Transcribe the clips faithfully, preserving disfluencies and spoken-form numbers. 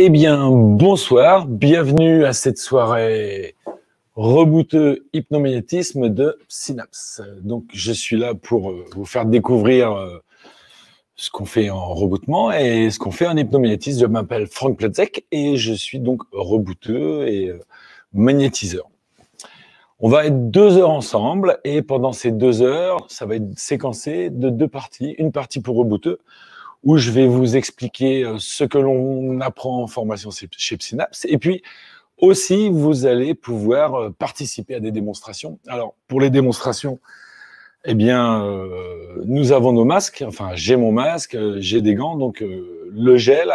Eh bien, bonsoir, bienvenue à cette soirée Rebouteux hypnomagnétisme de Psynapse. Donc, je suis là pour vous faire découvrir ce qu'on fait en reboutement et ce qu'on fait en hypnomagnétisme. Je m'appelle Frank Platzek et je suis donc rebouteux et magnétiseur. On va être deux heures ensemble et pendant ces deux heures, ça va être séquencé de deux parties. Une partie pour rebouteux, où je vais vous expliquer ce que l'on apprend en formation chez Psynapse. Et puis aussi, vous allez pouvoir participer à des démonstrations. Alors, pour les démonstrations, eh bien, euh, nous avons nos masques. Enfin, j'ai mon masque, j'ai des gants, donc euh, le gel.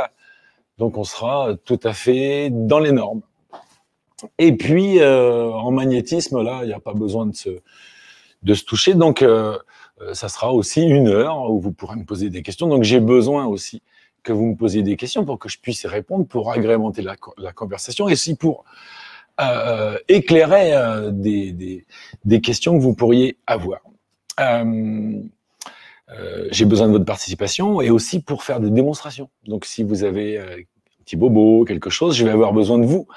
Donc, on sera tout à fait dans les normes. Et puis, euh, en magnétisme, là, il n'y a pas besoin de se, de se toucher. Donc, euh, ça sera aussi une heure où vous pourrez me poser des questions. Donc, j'ai besoin aussi que vous me posiez des questions pour que je puisse y répondre, pour agrémenter la, la conversation et aussi pour euh, éclairer euh, des, des, des questions que vous pourriez avoir. Euh, euh, j'ai besoin de votre participation et aussi pour faire des démonstrations. Donc, si vous avez euh, un petit bobo, quelque chose, je vais avoir besoin de vous,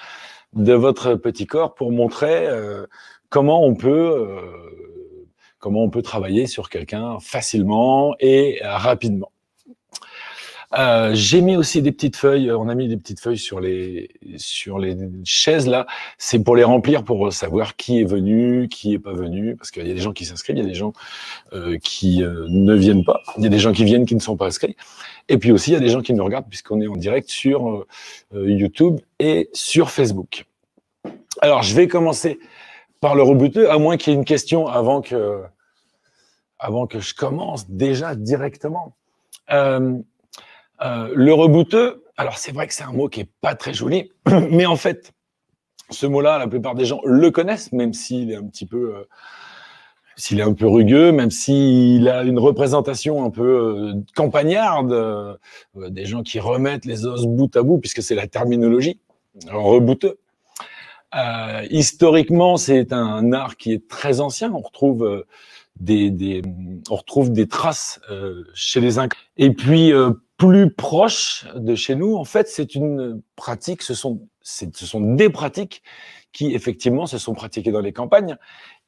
de votre petit corps, pour montrer euh, comment on peut... Euh, comment on peut travailler sur quelqu'un facilement et rapidement. Euh, j'ai mis aussi des petites feuilles, on a mis des petites feuilles sur les, sur les chaises là, c'est pour les remplir, pour savoir qui est venu, qui n'est pas venu, parce qu'il y a des gens qui s'inscrivent, il y a des gens euh, qui euh, ne viennent pas, il y a des gens qui viennent qui ne sont pas inscrits, et puis aussi il y a des gens qui nous regardent puisqu'on est en direct sur euh, YouTube et sur Facebook. Alors je vais commencer par le rebouteux, à moins qu'il y ait une question avant que, avant que je commence déjà directement. Euh, euh, le rebouteux, alors c'est vrai que c'est un mot qui n'est pas très joli, mais en fait, ce mot-là, la plupart des gens le connaissent, même s'il est un petit peu, euh, s'il est un peu rugueux, même s'il a une représentation un peu euh, campagnarde, euh, des gens qui remettent les os bout à bout, puisque c'est la terminologie, rebouteux. Euh, historiquement, c'est un art qui est très ancien. On retrouve euh, des, des, on retrouve des traces euh, chez les Incas. Et puis, euh, plus proche de chez nous, en fait, c'est une pratique. Ce sont, ce sont des pratiques qui, effectivement, se sont pratiquées dans les campagnes.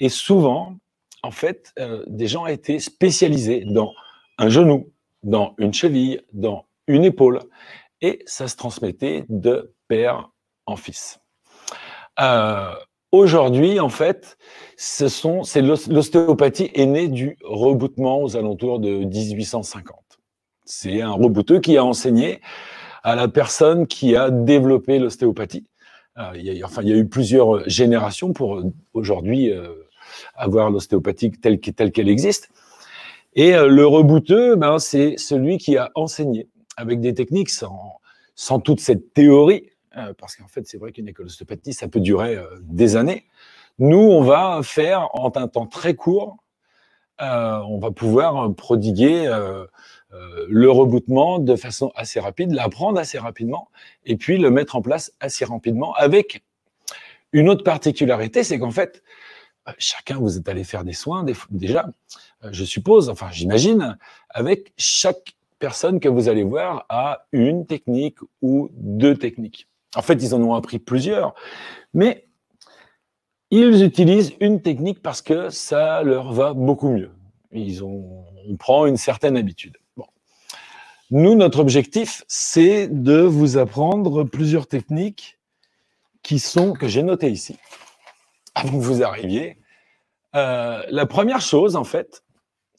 Et souvent, en fait, euh, des gens étaient spécialisés dans un genou, dans une cheville, dans une épaule, et ça se transmettait de père en fils. Euh, aujourd'hui, en fait, ce sont, c'est l'ostéopathie est née du reboutement aux alentours de mille huit cent cinquante. C'est un rebouteux qui a enseigné à la personne qui a développé l'ostéopathie. Euh, il y a, enfin, il y a eu plusieurs générations pour aujourd'hui euh, avoir l'ostéopathie telle, telle qu'elle existe. Et euh, le rebouteux, ben, c'est celui qui a enseigné avec des techniques sans, sans toute cette théorie. Parce qu'en fait, c'est vrai qu'une école d'ostéopathie, ça peut durer euh, des années. Nous, on va faire, en un temps très court, euh, on va pouvoir prodiguer euh, euh, le reboutement de façon assez rapide, l'apprendre assez rapidement, et puis le mettre en place assez rapidement. Avec une autre particularité, c'est qu'en fait, euh, chacun, vous êtes allé faire des soins, des, déjà, euh, je suppose, enfin j'imagine, avec chaque personne que vous allez voir a une technique ou deux techniques. En fait, ils en ont appris plusieurs, mais ils utilisent une technique parce que ça leur va beaucoup mieux. Ils ont, on prend une certaine habitude. Bon. Nous, notre objectif, c'est de vous apprendre plusieurs techniques qui sont, que j'ai notées ici, avant que vous arriviez. Euh, la première chose, en fait,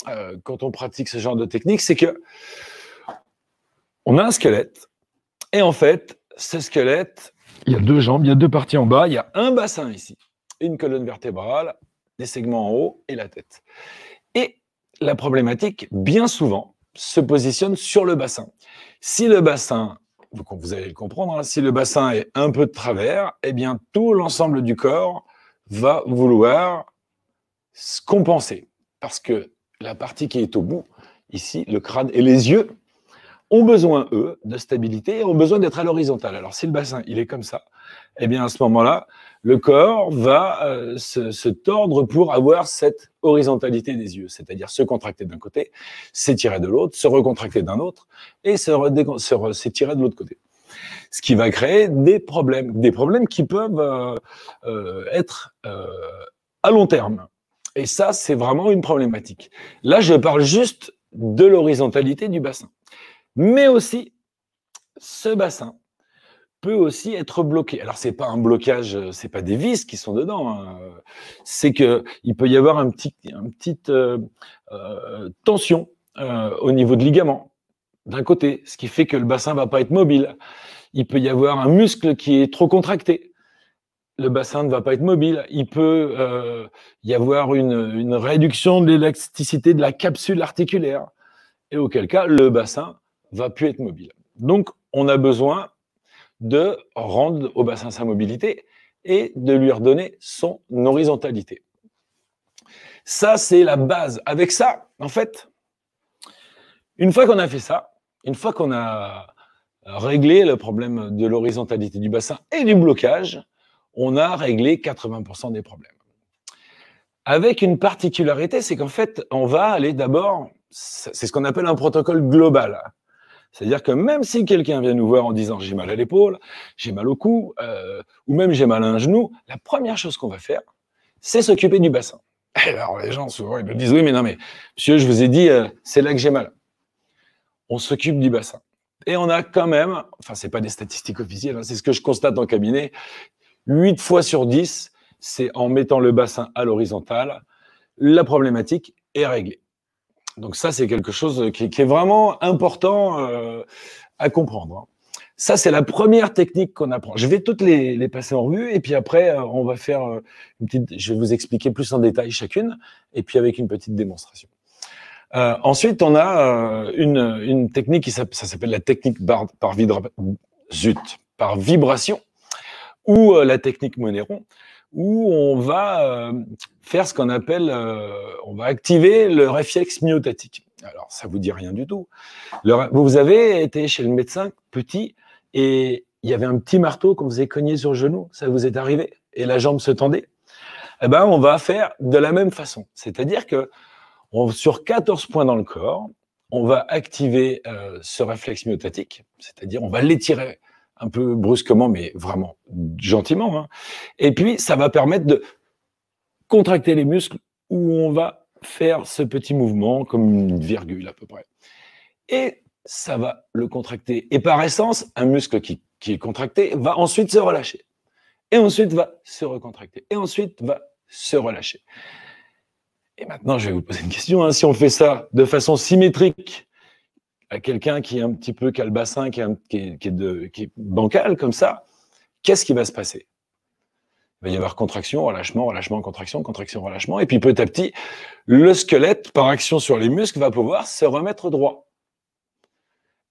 euh, quand on pratique ce genre de technique, c'est que on a un squelette et en fait, ce squelette, il y a deux jambes, il y a deux parties en bas, il y a un bassin ici, une colonne vertébrale, des segments en haut et la tête. Et la problématique, bien souvent, se positionne sur le bassin. Si le bassin, vous allez le comprendre, hein, si le bassin est un peu de travers, eh bien tout l'ensemble du corps va vouloir se compenser. Parce que la partie qui est au bout, ici, le crâne et les yeux, ont besoin, eux, de stabilité et ont besoin d'être à l'horizontale. Alors, si le bassin, il est comme ça, eh bien, à ce moment-là, le corps va euh, se, se tordre pour avoir cette horizontalité des yeux, c'est-à-dire se contracter d'un côté, s'étirer de l'autre, se recontracter d'un autre et s'étirer se se de l'autre côté. ce qui va créer des problèmes, des problèmes qui peuvent euh, euh, être euh, à long terme. Et ça, c'est vraiment une problématique. Là, je parle juste de l'horizontalité du bassin. Mais aussi, ce bassin peut aussi être bloqué. Alors, c'est pas un blocage, c'est pas des vis qui sont dedans. Hein. C'est que il peut y avoir un petit, un petit euh, euh, tension euh, au niveau de ligament d'un côté, ce qui fait que le bassin va pas être mobile. Il peut y avoir un muscle qui est trop contracté. Le bassin ne va pas être mobile. Il peut euh, y avoir une, une réduction de l'élasticité de la capsule articulaire. Et auquel cas, le bassin va plus être mobile. Donc, on a besoin de rendre au bassin sa mobilité et de lui redonner son horizontalité. Ça, c'est la base. Avec ça, en fait, une fois qu'on a fait ça, une fois qu'on a réglé le problème de l'horizontalité du bassin et du blocage, on a réglé quatre-vingts pour cent des problèmes. Avec une particularité, c'est qu'en fait, on va aller d'abord, c'est ce qu'on appelle un protocole global. C'est-à-dire que même si quelqu'un vient nous voir en disant « j'ai mal à l'épaule, j'ai mal au cou euh, » ou même « j'ai mal à un genou », la première chose qu'on va faire, c'est s'occuper du bassin. Et alors les gens, souvent, ils me disent « oui, mais non, mais monsieur, je vous ai dit, euh, c'est là que j'ai mal. » On s'occupe du bassin. Et on a quand même, enfin, ce n'est pas des statistiques officielles, hein, c'est ce que je constate en cabinet, huit fois sur dix, c'est en mettant le bassin à l'horizontale, la problématique est réglée. Donc ça, c'est quelque chose qui, qui est vraiment important euh, à comprendre. Ça, c'est la première technique qu'on apprend. Je vais toutes les, les passer en revue et puis après, euh, on va faire une petite. Je vais vous expliquer plus en détail chacune et puis avec une petite démonstration. Euh, ensuite, on a euh, une, une technique qui s'appelle la technique par, par, vidra, zut, par vibration ou euh, la technique Moneron, où on va faire ce qu'on appelle, on va activer le réflexe myotatique. Alors, ça vous dit rien du tout. Vous avez été chez le médecin petit et il y avait un petit marteau qu'on faisait cogner sur le genou, ça vous est arrivé, et la jambe se tendait. Eh ben, on va faire de la même façon. C'est-à-dire que on, sur quatorze points dans le corps, on va activer euh, ce réflexe myotatique, c'est-à-dire on va l'étirer un peu brusquement, mais vraiment gentiment. Hein. Et puis, ça va permettre de contracter les muscles où on va faire ce petit mouvement, comme une virgule à peu près. Et ça va le contracter. Et par essence, un muscle qui, qui est contracté va ensuite se relâcher. Et ensuite, va se recontracter. Et ensuite, va se relâcher. Et maintenant, je vais vous poser une question. Hein. Si on fait ça de façon symétrique, à quelqu'un qui est un petit peu, qui a le bassin, qui est, un, qui est, qui est, de, qui est bancal, comme ça, qu'est-ce qui va se passer? Il va y avoir contraction, relâchement, relâchement, contraction, contraction, relâchement. Et puis, petit à petit, le squelette, par action sur les muscles, va pouvoir se remettre droit.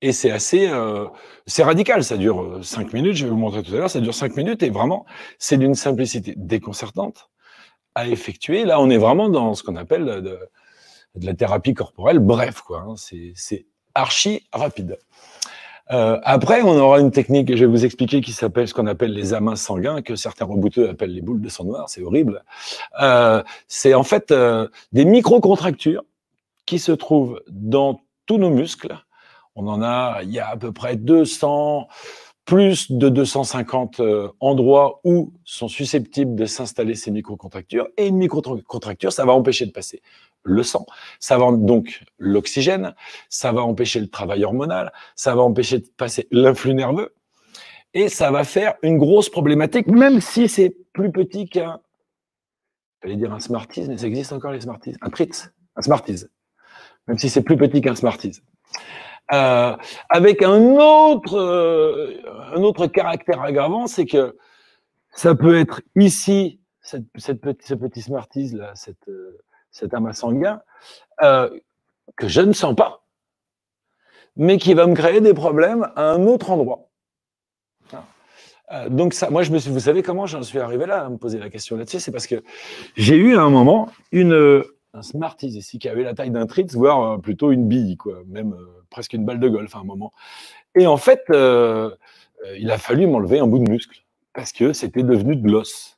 Et c'est assez euh, c'est radical. Ça dure cinq minutes, je vais vous montrer tout à l'heure. Ça dure cinq minutes et vraiment, c'est d'une simplicité déconcertante à effectuer. Là, on est vraiment dans ce qu'on appelle de, de la thérapie corporelle. Bref, quoi, hein, c'est archi rapide. Euh, après, on aura une technique que je vais vous expliquer qui s'appelle ce qu'on appelle les amas sanguins, que certains rebouteux appellent les boules de sang noir, c'est horrible. Euh, c'est en fait euh, des micro-contractures qui se trouvent dans tous nos muscles. On en a, il y a à peu près deux cents, plus de deux cent cinquante euh, endroits où sont susceptibles de s'installer ces micro-contractures. Et une micro-contracture, ça va empêcher de passer le sang, ça va donc l'oxygène, ça va empêcher le travail hormonal, ça va empêcher de passer l'influx nerveux, et ça va faire une grosse problématique, même si c'est plus petit qu'un, j'allais dire un Smarties, mais ça existe encore les Smarties, un Tritz, un Smarties, même si c'est plus petit qu'un Smarties. Euh, avec un autre, euh, un autre caractère aggravant, c'est que ça peut être ici, cette, cette petit, ce petit Smarties là, cette euh, cet amas sanguin, euh, que je ne sens pas, mais qui va me créer des problèmes à un autre endroit. Euh, donc ça, moi, je me suis, vous savez comment j'en suis arrivé là, à me poser la question là-dessus, c'est parce que j'ai eu à un moment une, un Smarties ici, qui avait la taille d'un Tritz, voire euh, plutôt une bille, quoi, même euh, presque une balle de golf à un moment. Et en fait, euh, il a fallu m'enlever un bout de muscle, parce que c'était devenu de l'os.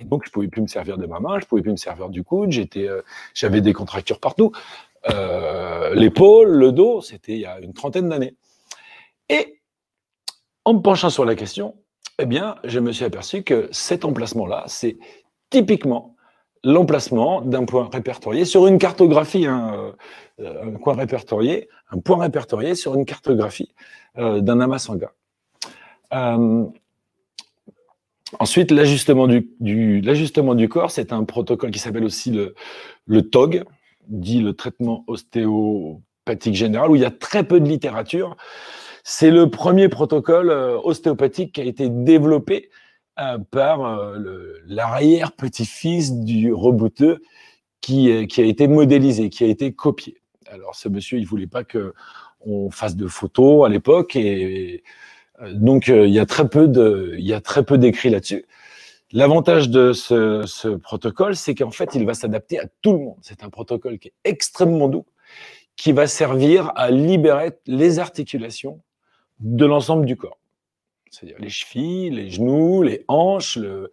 Et donc, je ne pouvais plus me servir de ma main, je ne pouvais plus me servir du coude, j'étais, euh, j'avais des contractures partout, euh, l'épaule, le dos, c'était il y a une trentaine d'années. Et en me penchant sur la question, eh bien, je me suis aperçu que cet emplacement-là, c'est typiquement l'emplacement d'un point répertorié sur une cartographie, hein, un coin répertorié, un point répertorié sur une cartographie euh, d'un amas Anga. Euh, ensuite, l'ajustement du, du, l'ajustement du corps, c'est un protocole qui s'appelle aussi le, le T O G, dit le traitement ostéopathique général, où il y a très peu de littérature. C'est le premier protocole euh, ostéopathique qui a été développé euh, par euh, l'arrière-petit-fils du Rebouteux qui, euh, qui a été modélisé, qui a été copié. Alors, ce monsieur, il ne voulait pas qu'on fasse de photos à l'époque, et, et euh, donc euh, il y a très peu d'écrits là-dessus. L'avantage de ce, ce protocole, c'est qu'en fait, il va s'adapter à tout le monde. C'est un protocole qui est extrêmement doux, qui va servir à libérer les articulations de l'ensemble du corps. C'est-à-dire les chevilles, les genoux, les hanches, le,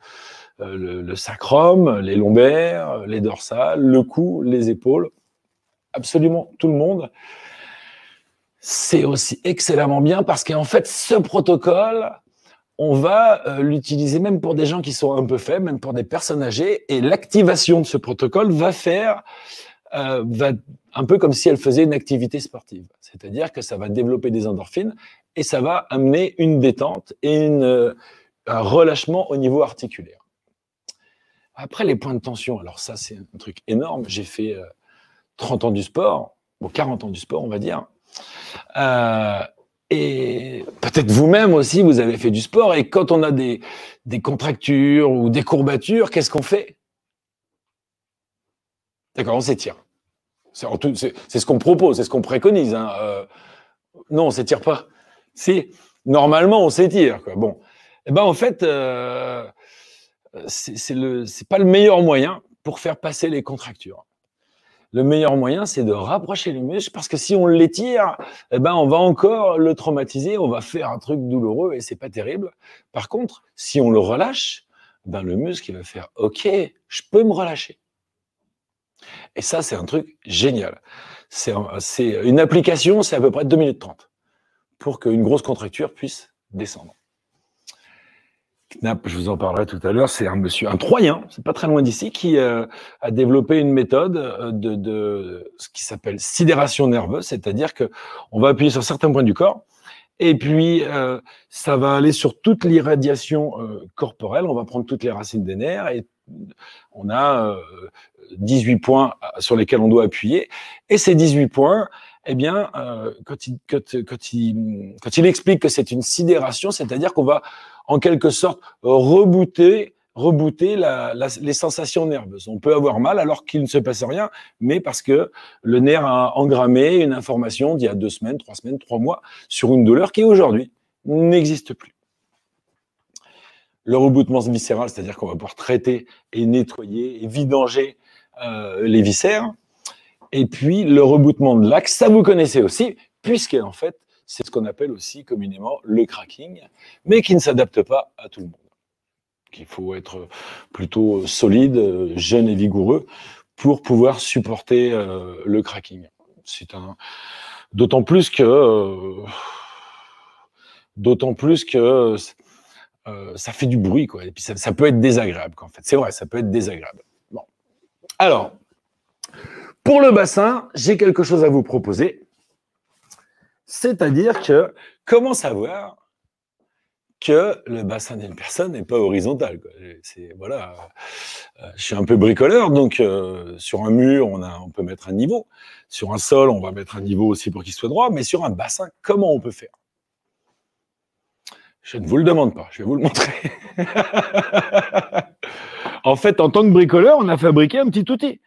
le, le sacrum, les lombaires, les dorsales, le cou, les épaules, absolument tout le monde. C'est aussi excellemment bien parce qu'en fait, ce protocole, on va l'utiliser même pour des gens qui sont un peu faibles, même pour des personnes âgées, et l'activation de ce protocole va faire, euh, va, un peu comme si elle faisait une activité sportive. C'est-à-dire que ça va développer des endorphines et ça va amener une détente et une, un relâchement au niveau articulaire. Après, les points de tension, alors ça, c'est un truc énorme. J'ai fait euh, trente ans du sport, ou bon, quarante ans du sport, on va dire. Euh, Et peut-être vous-même aussi, vous avez fait du sport, et quand on a des, des contractures ou des courbatures, qu'est-ce qu'on fait? D'accord, on s'étire. C'est ce qu'on propose, c'est ce qu'on préconise. Hein. Euh, non, on s'étire pas. Si, normalement, on s'étire. Bon. Eh ben, en fait, euh, c'est pas le meilleur moyen pour faire passer les contractures. Le meilleur moyen, c'est de rapprocher le muscle, parce que si on l'étire, eh ben, on va encore le traumatiser, on va faire un truc douloureux et c'est pas terrible. Par contre, si on le relâche, ben, le muscle il va faire « Ok, je peux me relâcher ». Et ça, c'est un truc génial. C'est une application, c'est à peu près deux minutes trente pour qu'une grosse contracture puisse descendre. Knap, je vous en parlerai tout à l'heure, c'est un monsieur, un Troyen, c'est pas très loin d'ici, qui euh, a développé une méthode de, de ce qui s'appelle sidération nerveuse, c'est-à-dire qu'on va appuyer sur certains points du corps, et puis euh, ça va aller sur toute l'irradiation euh, corporelle, on va prendre toutes les racines des nerfs, et on a euh, dix-huit points sur lesquels on doit appuyer, et ces dix-huit points, eh bien, euh, quand, il, quand, quand, il, quand il explique que c'est une sidération, c'est-à-dire qu'on va en quelque sorte rebooter, rebooter la, la, les sensations nerveuses. On peut avoir mal alors qu'il ne se passe rien, mais parce que le nerf a engrammé une information d'il y a deux semaines, trois semaines, trois mois, sur une douleur qui aujourd'hui n'existe plus. Le rebootement viscéral, c'est-à-dire qu'on va pouvoir traiter et nettoyer et vidanger euh, les viscères. Et puis le rebootement de l'axe, ça vous connaissez aussi, puisque en fait, c'est ce qu'on appelle aussi communément le cracking, mais qui ne s'adapte pas à tout le monde. Il faut être plutôt solide, jeune et vigoureux pour pouvoir supporter euh, le cracking. C'est un... D'autant plus que, euh... d'autant plus que euh, ça fait du bruit, quoi. Et puis ça, ça peut être désagréable, quoi, en fait. C'est vrai, ça peut être désagréable. Bon. Alors, pour le bassin, j'ai quelque chose à vous proposer. C'est-à-dire que, comment savoir que le bassin d'une personne n'est pas horizontal, quoi. Voilà, euh, je suis un peu bricoleur, donc euh, sur un mur, on, a, on peut mettre un niveau. Sur un sol, on va mettre un niveau aussi pour qu'il soit droit. Mais sur un bassin, comment on peut faire? Je ne vous le demande pas, je vais vous le montrer. En fait, en tant que bricoleur, on a fabriqué un petit outil.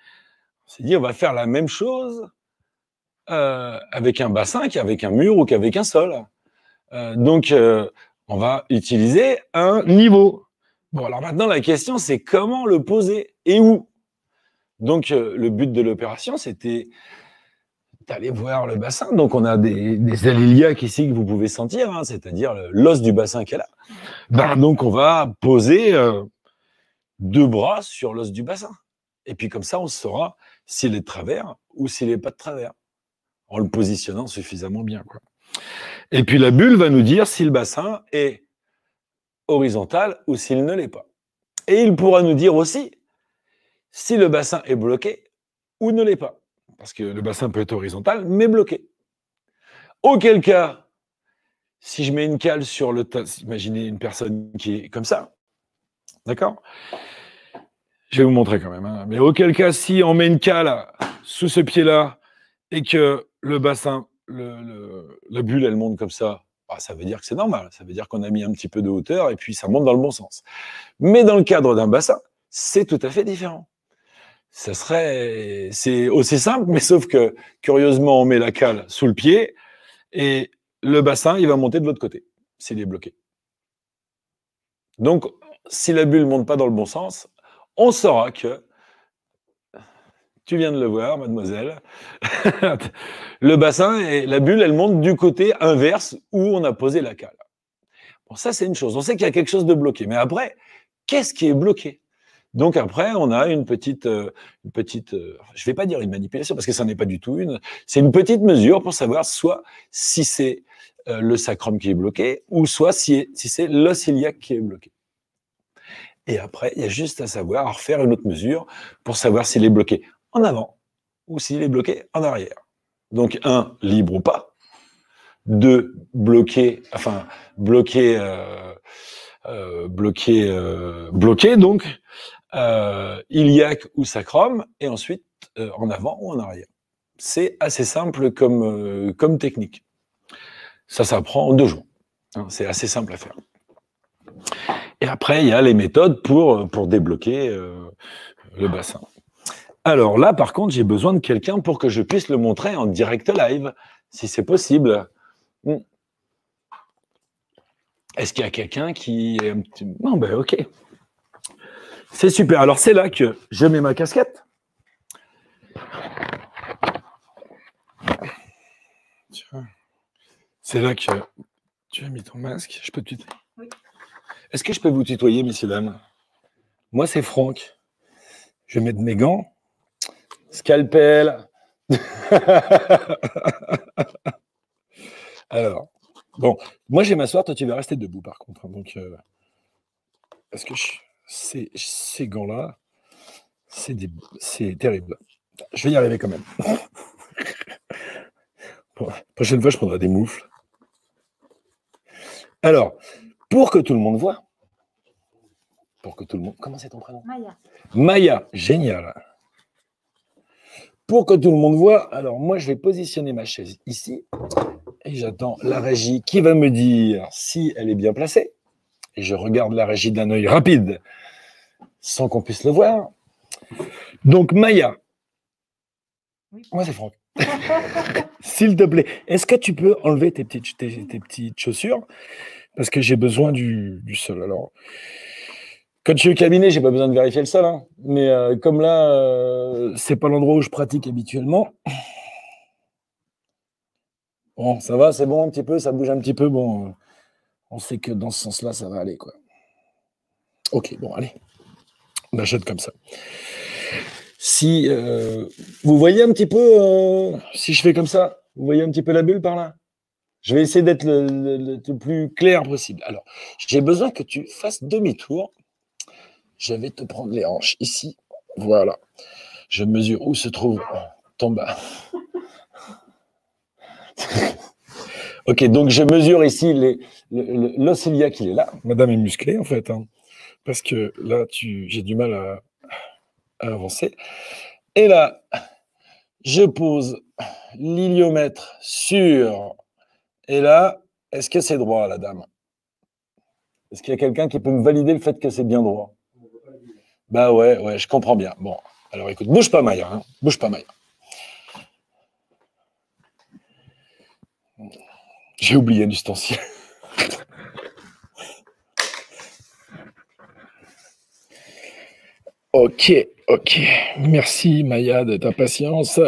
On s'est dit, on va faire la même chose Euh, avec un bassin qu'avec un mur ou qu'avec un sol. Euh, donc, euh, on va utiliser un niveau. Bon, alors maintenant, la question, c'est comment le poser et où? Donc, euh, le but de l'opération, c'était d'aller voir le bassin. Donc, on a des, des alléliacs ici que vous pouvez sentir, hein, c'est-à-dire l'os du bassin qu'elle a. Ben, donc, on va poser euh, deux bras sur l'os du bassin. Et puis, comme ça, on saura s'il est de travers ou s'il n'est pas de travers, en le positionnant suffisamment bien, quoi. Et puis la bulle va nous dire si le bassin est horizontal ou s'il ne l'est pas. Et il pourra nous dire aussi si le bassin est bloqué ou ne l'est pas. Parce que le bassin peut être horizontal, mais bloqué. Auquel cas, si je mets une cale sur le tas, imaginez une personne qui est comme ça, d'accord? Je vais vous montrer quand même. Hein. Mais auquel cas, si on met une cale sous ce pied-là et que le bassin, le, le, la bulle, elle monte comme ça, bah, ça veut dire que c'est normal. Ça veut dire qu'on a mis un petit peu de hauteur et puis ça monte dans le bon sens. Mais dans le cadre d'un bassin, c'est tout à fait différent. Ça serait, c'est aussi simple, mais sauf que, curieusement, on met la cale sous le pied et le bassin, il va monter de l'autre côté, s'il est bloqué. Donc, si la bulle ne monte pas dans le bon sens, on saura que, tu viens de le voir, mademoiselle, le bassin et la bulle, elle monte du côté inverse où on a posé la cale. Bon, ça, c'est une chose. On sait qu'il y a quelque chose de bloqué. Mais après, qu'est-ce qui est bloqué? Donc après, on a une petite, euh, une petite euh, je ne vais pas dire une manipulation, parce que ça n'est pas du tout une, c'est une petite mesure pour savoir soit si c'est euh, le sacrum qui est bloqué, ou soit si, si c'est l'os iliaque qui est bloqué. Et après, il y a juste à savoir, à refaire une autre mesure pour savoir s'il est bloqué en avant, ou s'il est bloqué en arrière. Donc un, libre ou pas. Deux, bloqué, enfin, bloqué, euh, euh, bloqué, euh, bloqué, donc, Euh, iliaque ou sacrum, et ensuite euh, en avant ou en arrière. C'est assez simple comme, euh, comme technique. Ça s'apprend en deux jours. Hein, c'est assez simple à faire. Et après, il y a les méthodes pour, pour débloquer euh, le bassin. Alors là, par contre, j'ai besoin de quelqu'un pour que je puisse le montrer en direct live, si c'est possible. Hmm. Est-ce qu'il y a quelqu'un qui est un petit... Non, ben ok. C'est super. Alors, c'est là que je mets ma casquette. C'est là que tu as mis ton masque. Je peux te tutoyer? Oui. Est-ce que je peux vous tutoyer, messieurs, dames? Moi, c'est Franck. Je vais mettre mes gants. Scalpel. Alors, bon. Moi, je vais m'asseoir. Toi, tu vas rester debout, par contre. Donc, euh, est-ce que je... Ces, ces gants-là, c'est terrible. Je vais y arriver quand même. Bon, la prochaine fois, je prendrai des moufles. Alors, pour que tout le monde voit, pour que tout le monde... Comment c'est ton prénom? Maya. Maya, génial. Pour que tout le monde voit, alors moi, je vais positionner ma chaise ici et j'attends la régie qui va me dire si elle est bien placée. Et je regarde la régie d'un œil rapide, sans qu'on puisse le voir. Donc, Maya, oui. Moi, c'est Franck. S'il te plaît, est-ce que tu peux enlever tes petites, tes, tes petites chaussures? Parce que j'ai besoin du, du sol. Alors, quand je suis au cabinet, je n'ai pas besoin de vérifier le sol. Hein. Mais euh, comme là, euh, c'est pas l'endroit où je pratique habituellement. Bon, ça va, c'est bon un petit peu, ça bouge un petit peu. Bon... Euh... On sait que dans ce sens-là, ça va aller, quoi. Ok, bon, allez. On achète comme ça. Si euh, vous voyez un petit peu, euh, si je fais comme ça, vous voyez un petit peu la bulle par là? Je vais essayer d'être le, le, le plus clair possible. Alors, j'ai besoin que tu fasses demi-tour. Je vais te prendre les hanches ici. Voilà. Je mesure où se trouve ton bas. Ok, donc je mesure ici l'os iliaque, il est là. Madame est musclée, en fait, hein, parce que là, j'ai du mal à, à avancer. Et là, je pose l'iliomètre sur... Et là, est-ce que c'est droit, la dame? Est-ce qu'il y a quelqu'un qui peut me valider le fait que c'est bien droit? Bah ouais, ouais, je comprends bien. Bon, alors écoute, bouge pas, Maya. Hein, bouge pas, Maya. J'ai oublié un ustensile. Ok, ok. Merci, Maya, de ta patience.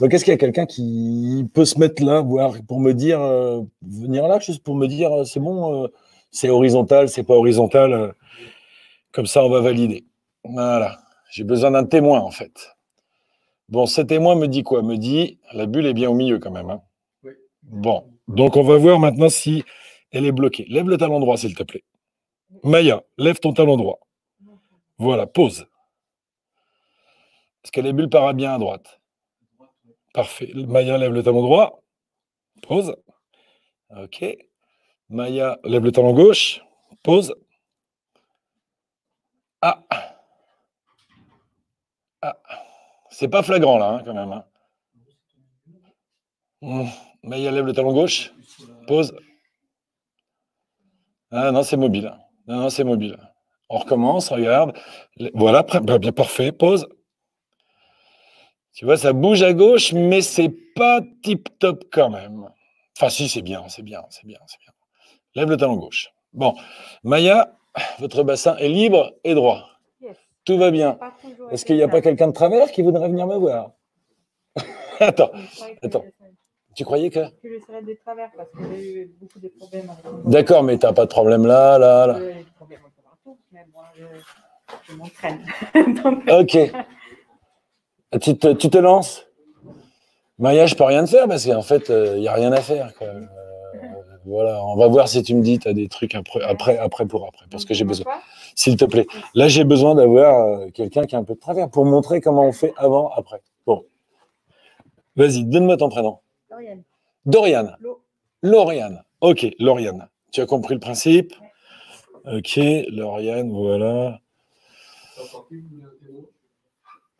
Donc, est-ce qu'il y a quelqu'un qui peut se mettre là, voir, pour me dire, euh, venir là, juste pour me dire, euh, c'est bon, euh, c'est horizontal, c'est pas horizontal. Euh, comme ça, on va valider. Voilà. J'ai besoin d'un témoin, en fait. Bon, ce témoin me dit quoi? Me dit, la bulle est bien au milieu quand même, hein. Bon, Donc, on va voir maintenant si elle est bloquée. Lève le talon droit, s'il te plaît. Maya, lève ton talon droit. Voilà, pose. Est-ce que les bulles paraissent bien à droite? Parfait. Maya, lève le talon droit. Pose. OK. Maya, lève le talon gauche. Pose. Ah. Ah. C'est pas flagrant, là, hein, quand même. Hein. Mmh. Maya, lève le talon gauche. Pose. Ah non, c'est mobile. Non, non, c'est mobile. On recommence, regarde. Voilà, bien parfait. Pose. Tu vois, ça bouge à gauche, mais c'est pas tip-top quand même. Enfin, si, c'est bien, c'est bien, c'est bien, c'est bien. Lève le talon gauche. Bon, Maya, votre bassin est libre et droit. Yes. Tout va bien. Est-ce qu'il n'y a pas quelqu'un de travers qui voudrait venir me voir? Attends, attends. Tu croyais que... Que je serais de travers parce que j'ai eu beaucoup de problèmes. D'accord, mais tu n'as pas de problème là, là, là. J'ai des problèmes partout, mais moi, je, je m'entraîne. Donc... Ok. Tu te, tu te lances? Maya, je peux rien te faire parce qu'en fait, il euh, n'y a rien à faire. Quoi. Euh, voilà, on va voir si tu me dis, tu as des trucs après, après, après pour après, parce que j'ai besoin. S'il te plaît. Là, j'ai besoin d'avoir euh, quelqu'un qui est un peu de travers pour montrer comment on fait avant, après. Bon. Vas-y, donne-moi ton prénom. Doriane. Doriane. Lauriane. Ok, Lauriane. Tu as compris le principe? Ok, Lauriane, voilà.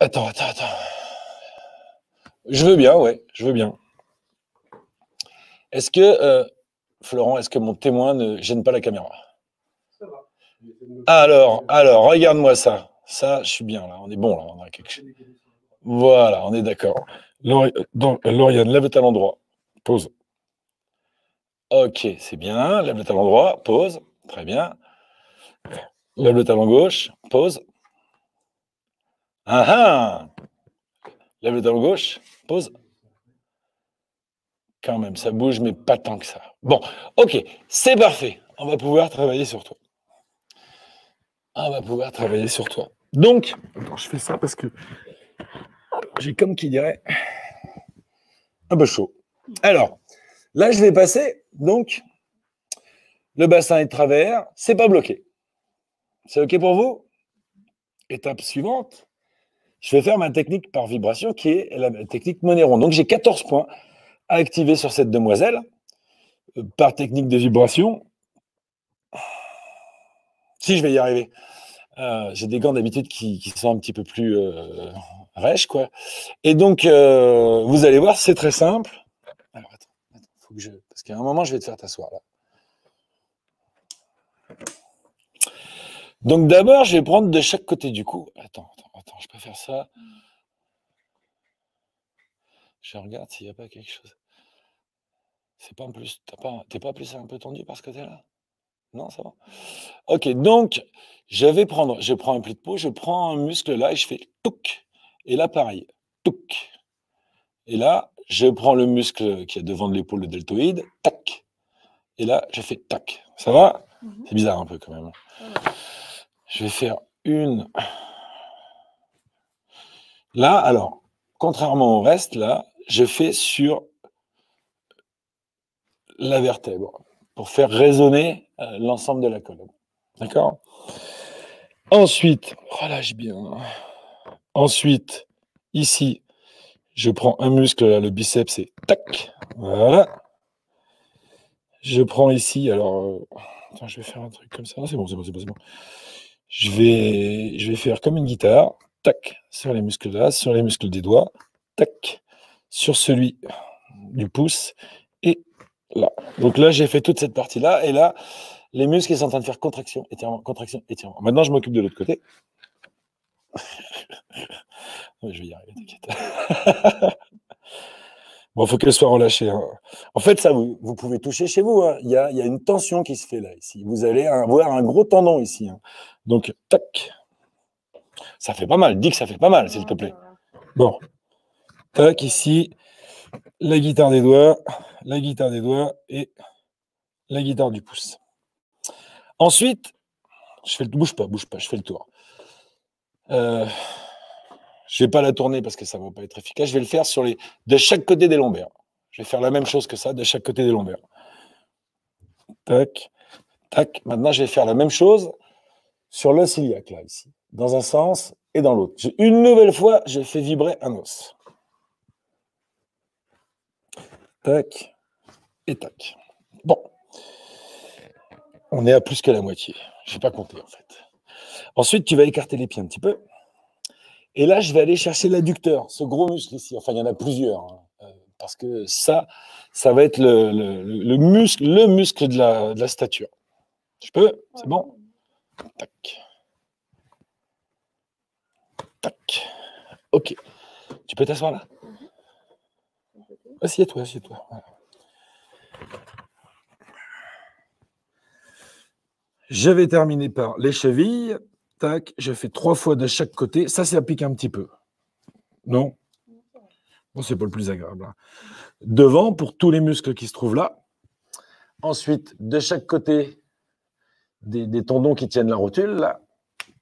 Attends, attends, attends. Je veux bien, ouais, je veux bien. Est-ce que, euh, Florent, est-ce que mon témoin ne gêne pas la caméra? Ça va. Alors, alors, regarde-moi ça. Ça, je suis bien, là. On est bon, là. On a quelque chose. Voilà, on est d'accord. Donc, Lauriane, lève le talon droit. Pause. Ok, c'est bien. Lève le talon droit. Pause. Très bien. Lève le talon gauche. Pause. Ah ah! Lève le talon gauche, pose. Quand même, ça bouge, mais pas tant que ça. Bon, ok, c'est parfait. On va pouvoir travailler sur toi. On va pouvoir travailler sur toi. Donc, attends, je fais ça parce que j'ai comme qui dirait un peu chaud. Alors, là, je vais passer. Donc, le bassin est de travers, c'est pas bloqué. C'est ok pour vous? Étape suivante. Je vais faire ma technique par vibration qui est la technique Moneron. Donc, j'ai quatorze points à activer sur cette demoiselle par technique de vibration. Si, je vais y arriver. Euh, j'ai des gants d'habitude qui, qui sont un petit peu plus euh, rêches, quoi. Et donc, euh, vous allez voir, c'est très simple. Alors, attends, attends, faut que je... Parce qu'à un moment, je vais te faire t'asseoir, là. Donc, d'abord, je vais prendre de chaque côté du cou. Attends, attends. Attends, je peux faire ça. Je regarde s'il n'y a pas quelque chose. C'est pas en plus. T'as pas, t'es pas plus un peu tendu par ce côté-là? Non, ça va. Ok, donc je vais prendre. Je prends un pli de peau, je prends un muscle là et je fais touc. Et là, pareil, touc. Et là, je prends le muscle qui est devant de l'épaule, le deltoïde, tac. Et là, je fais tac. Ça va? C'est bizarre un peu quand même. Je vais faire une. Là, alors, contrairement au reste, là, je fais sur la vertèbre pour faire résonner euh, l'ensemble de la colonne. D'accord? Ensuite, relâche bien. Ensuite, ici, je prends un muscle, là, le biceps, c'est tac. Voilà. Je prends ici, alors, euh, attends, je vais faire un truc comme ça. C'est bon, c'est bon, c'est bon, c'est bon. Je vais, je vais faire comme une guitare. Tac, sur les muscles là, sur les muscles des doigts, tac, sur celui du pouce, et là. Donc là, j'ai fait toute cette partie-là, et là, les muscles sont en train de faire contraction, étirement, contraction, étirement. Maintenant, je m'occupe de l'autre côté. Je vais y arriver, t'inquiète. Bon, il faut qu'elle soit relâchée. Hein. En fait, ça, vous, vous pouvez toucher chez vous. Hein. Il y a, il y a une tension qui se fait là, ici. Vous allez avoir un gros tendon ici. Hein. Donc, tac. Ça fait pas mal, dis que ça fait pas mal, s'il te plaît. Bon, tac, ici, la guitare des doigts, la guitare des doigts et la guitare du pouce. Ensuite, je fais le... bouge pas, bouge pas, je fais le tour. Euh, je ne vais pas la tourner parce que ça ne va pas être efficace, je vais le faire sur les... de chaque côté des lombaires. Je vais faire la même chose que ça de chaque côté des lombaires. Tac, tac. Maintenant, je vais faire la même chose sur le ciliaque, là, ici, dans un sens et dans l'autre. Une nouvelle fois, j'ai fait vibrer un os. Tac et tac. Bon. On est à plus que la moitié. Je n'ai pas compté, en fait. Ensuite, tu vas écarter les pieds un petit peu. Et là, je vais aller chercher l'adducteur, ce gros muscle ici. Enfin, il y en a plusieurs, hein, parce que ça, ça va être le, le, le muscle, le muscle de la, de la stature. Je peux? C'est bon? Tac. Tac. Ok. Tu peux t'asseoir là? Assieds-toi, assieds-toi. Voilà. Je vais terminer par les chevilles. Tac, je fais trois fois de chaque côté. Ça, ça pique un petit peu. Non? Bon, c'est pas le plus agréable. Hein. Devant, pour tous les muscles qui se trouvent là. Ensuite, de chaque côté, des, des tendons qui tiennent la rotule, là.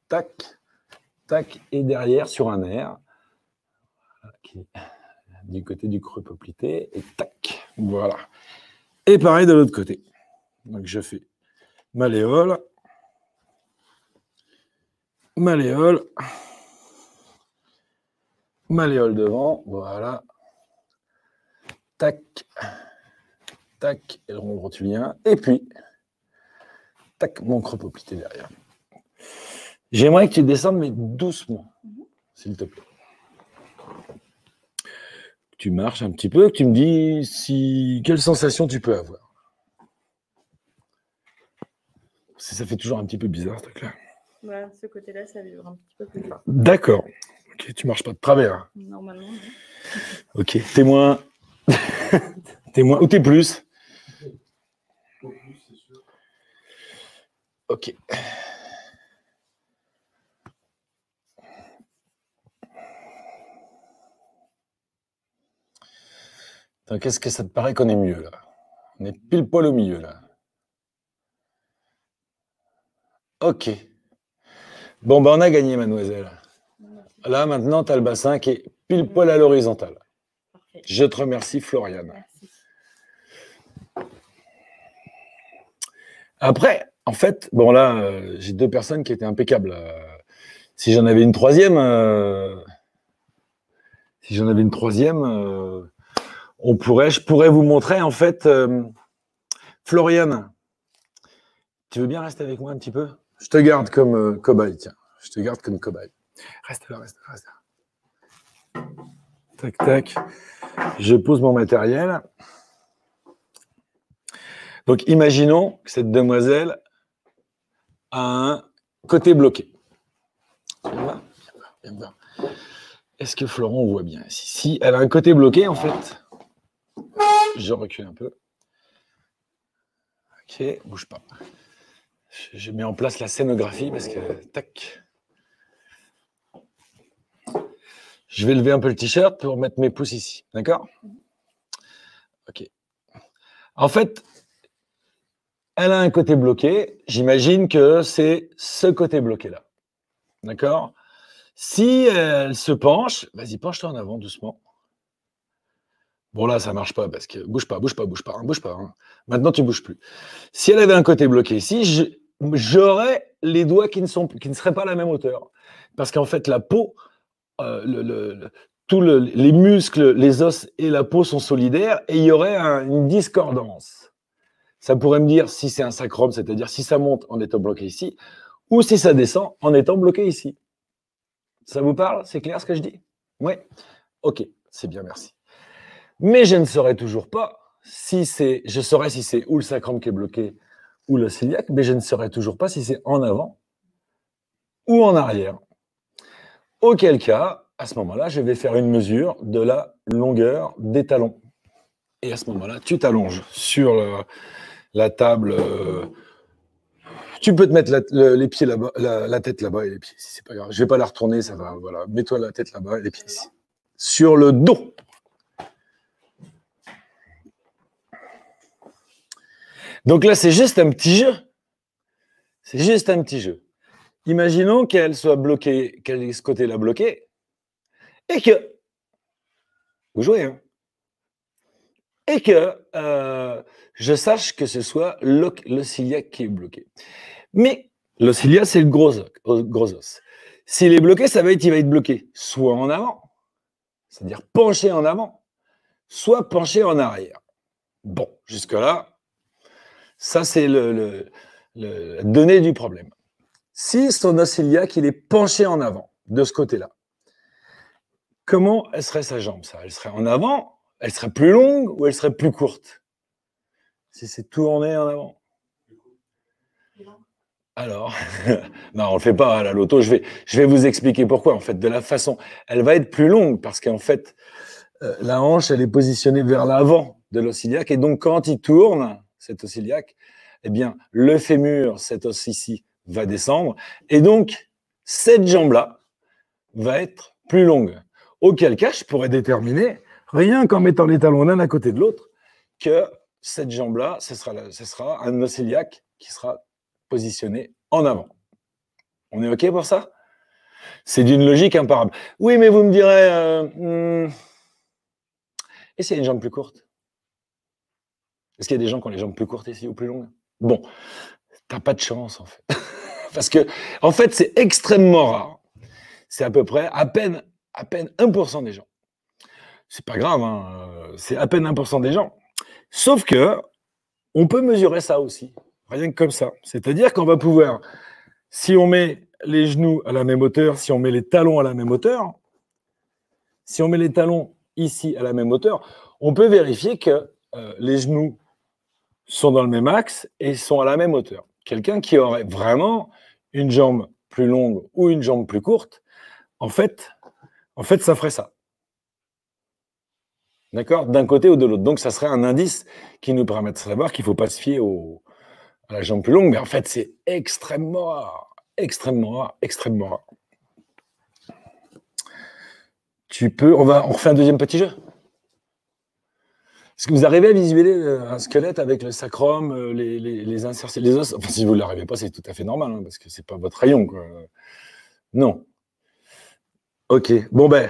Tac, tac, et derrière, sur un nerf. Okay. Du côté du creux poplité, et tac, voilà. Et pareil de l'autre côté. Donc, je fais malléole, malléole, malléole devant, voilà, tac, tac, et le rond rotulien, et puis, tac, mon creux poplité derrière. J'aimerais que tu descendes, mais doucement, s'il te plaît. Tu marches un petit peu, tu me dis si quelle sensation tu peux avoir. Ça fait toujours un petit peu bizarre, ce truc-là. Ouais, ce côté-là, ça vibre un petit peu plus fort. D'accord. Ok, tu marches pas de travers. Normalement, oui. Ok, t'es moins... t'es moins ou t'es plus? Plus, c'est sûr. Ok. Qu'est-ce que ça te paraît qu'on est mieux, là? On est pile poil au milieu, là. Ok. Bon, ben on a gagné, mademoiselle. Là, maintenant, tu as le bassin qui est pile poil à l'horizontale. Je te remercie, Floriane. Après, en fait, bon là, euh, j'ai deux personnes qui étaient impeccables. Euh, si j'en avais une troisième, euh, si j'en avais une troisième, euh, on pourrait, je pourrais vous montrer, en fait, euh, Floriane, tu veux bien rester avec moi un petit peu? Je te garde comme euh, cobaye, tiens. Je te garde comme cobaye. Reste là, reste là, reste là. Tac, tac. Je pose mon matériel. Donc, imaginons que cette demoiselle a un côté bloqué. Viens voir, viens voir. Est-ce que Florent voit bien ici? Si elle a un côté bloqué, en fait, je recule un peu. Ok, bouge pas. Je mets en place la scénographie parce que, tac. Je vais lever un peu le t-shirt pour mettre mes pouces ici, d'accord? Ok. En fait, elle a un côté bloqué. J'imagine que c'est ce côté bloqué-là, d'accord? Si elle se penche, vas-y, penche-toi en avant doucement. Bon, là, ça ne marche pas parce que bouge pas, bouge pas, bouge pas, hein, bouge pas. Hein. Maintenant, tu ne bouges plus. Si elle avait un côté bloqué ici, j'aurais les doigts qui ne, sont, qui ne seraient pas à la même hauteur. Parce qu'en fait, la peau, euh, le, le, le, tout le, les muscles, les os et la peau sont solidaires et il y aurait un, une discordance. Ça pourrait me dire si c'est un sacrum, c'est-à-dire si ça monte en étant bloqué ici ou si ça descend en étant bloqué ici. Ça vous parle? C'est clair ce que je dis? Oui? Ok, c'est bien, merci. Mais je ne saurais toujours pas si c'est, je saurais si c'est ou le sacrum qui est bloqué ou le ciliaque, mais je ne saurais toujours pas si c'est en avant ou en arrière. Auquel cas, à ce moment-là, je vais faire une mesure de la longueur des talons. Et à ce moment-là, tu t'allonges sur le, la table. Euh, tu peux te mettre la, le, les pieds là-bas, la, la tête là-bas et les pieds ici, c'est pas grave. Je ne vais pas la retourner, ça va, voilà. Mets-toi la tête là-bas et les pieds ici. Sur le dos. Donc là, c'est juste un petit jeu. C'est juste un petit jeu. Imaginons qu'elle soit bloquée, qu'elle ait ce côté-là bloqué, et que vous jouez, hein, et que euh, je sache que ce soit le, le cilia qui est bloqué. Mais le cilia, c'est le gros, gros os. S'il est bloqué, ça va être, il va être bloqué soit en avant, c'est-à-dire penché en avant, soit penché en arrière. Bon, jusque-là, ça, c'est le, le, le, la donnée du problème. Si son os iliaque, il est penché en avant, de ce côté-là, comment elle serait sa jambe, ça? Elle serait en avant, elle serait plus longue ou elle serait plus courte? Si c'est tourné en avant. Alors, non, on ne le fait pas à la loto. Je vais, je vais vous expliquer pourquoi, en fait, de la façon. Elle va être plus longue parce qu'en fait, euh, la hanche, elle est positionnée vers l'avant de l'os iliaque. Et donc, quand il tourne, cet os iliaque, eh bien, le fémur, cet os ici, va descendre. Et donc, cette jambe-là va être plus longue. Auquel cas, je pourrais déterminer, rien qu'en mettant les talons l'un à côté de l'autre, que cette jambe-là, ce sera, ce sera un os iliaque qui sera positionné en avant. On est OK pour ça? C'est d'une logique imparable. Oui, mais vous me direz, euh, hmm, et s'il y a une jambe plus courte? Est-ce qu'il y a des gens qui ont les jambes plus courtes ici ou plus longues? Bon, t'as pas de chance, en fait. Parce que, en fait, c'est extrêmement rare. C'est à peu près à peine, à peine un pour cent des gens. C'est pas grave, hein, c'est à peine un pour cent des gens. Sauf que, on peut mesurer ça aussi, rien que comme ça. C'est-à-dire qu'on va pouvoir, si on met les genoux à la même hauteur, si on met les talons à la même hauteur, si on met les talons ici à la même hauteur, on peut vérifier que euh, les genoux sont dans le même axe et sont à la même hauteur. Quelqu'un qui aurait vraiment une jambe plus longue ou une jambe plus courte, en fait, en fait ça ferait ça. D'accord? D'un côté ou de l'autre. Donc, ça serait un indice qui nous permet de savoir qu'il ne faut pas se fier au, à la jambe plus longue. Mais en fait, c'est extrêmement rare, extrêmement rare, extrêmement rare. Tu peux... On, va, on refait un deuxième petit jeu? Est-ce que vous arrivez à visualiser un squelette avec le sacrum, les, les, les insertions, les os? Enfin, si vous ne l'arrivez pas, c'est tout à fait normal, hein, parce que ce n'est pas votre rayon, quoi. Non. OK. Bon, ben,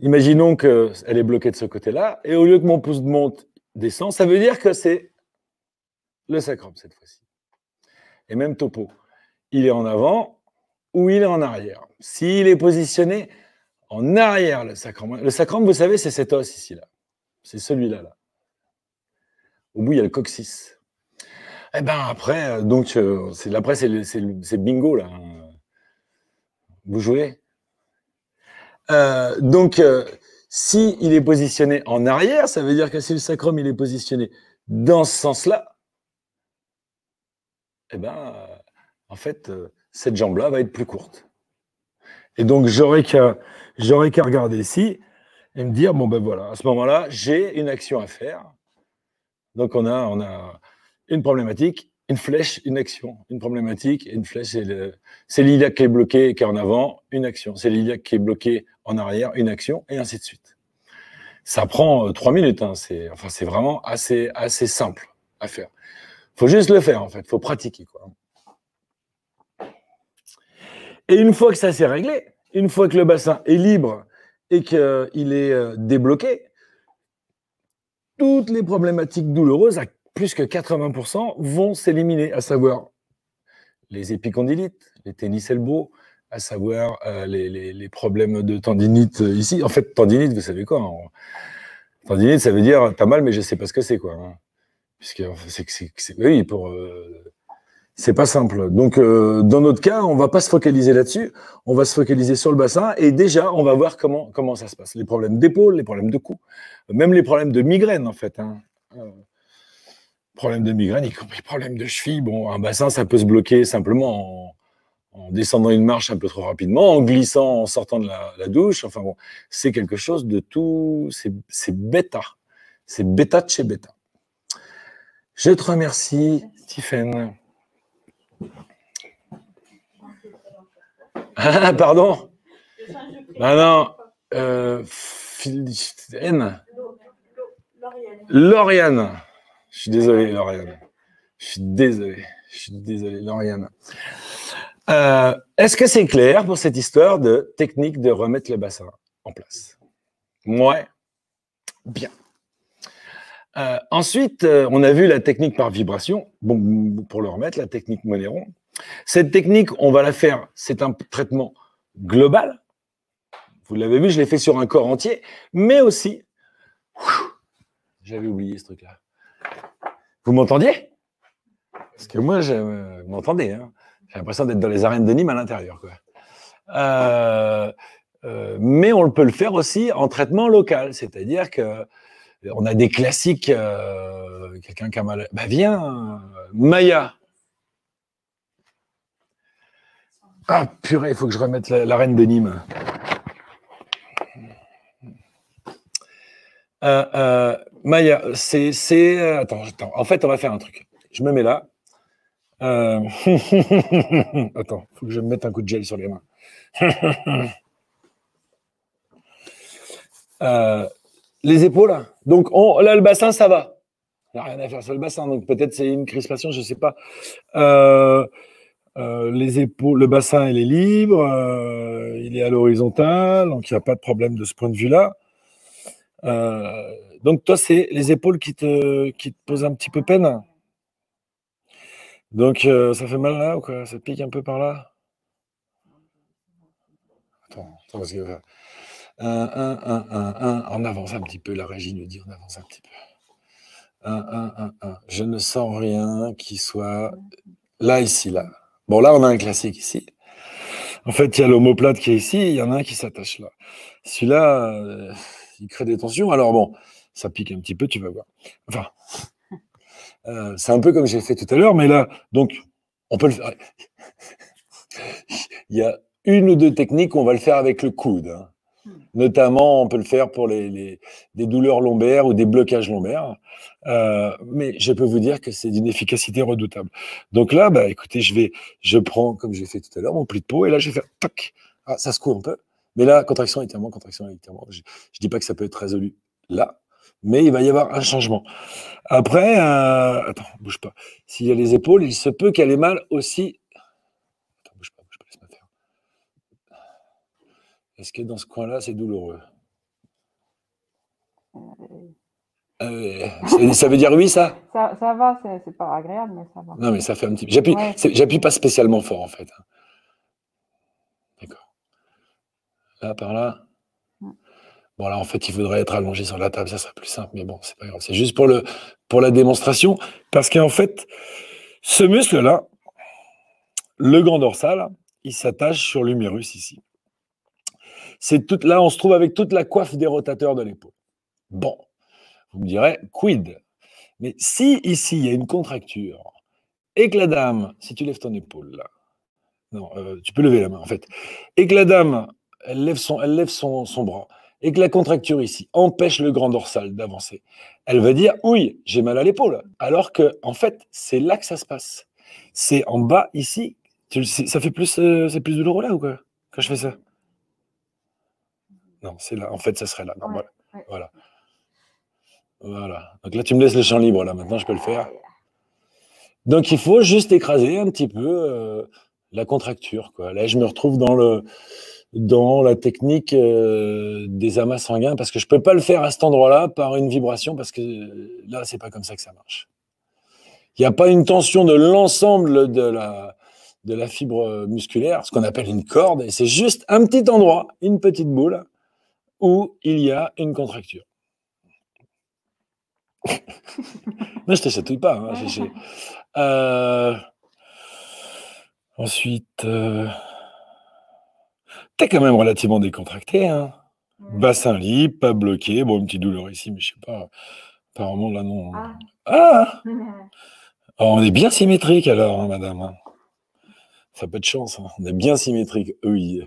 imaginons qu'elle est bloquée de ce côté-là, et au lieu que mon pouce monte, descend, ça veut dire que c'est le sacrum, cette fois-ci. Et même topo. Il est en avant ou il est en arrière. S'il est positionné en arrière, le sacrum. Le sacrum, vous savez, c'est cet os ici, là. C'est celui-là, là. Au bout, il y a le coccyx. Eh bien, après, donc, euh, c'est, après, c'est, le, c'est, le, c'est bingo, là. Vous jouez. Euh, donc, euh, si il est positionné en arrière, ça veut dire que si le sacrum, il est positionné dans ce sens-là, eh bien, euh, en fait, euh, cette jambe-là va être plus courte. Et donc, j'aurais qu'à, j'aurais qu'à regarder ici et me dire, bon, ben voilà, à ce moment-là, j'ai une action à faire. Donc, on a, on a une problématique, une flèche, une action. Une problématique, une flèche, c'est, le, c'est l'iliaque qui est bloqué et qui est en avant, une action. C'est l'iliaque qui est bloqué en arrière, une action, et ainsi de suite. Ça prend euh, trois minutes. Hein, c'est, enfin, c'est vraiment assez, assez simple à faire. Il faut juste le faire, en fait. Il faut pratiquer, quoi. Et une fois que ça s'est réglé, une fois que le bassin est libre et qu'il est débloqué, toutes les problématiques douloureuses, à plus que quatre-vingts pour cent, vont s'éliminer, à savoir les épicondylites, les tennis-elbows, à savoir euh, les, les, les problèmes de tendinite ici. En fait, tendinite, vous savez quoi, hein, tendinite, ça veut dire « t'as mal, mais je sais pas ce que c'est ». Hein, puisque c'est, c'est, c'est, oui, pour... Euh, c'est pas simple. Donc, euh, dans notre cas, on va pas se focaliser là-dessus. On va se focaliser sur le bassin et déjà, on va voir comment comment ça se passe. Les problèmes d'épaule, les problèmes de cou, même les problèmes de migraine, en fait. Hein. Euh, problèmes de migraine, y compris problèmes de cheville. Bon, un bassin, ça peut se bloquer simplement en, en descendant une marche un peu trop rapidement, en glissant, en sortant de la, la douche. Enfin bon, c'est quelque chose de tout... C'est, c'est bêta. C'est bêta de chez bêta. Je te remercie, Tiffen. Ah, pardon. Ah non. Euh, N. Lauriane. Je suis désolé, Lauriane. Je suis désolé. Je suis désolé, Lauriane. Euh, est-ce que c'est clair pour cette histoire de technique de remettre le bassin en place? Ouais. Bien. Euh, ensuite, euh, on a vu la technique par vibration, bon, pour le remettre, la technique Moneron. Cette technique, on va la faire, c'est un traitement global. Vous l'avez vu, je l'ai fait sur un corps entier, mais aussi… J'avais oublié ce truc-là. Vous m'entendiez? Parce que moi, je euh, m'entendais. Hein. J'ai l'impression d'être dans les arènes de Nîmes à l'intérieur. Euh, euh, mais on peut le faire aussi en traitement local, c'est-à-dire que on a des classiques. Euh, Quelqu'un qui a mal, bah viens, Maya. Ah purée, il faut que je remette l'arène de Nîmes. Euh, euh, Maya, c'est... Attends, attends, en fait, on va faire un truc. Je me mets là. Euh... attends, il faut que je me mette un coup de gel sur les mains. euh, les épaules, donc on... là, le bassin, ça va. Il n'y a rien à faire sur le bassin, donc peut-être c'est une crispation, je ne sais pas. Euh... Euh, les épaules, le bassin, il est libre, euh, il est à l'horizontale, donc il n'y a pas de problème de ce point de vue-là. Euh, donc toi, c'est les épaules qui te, qui te posent un petit peu peine. Donc euh, ça fait mal là ou quoi? Ça pique un peu par là? Attends, attends parce que euh, un, un, un, un, on avance un petit peu. La régie nous dit on avance un petit peu. Un, un, un, un. Je ne sens rien qui soit là ici là. Bon, là, on a un classique ici. En fait, il y a l'omoplate qui est ici, il y en a un qui s'attache là. Celui-là, euh, il crée des tensions. Alors bon, ça pique un petit peu, tu vas voir. Enfin, euh, c'est un peu comme j'ai fait tout à l'heure, mais là, donc, on peut le faire. Il y a une ou deux techniques, on va le faire avec le coude. Hein. Notamment, on peut le faire pour les, les, des douleurs lombaires ou des blocages lombaires. Euh, mais je peux vous dire que c'est d'une efficacité redoutable. Donc là, bah, écoutez, je vais, je prends, comme j'ai fait tout à l'heure, mon pli de peau, et là, je vais faire toc. Ah, ça secoue un peu. Mais là, contraction, étirement, contraction, étirement. Je ne dis pas que ça peut être résolu là, mais il va y avoir un changement. Après, euh, attends, bouge pas. S'il y a les épaules, il se peut qu'elle ait mal aussi. Attends, bouge pas, bouge pas, laisse-moi faire. Est-ce que dans ce coin-là, c'est douloureux? Euh, ça veut dire oui, ça, ça ça va, c'est pas agréable, mais ça va. Non, mais ça fait un petit peu. J'appuie ouais. Pas spécialement fort, en fait. D'accord. Là, par là. Bon, là, en fait, il faudrait être allongé sur la table, ça serait plus simple, mais bon, c'est pas grave. C'est juste pour, le, pour la démonstration, parce qu'en fait, ce muscle-là, le grand dorsal, il s'attache sur l'humérus ici. C'est tout, là, on se trouve avec toute la coiffe des rotateurs de l'épaule. Bon. Vous me direz, quid? Mais si ici, il y a une contracture, et que la dame, si tu lèves ton épaule, là, non, euh, tu peux lever la main, en fait, et que la dame, elle lève, son, elle lève son, son bras, et que la contracture ici empêche le grand dorsal d'avancer, elle va dire, oui, j'ai mal à l'épaule, alors que, en fait, c'est là que ça se passe. C'est en bas, ici, tu, ça fait plus, euh, c'est plus douloureux là, ou quoi, quand je fais ça? Non, c'est là, en fait, ça serait là. Non, voilà. Voilà. Voilà. Donc là, tu me laisses le champ libre. Là, maintenant, je peux le faire. Donc, il faut juste écraser un petit peu euh, la contracture, quoi. Là, je me retrouve dans, le, dans la technique euh, des amas sanguins parce que je ne peux pas le faire à cet endroit-là par une vibration parce que là, ce n'est pas comme ça que ça marche. Il n'y a pas une tension de l'ensemble de la, de la fibre musculaire, ce qu'on appelle une corde. Et c'est juste un petit endroit, une petite boule, où il y a une contracture. Non, je ne t'échatouille pas. Hein, j ai, j ai... Euh... Ensuite, euh... tu es quand même relativement décontracté. Hein, ouais. Bassin libre, pas bloqué. Bon, une petite douleur ici, mais je ne sais pas. Apparemment, là, non. Ah, ah alors, on est bien symétrique alors, hein, madame. Hein. Ça peut être chance. Hein. On est bien symétrique, oui.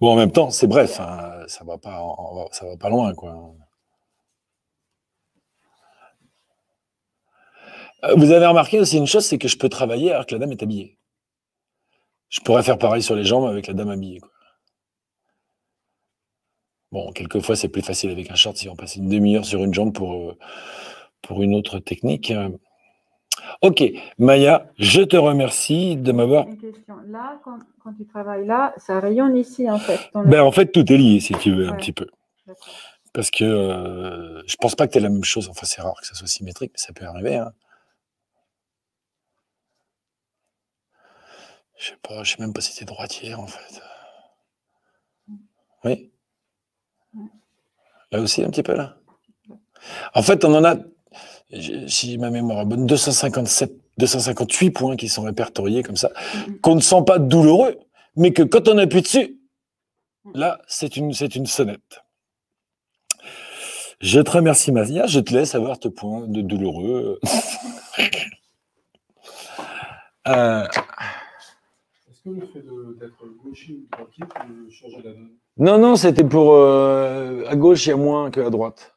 Bon, en même temps, c'est bref. Hein, ça ne va, va pas loin, quoi. Vous avez remarqué aussi une chose, c'est que je peux travailler alors que la dame est habillée. Je pourrais faire pareil sur les jambes avec la dame habillée, quoi. Bon, quelquefois, c'est plus facile avec un short si on passe une demi-heure sur une jambe pour, pour une autre technique. Ok, Maya, je te remercie de m'avoir... Une question. Là, quand, quand tu travailles là, ça rayonne ici, en fait. Ton... Ben, en fait, tout est lié, si tu veux, ouais. Un petit peu. Parce que euh, je pense pas que tu aies la même chose. Enfin, c'est rare que ça soit symétrique, mais ça peut arriver. Hein. Je sais pas, je sais même pas si tu es droitière, en fait. Oui. Là aussi, un petit peu, là. En fait, on en a, si ma mémoire est bonne, deux cent cinquante-sept, deux cent cinquante-huit points qui sont répertoriés comme ça, mm-hmm. qu'on ne sent pas douloureux, mais que quand on appuie dessus, là, c'est une, c'est une sonnette. Je te remercie, Maria. Je te laisse avoir ce point de douloureux. euh... Est-ce que le fait d'être gaucher ou droitier peut changer la donne? Non, non, c'était pour... Euh, à gauche, il y a moins qu'à droite.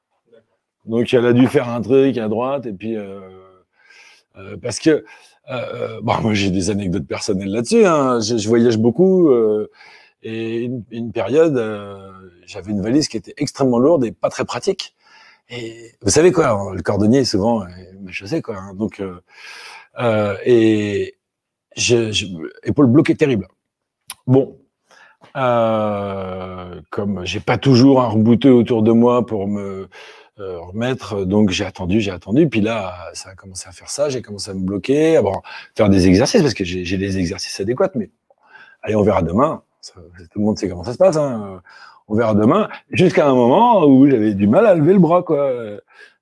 Donc, elle a dû faire un truc à droite. Et puis, euh, euh, parce que... Euh, bon, moi, j'ai des anecdotes personnelles là-dessus. Hein. Je, je voyage beaucoup. Euh, et une, une période, euh, j'avais une valise qui était extrêmement lourde et pas très pratique. Et vous savez quoi, le cordonnier est souvent ma chaussée, quoi. Hein, donc, euh, euh, et je, je, épaule bloquée terrible. Bon, euh, comme j'ai pas toujours un rebouteux autour de moi pour me euh, remettre, donc j'ai attendu, j'ai attendu. Puis là, ça a commencé à faire ça, j'ai commencé à me bloquer, à bon, faire des exercices parce que j'ai des exercices adéquats. Mais bon, allez, on verra demain. Ça, tout le monde sait comment ça se passe, hein. On verra demain, jusqu'à un moment où j'avais du mal à lever le bras, quoi.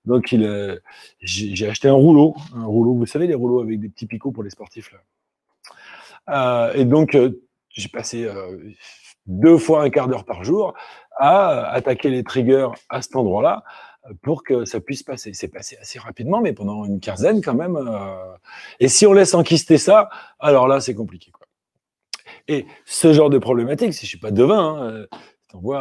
Donc il, euh, j'ai acheté un rouleau, un rouleau, vous savez, les rouleaux avec des petits picots pour les sportifs, là. Euh, et donc, euh, j'ai passé euh, deux fois un quart d'heure par jour à attaquer les triggers à cet endroit-là pour que ça puisse passer. C'est passé assez rapidement, mais pendant une quinzaine quand même. Euh... Et si on laisse enquister ça, alors là, c'est compliqué, quoi. Et ce genre de problématique, si je ne suis pas devin, hein,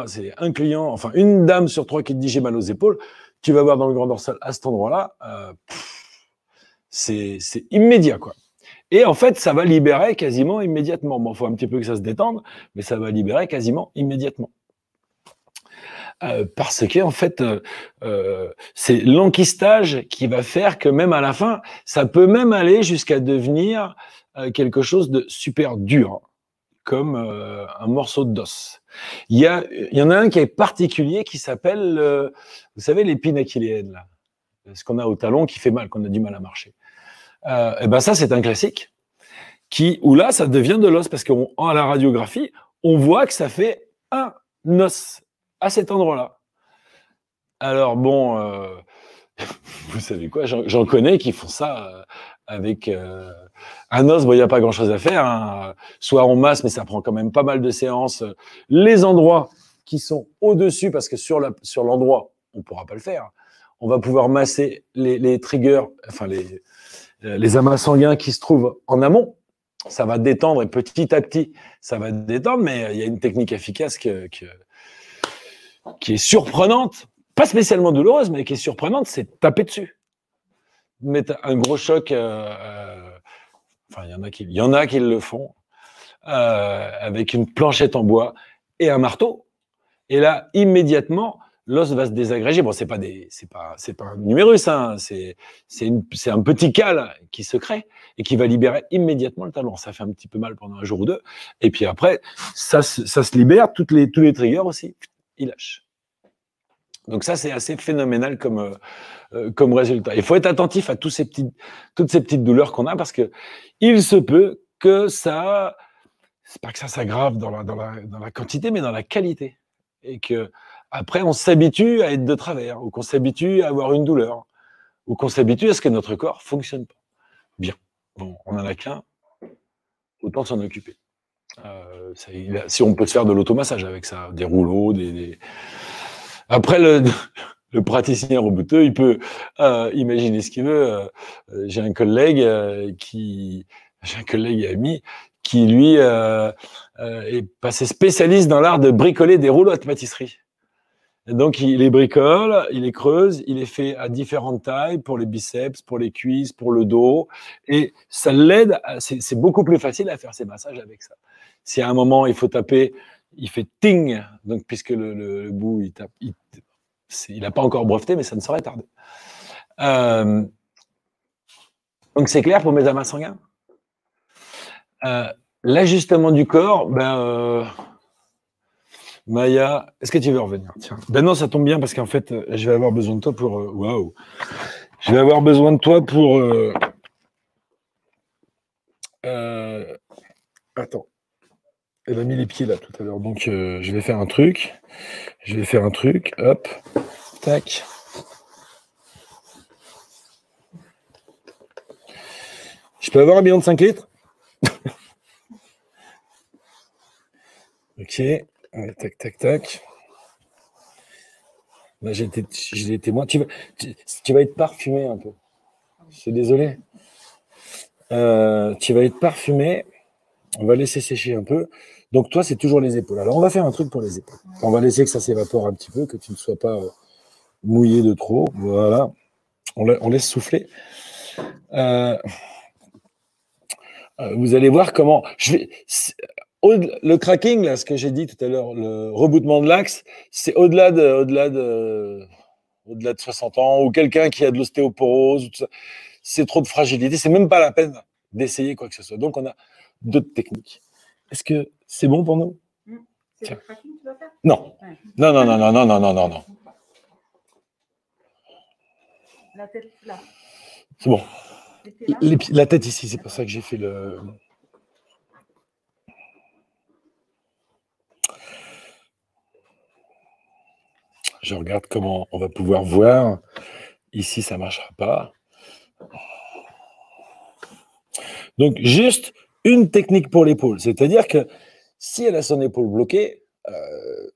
c'est un client, enfin une dame sur trois qui te dit j'ai mal aux épaules, tu vas voir dans le grand dorsal à cet endroit-là, euh, c'est immédiat, quoi. Et en fait, ça va libérer quasiment immédiatement. Bon, il faut un petit peu que ça se détende, mais ça va libérer quasiment immédiatement. Euh, parce que en fait, euh, euh, c'est l'enquistage qui va faire que même à la fin, ça peut même aller jusqu'à devenir euh, quelque chose de super dur. Comme euh, un morceau d'os. Il y, a, il y en a un qui est particulier qui s'appelle, euh, vous savez, l'épine achilléenne, là, ce qu'on a au talon qui fait mal, qu'on a du mal à marcher. Euh, et ben ça, c'est un classique qui, où là, ça devient de l'os parce qu'à la radiographie, on voit que ça fait un os à cet endroit-là. Alors bon, euh, vous savez quoi, j'en connais qui font ça. Euh, avec euh, un os, bon, il n'y a pas grand-chose à faire, hein. Soit on masse, mais ça prend quand même pas mal de séances. Les endroits qui sont au-dessus, parce que sur l'endroit, sur on ne pourra pas le faire, on va pouvoir masser les, les triggers, enfin les, les amas sanguins qui se trouvent en amont. Ça va détendre, et petit à petit, ça va détendre, mais il y a une technique efficace que, que, qui est surprenante, pas spécialement douloureuse, mais qui est surprenante, c'est de taper dessus. Mettre un gros choc, euh, euh, enfin il y en a qui, il y en a qui le font, euh, avec une planchette en bois et un marteau. Et là, immédiatement, l'os va se désagréger. Bon, c'est pas des, c'est pas, c'est pas un numérus, hein, c'est, c'est un petit cal qui se crée et qui va libérer immédiatement le talon. Ça fait un petit peu mal pendant un jour ou deux. Et puis après, ça, ça se libère, toutes les, tous les triggers aussi, ils lâchent. Donc ça, c'est assez phénoménal comme, euh, comme résultat. Il faut être attentif à tous ces petits, toutes ces petites douleurs qu'on a parce que il se peut que ça, c'est pas que ça s'aggrave dans la, dans, la, dans la quantité, mais dans la qualité. Et que après, on s'habitue à être de travers, ou qu'on s'habitue à avoir une douleur, ou qu'on s'habitue à ce que notre corps ne fonctionne pas. Bien, bon, on en a qu'un, autant s'en occuper. Euh, ça, il a, si on peut se faire de l'automassage avec ça, des rouleaux, des... des... Après, le, le praticien rebouteux, il peut euh, imaginer ce qu'il veut. Euh, j'ai un collègue euh, qui, j'ai un collègue ami qui, lui, euh, euh, est passé spécialiste dans l'art de bricoler des rouleaux de pâtisserie. Et donc, il les bricole, il les creuse, il les fait à différentes tailles pour les biceps, pour les cuisses, pour le dos. Et ça l'aide, c'est beaucoup plus facile à faire ses massages avec ça. Si à un moment, il faut taper... Il fait ting, donc puisque le, le, le bout, il tape, il n'a pas encore breveté, mais ça ne saurait tarder. Euh, donc c'est clair pour mes amas sanguins. Euh, L'ajustement du corps, ben, euh, Maya, est-ce que tu veux revenir? Tiens. Ben non, ça tombe bien parce qu'en fait, je vais avoir besoin de toi pour... Waouh wow. Je vais avoir besoin de toi pour... Euh... Euh... Attends. Elle a mis les pieds là tout à l'heure. Donc, euh, je vais faire un truc. Je vais faire un truc. Hop. Tac. Je peux avoir un bilan de cinq litres? Ok. Ouais, tac, tac, tac. Là, j'ai des témoins. Tu vas, tu, tu vas être parfumé un peu. Je suis désolé. Euh, tu vas être parfumé. On va laisser sécher un peu. Donc, toi, c'est toujours les épaules. Alors, on va faire un truc pour les épaules. On va laisser que ça s'évapore un petit peu, que tu ne sois pas euh, mouillé de trop. Voilà. On, la, on laisse souffler. Euh, euh, vous allez voir comment... Je vais, le cracking, là, ce que j'ai dit tout à l'heure, le reboutement de l'axe, c'est au-delà de, au-delà de, au-delà de soixante ans, ou quelqu'un qui a de l'ostéoporose, c'est trop de fragilité, c'est même pas la peine d'essayer quoi que ce soit. Donc, on a d'autres techniques. Est-ce que c'est bon pour nous? C'est le cracking que tu vas faire? Non. Ouais. Non, non, non, non, non, non, non, non, non. La tête là. C'est bon. Là. Les, la tête ici, c'est pour ça que j'ai fait le... Je regarde comment on va pouvoir voir. Ici, ça ne marchera pas. Donc, juste une technique pour l'épaule. C'est-à-dire que si elle a son épaule bloquée, euh,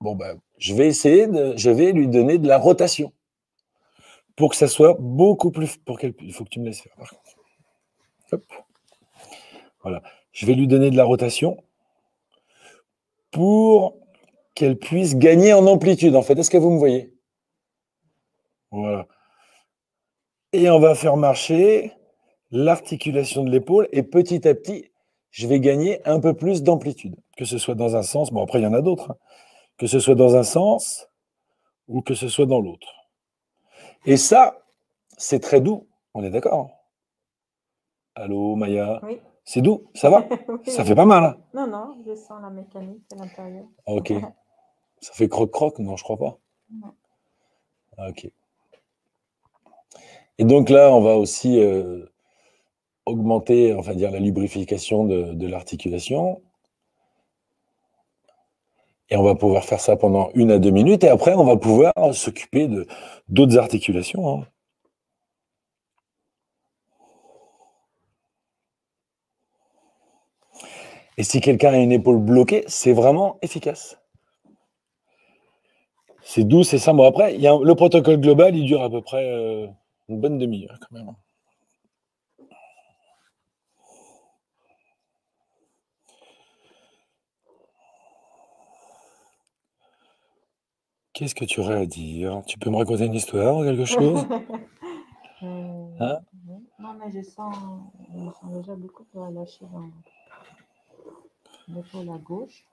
bon ben, je vais essayer de, je vais lui donner de la rotation pour que ça soit beaucoup plus. Pour qu'elle, il faut que tu me laisses faire. Par contre. Hop. Voilà. Je vais lui donner de la rotation pour qu'elle puisse gagner en amplitude, en fait. Est-ce que vous me voyez? Voilà. Et on va faire marcher l'articulation de l'épaule, et petit à petit, je vais gagner un peu plus d'amplitude, que ce soit dans un sens, bon après il y en a d'autres, hein. Que ce soit dans un sens, ou que ce soit dans l'autre. Et ça, c'est très doux, on est d'accord? Allô, Maya? Oui. C'est doux, ça va? Oui. Ça fait pas mal. Hein. Non, non, je sens la mécanique à l'intérieur. Ok. Ça fait croc-croc? Non, je crois pas. Non. Ok. Et donc là, on va aussi euh, augmenter, enfin dire, la lubrification de, de l'articulation. Et on va pouvoir faire ça pendant une à deux minutes. Et après, on va pouvoir s'occuper de d'autres articulations. Hein. Et si quelqu'un a une épaule bloquée, c'est vraiment efficace. C'est doux, c'est simple. Bon, après, il y a un, le protocole global, il dure à peu près euh, une bonne demi-heure quand même. Qu'est-ce que tu aurais à dire? Tu peux me raconter une histoire ou quelque chose? Hein? Non, mais je sens, je sens déjà beaucoup de relâcher dans... L'épaule à gauche.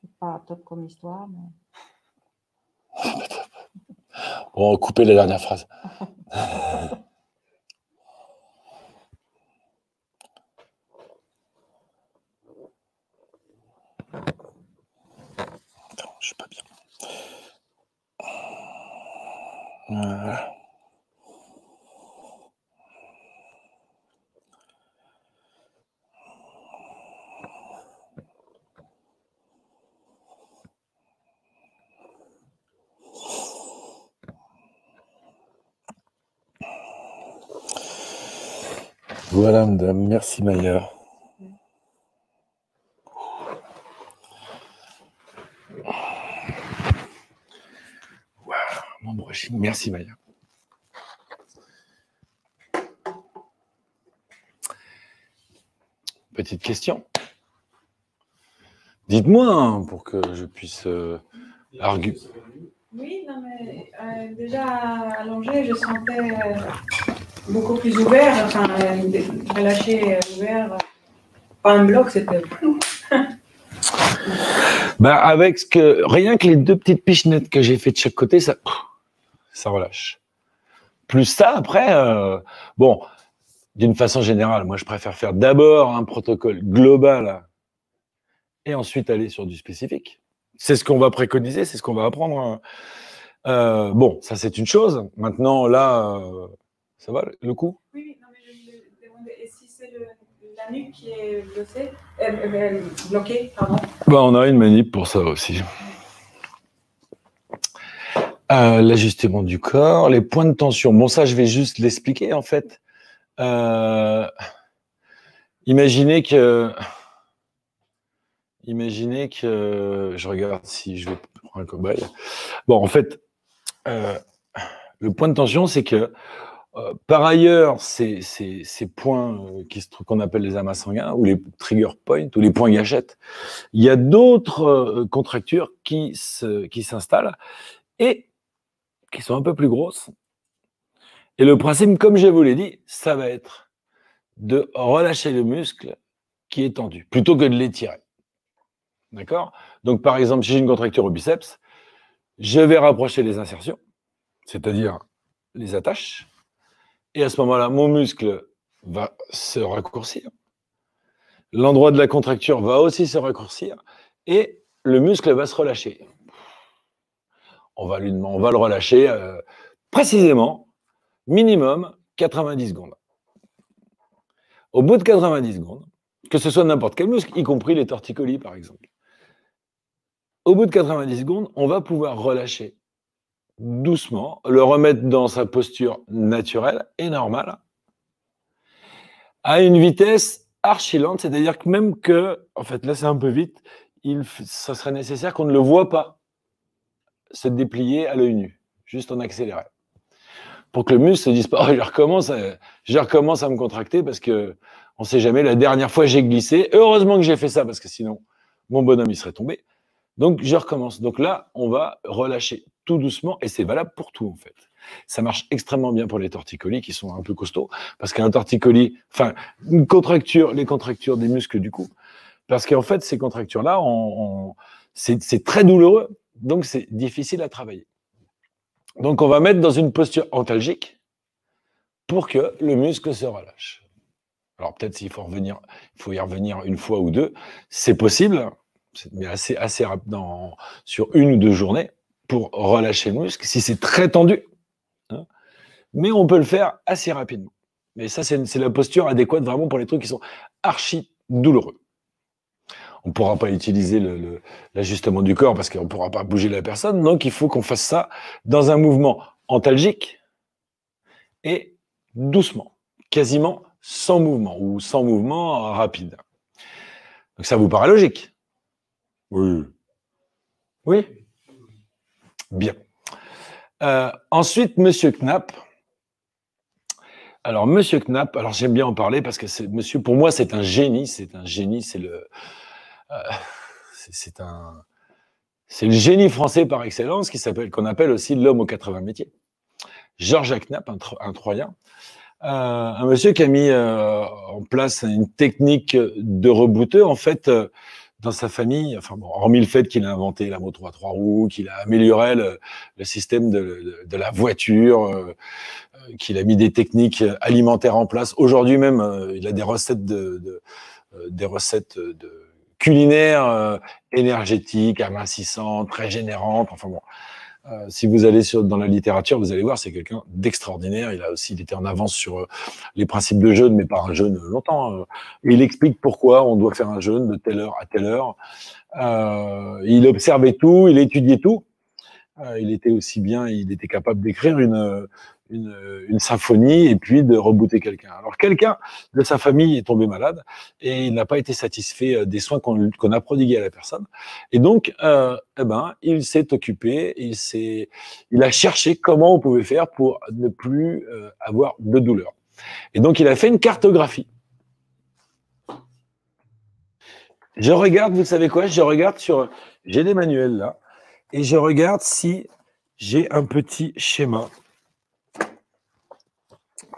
C'est pas top comme histoire, mais... Bon, on va couper la dernière phrase. Attends, je suis pas bien. Voilà. Voilà, madame. Merci, Maya. Waouh, mon brushing. Merci, Maya. Petite question. Dites-moi hein, pour que je puisse euh, arguer. Oui, non, mais euh, déjà allongée, je sentais... Euh... beaucoup plus ouvert, enfin, relâché, ouvert. Pas un bloc, c'était... Bah avec ce que... Rien que les deux petites pichenettes que j'ai fait de chaque côté, ça... Ça relâche. Plus ça, après... Euh... Bon, d'une façon générale, moi, je préfère faire d'abord un protocole global et ensuite aller sur du spécifique. C'est ce qu'on va préconiser, c'est ce qu'on va apprendre. Euh, bon, ça c'est une chose. Maintenant, là, euh, ça va le coup? Oui, non, mais je me demandais, et si c'est la nuque qui est bloquée, euh, euh, bloquée pardon. Bah, on a une manip pour ça aussi. Euh, l'ajustement du corps, les points de tension. Bon, ça, je vais juste l'expliquer, en fait. Euh, imaginez que... Imaginez que... Je regarde si je vais prendre un cobaye. Bon, en fait, euh, le point de tension, c'est que, euh, par ailleurs, ces, ces, ces points euh, qu'on appelle les amas sanguins, ou les trigger points, ou les points gâchettes, il y a d'autres euh, contractures qui s'installent et qui sont un peu plus grosses. Et le principe, comme je vous l'ai dit, ça va être de relâcher le muscle qui est tendu, plutôt que de l'étirer. D'accord? Donc, par exemple, si j'ai une contracture au biceps, je vais rapprocher les insertions, c'est-à-dire les attaches, et à ce moment-là, mon muscle va se raccourcir. L'endroit de la contracture va aussi se raccourcir, et le muscle va se relâcher. On va, lui, on va le relâcher euh, précisément, minimum, quatre-vingt-dix secondes. Au bout de quatre-vingt-dix secondes, que ce soit n'importe quel muscle, y compris les torticolis par exemple, au bout de quatre-vingt-dix secondes, on va pouvoir relâcher doucement, le remettre dans sa posture naturelle et normale, à une vitesse archi lente, c'est-à-dire que même que, en fait là c'est un peu vite, il, ça serait nécessaire qu'on ne le voit pas se déplier à l'œil nu, juste en accéléré. Pour que le muscle ne se dise pas, oh, je, recommence à, je recommence à me contracter parce que on ne sait jamais, la dernière fois j'ai glissé, heureusement que j'ai fait ça parce que sinon mon bonhomme il serait tombé. Donc je recommence. Donc là, on va relâcher tout doucement et c'est valable pour tout en fait. Ça marche extrêmement bien pour les torticolis qui sont un peu costauds parce qu'un torticolis, enfin une contracture, les contractures des muscles du cou, parce qu'en fait ces contractures-là, c'est très douloureux. Donc, c'est difficile à travailler. Donc, on va mettre dans une posture antalgique pour que le muscle se relâche. Alors, peut-être s'il faut, faut y revenir une fois ou deux, c'est possible, mais assez, assez rapide, sur une ou deux journées, pour relâcher le muscle, si c'est très tendu. Hein, mais on peut le faire assez rapidement. Mais ça, c'est la posture adéquate vraiment pour les trucs qui sont archi douloureux. On ne pourra pas utiliser l'ajustement du corps parce qu'on ne pourra pas bouger la personne. Donc, il faut qu'on fasse ça dans un mouvement antalgique et doucement, quasiment sans mouvement ou sans mouvement rapide. Donc, ça vous paraît logique? Oui. Oui? Bien. Euh, ensuite, Monsieur Knap. Alors, Monsieur Knap, alors j'aime bien en parler parce que monsieur, pour moi, c'est un génie. C'est un génie, c'est le... C'est un, c'est le génie français par excellence qui s'appelle, qu'on appelle aussi l'homme aux quatre-vingts métiers. Georges Knap, un, un Troyen, euh, un monsieur qui a mis euh, en place une technique de rebouteux en fait euh, dans sa famille. Enfin bon, hormis le fait qu'il a inventé la moto à trois roues, qu'il a amélioré le, le système de, de, de la voiture, euh, euh, qu'il a mis des techniques alimentaires en place. Aujourd'hui même, euh, il a des recettes de, de euh, des recettes de culinaire, euh, énergétique, amincissante, régénérante. Enfin bon, euh, si vous allez sur, dans la littérature, vous allez voir, c'est quelqu'un d'extraordinaire. Il a aussi, il était en avance sur euh, les principes de jeûne, mais pas un jeûne longtemps. Euh, il explique pourquoi on doit faire un jeûne de telle heure à telle heure. Euh, il observait tout, il étudiait tout. Euh, il était aussi bien, il était capable d'écrire une, une, une symphonie et puis de rebooter quelqu'un. Alors, quelqu'un de sa famille est tombé malade et il n'a pas été satisfait des soins qu'on qu'on a prodigués à la personne. Et donc, euh, eh ben, il s'est occupé, il, s'est, il a cherché comment on pouvait faire pour ne plus euh, avoir de douleur. Et donc, il a fait une cartographie. Je regarde, vous savez quoi? Je regarde sur... J'ai des manuels là. Et je regarde si j'ai un petit schéma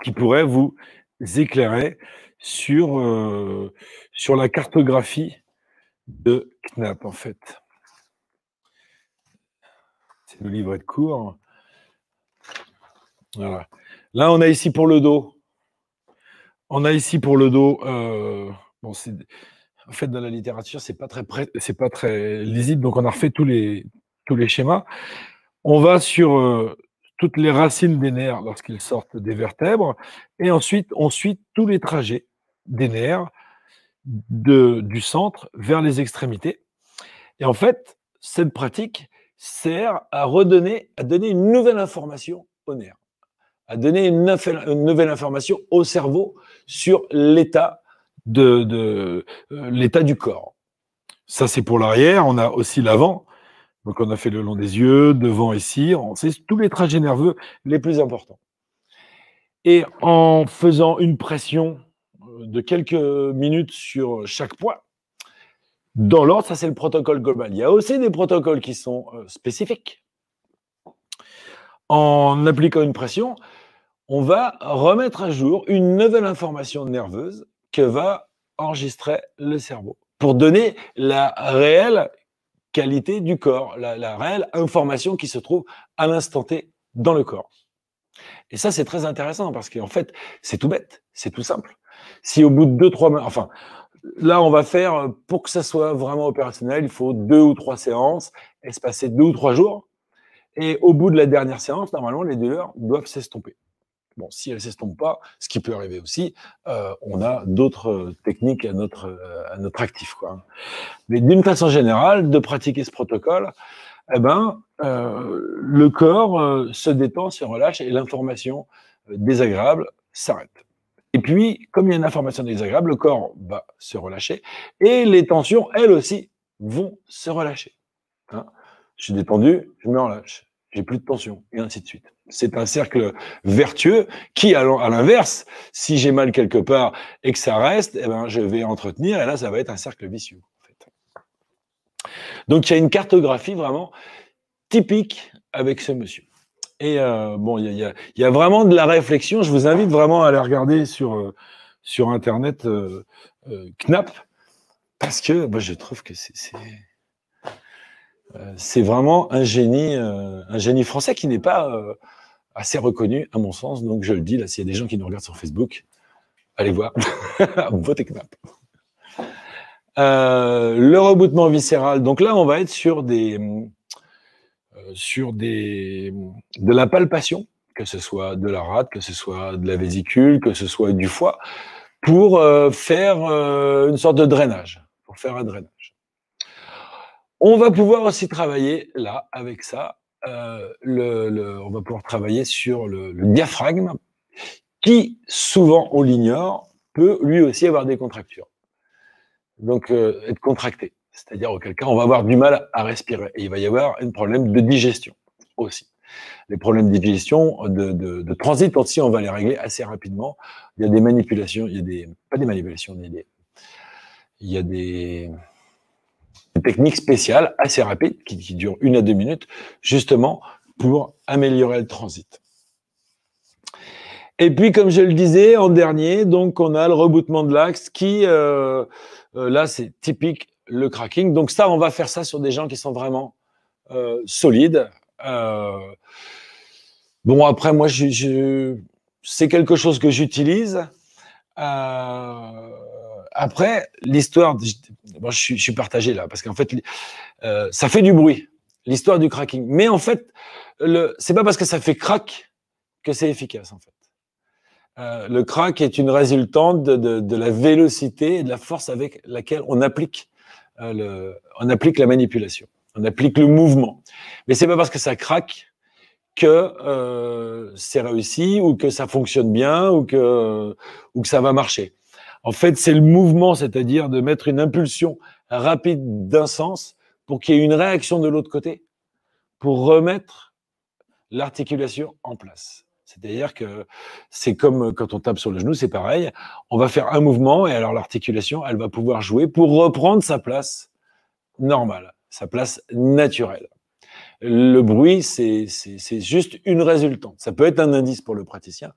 qui pourrait vous éclairer sur, euh, sur la cartographie de Knap, en fait. C'est le livret de cours. Voilà. Là, on a ici pour le dos. On a ici pour le dos... Euh, bon, c'est... en fait, dans la littérature, c'est pas très pré... c'est pas très lisible, donc on a refait tous les, tous les schémas. On va sur euh, toutes les racines des nerfs lorsqu'ils sortent des vertèbres, et ensuite, on suit tous les trajets des nerfs de, du centre vers les extrémités. Et en fait, cette pratique sert à redonner, à donner une nouvelle information aux nerfs, à donner une, une nouvelle information au cerveau sur l'état de, de euh, l'état du corps. Ça, c'est pour l'arrière. On a aussi l'avant. Donc, on a fait le long des yeux, devant et cire. C'est tous les trajets nerveux les plus importants. Et en faisant une pression de quelques minutes sur chaque point, dans l'ordre, ça c'est le protocole global. Il y a aussi des protocoles qui sont euh, spécifiques. En appliquant une pression, on va remettre à jour une nouvelle information nerveuse que va enregistrer le cerveau pour donner la réelle qualité du corps, la, la réelle information qui se trouve à l'instant T dans le corps. Et ça, c'est très intéressant parce qu'en fait, c'est tout bête, c'est tout simple. Si au bout de deux, trois... Enfin, là, on va faire, pour que ça soit vraiment opérationnel, il faut deux ou trois séances, espacées deux ou trois jours. Et au bout de la dernière séance, normalement, les douleurs doivent s'estomper. Bon, si elles ne s'estompent pas, ce qui peut arriver aussi, euh, on a d'autres techniques à notre, euh, à notre actif, quoi. Mais d'une façon générale, de pratiquer ce protocole, eh ben, euh, le corps euh, se détend, se relâche et l'information euh, désagréable s'arrête. Et puis, comme il y a une information désagréable, le corps va se relâcher et les tensions, elles aussi, vont se relâcher. Hein, je suis détendu, je me relâche, j'ai plus de tension, et ainsi de suite. C'est un cercle vertueux qui, à l'inverse, si j'ai mal quelque part et que ça reste, eh ben, je vais entretenir, et là, ça va être un cercle vicieux, en fait. Donc, il y a une cartographie vraiment typique avec ce monsieur. Et euh, bon, il y, y, y a vraiment de la réflexion. Je vous invite vraiment à aller regarder sur, euh, sur Internet euh, euh, Knap, parce que bah, je trouve que c'est... C'est vraiment un génie, euh, un génie français qui n'est pas euh, assez reconnu, à mon sens. Donc, je le dis, là, s'il y a des gens qui nous regardent sur Facebook, allez voir. Votez Knap. Euh, le reboutement viscéral. Donc là, on va être sur des, euh, sur des, de la palpation, que ce soit de la rate, que ce soit de la vésicule, que ce soit du foie, pour euh, faire euh, une sorte de drainage, pour faire un drainage. On va pouvoir aussi travailler, là, avec ça, euh, le, le, on va pouvoir travailler sur le, le diaphragme, qui, souvent, on l'ignore, peut lui aussi avoir des contractures. Donc, euh, être contracté, c'est-à-dire auquel cas, on va avoir du mal à respirer. Et il va y avoir un problème de digestion aussi. Les problèmes de digestion, de, de, de transit aussi, on va les régler assez rapidement. Il y a des manipulations, il y a des... Pas des manipulations, il y a des... Il y a des technique spéciale assez rapide qui, qui dure une à deux minutes justement pour améliorer le transit. Et puis comme je le disais en dernier, donc on a le reboutement de l'axe qui euh, là c'est typique le cracking. Donc ça on va faire ça sur des gens qui sont vraiment euh, solides. Euh, bon après moi je, je, c'est quelque chose que j'utilise. Euh, Après, l'histoire, bon, je, suis, je suis partagé là, parce qu'en fait, euh, ça fait du bruit, l'histoire du cracking. Mais en fait, c'est pas parce que ça fait crack que c'est efficace, en fait. Euh, le crack est une résultante de, de, de la vélocité et de la force avec laquelle on applique, euh, le, on applique la manipulation, on applique le mouvement. Mais c'est pas parce que ça craque que euh, c'est réussi ou que ça fonctionne bien ou que, ou que ça va marcher. En fait, c'est le mouvement, c'est-à-dire de mettre une impulsion rapide d'un sens pour qu'il y ait une réaction de l'autre côté, pour remettre l'articulation en place. C'est-à-dire que c'est comme quand on tape sur le genou, c'est pareil. On va faire un mouvement et alors l'articulation, elle va pouvoir jouer pour reprendre sa place normale, sa place naturelle. Le bruit, c'est c'est juste une résultante. Ça peut être un indice pour le praticien,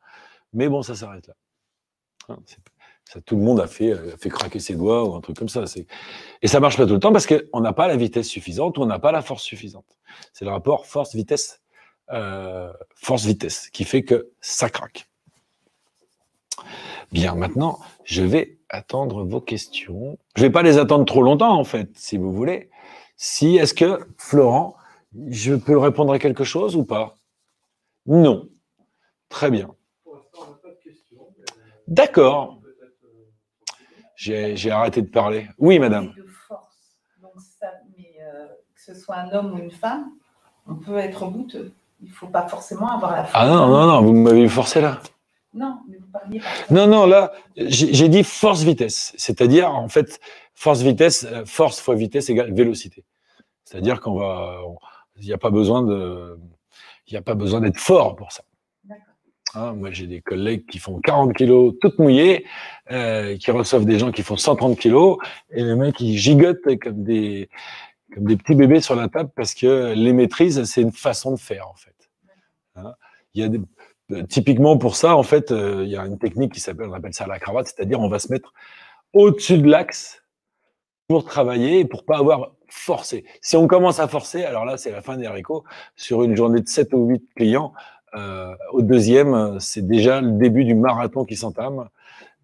mais bon, ça s'arrête là. Hein, c'est pas... Ça, tout le monde a fait, a fait craquer ses doigts ou un truc comme ça. Et ça marche pas tout le temps parce qu'on n'a pas la vitesse suffisante ou on n'a pas la force suffisante. C'est le rapport force-vitesse euh, force-vitesse qui fait que ça craque. Bien, maintenant, je vais attendre vos questions. Je ne vais pas les attendre trop longtemps, en fait, si vous voulez. Si, est-ce que, Florent, je peux répondre à quelque chose ou pas? Non. Très bien. Pour l'instant, on n'a pas de questions. Mais... D'accord. J'ai arrêté de parler. Oui, madame. De force. Donc ça, mais, euh, que ce soit un homme ou une femme, on peut être rebouteux. Il ne faut pas forcément avoir la force. Ah non, non, non, vous m'avez forcé là. Non, mais vous parliez pas. Non, non, là, j'ai dit force-vitesse. C'est-à-dire, en fait, force-vitesse, force fois vitesse égale vélocité. C'est-à-dire qu'on va... Il n'y a pas besoin de... Il n'y a pas besoin d'être fort pour ça. Hein, moi, j'ai des collègues qui font quarante kilos, toutes mouillées, euh, qui reçoivent des gens qui font cent trente kilos, et les mecs, ils gigotent comme des, comme des petits bébés sur la table parce que les maîtrises, c'est une façon de faire, en fait. Hein, il y a des, euh, typiquement, pour ça, en fait, euh, il y a une technique qui s'appelle, on appelle ça la cravate, c'est-à-dire, on va se mettre au-dessus de l'axe pour travailler et pour pas avoir forcé. Si on commence à forcer, alors là, c'est la fin des haricots. Sur une journée de sept ou huit clients, Euh, au deuxième, c'est déjà le début du marathon qui s'entame.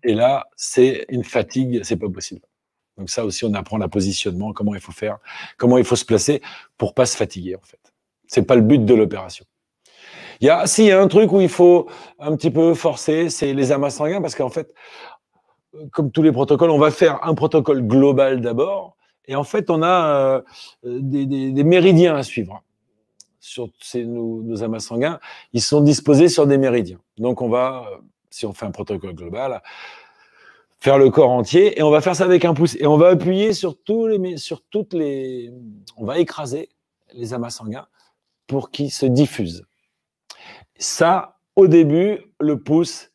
Et là, c'est une fatigue, c'est pas possible. Donc ça aussi, on apprend le positionnement, comment il faut faire, comment il faut se placer pour pas se fatiguer, en fait. C'est pas le but de l'opération. Il y a, si, il y a un truc où il faut un petit peu forcer, c'est les amas sanguins, parce qu'en fait, comme tous les protocoles, on va faire un protocole global d'abord. Et en fait, on a euh, des, des, des méridiens à suivre. Sur ces, nos, nos amas sanguins, ils sont disposés sur des méridiens. Donc, on va, si on fait un protocole global, faire le corps entier, et on va faire ça avec un pouce. Et on va appuyer sur, tous les, sur toutes les... On va écraser les amas sanguins pour qu'ils se diffusent. Ça, au début, le pouce,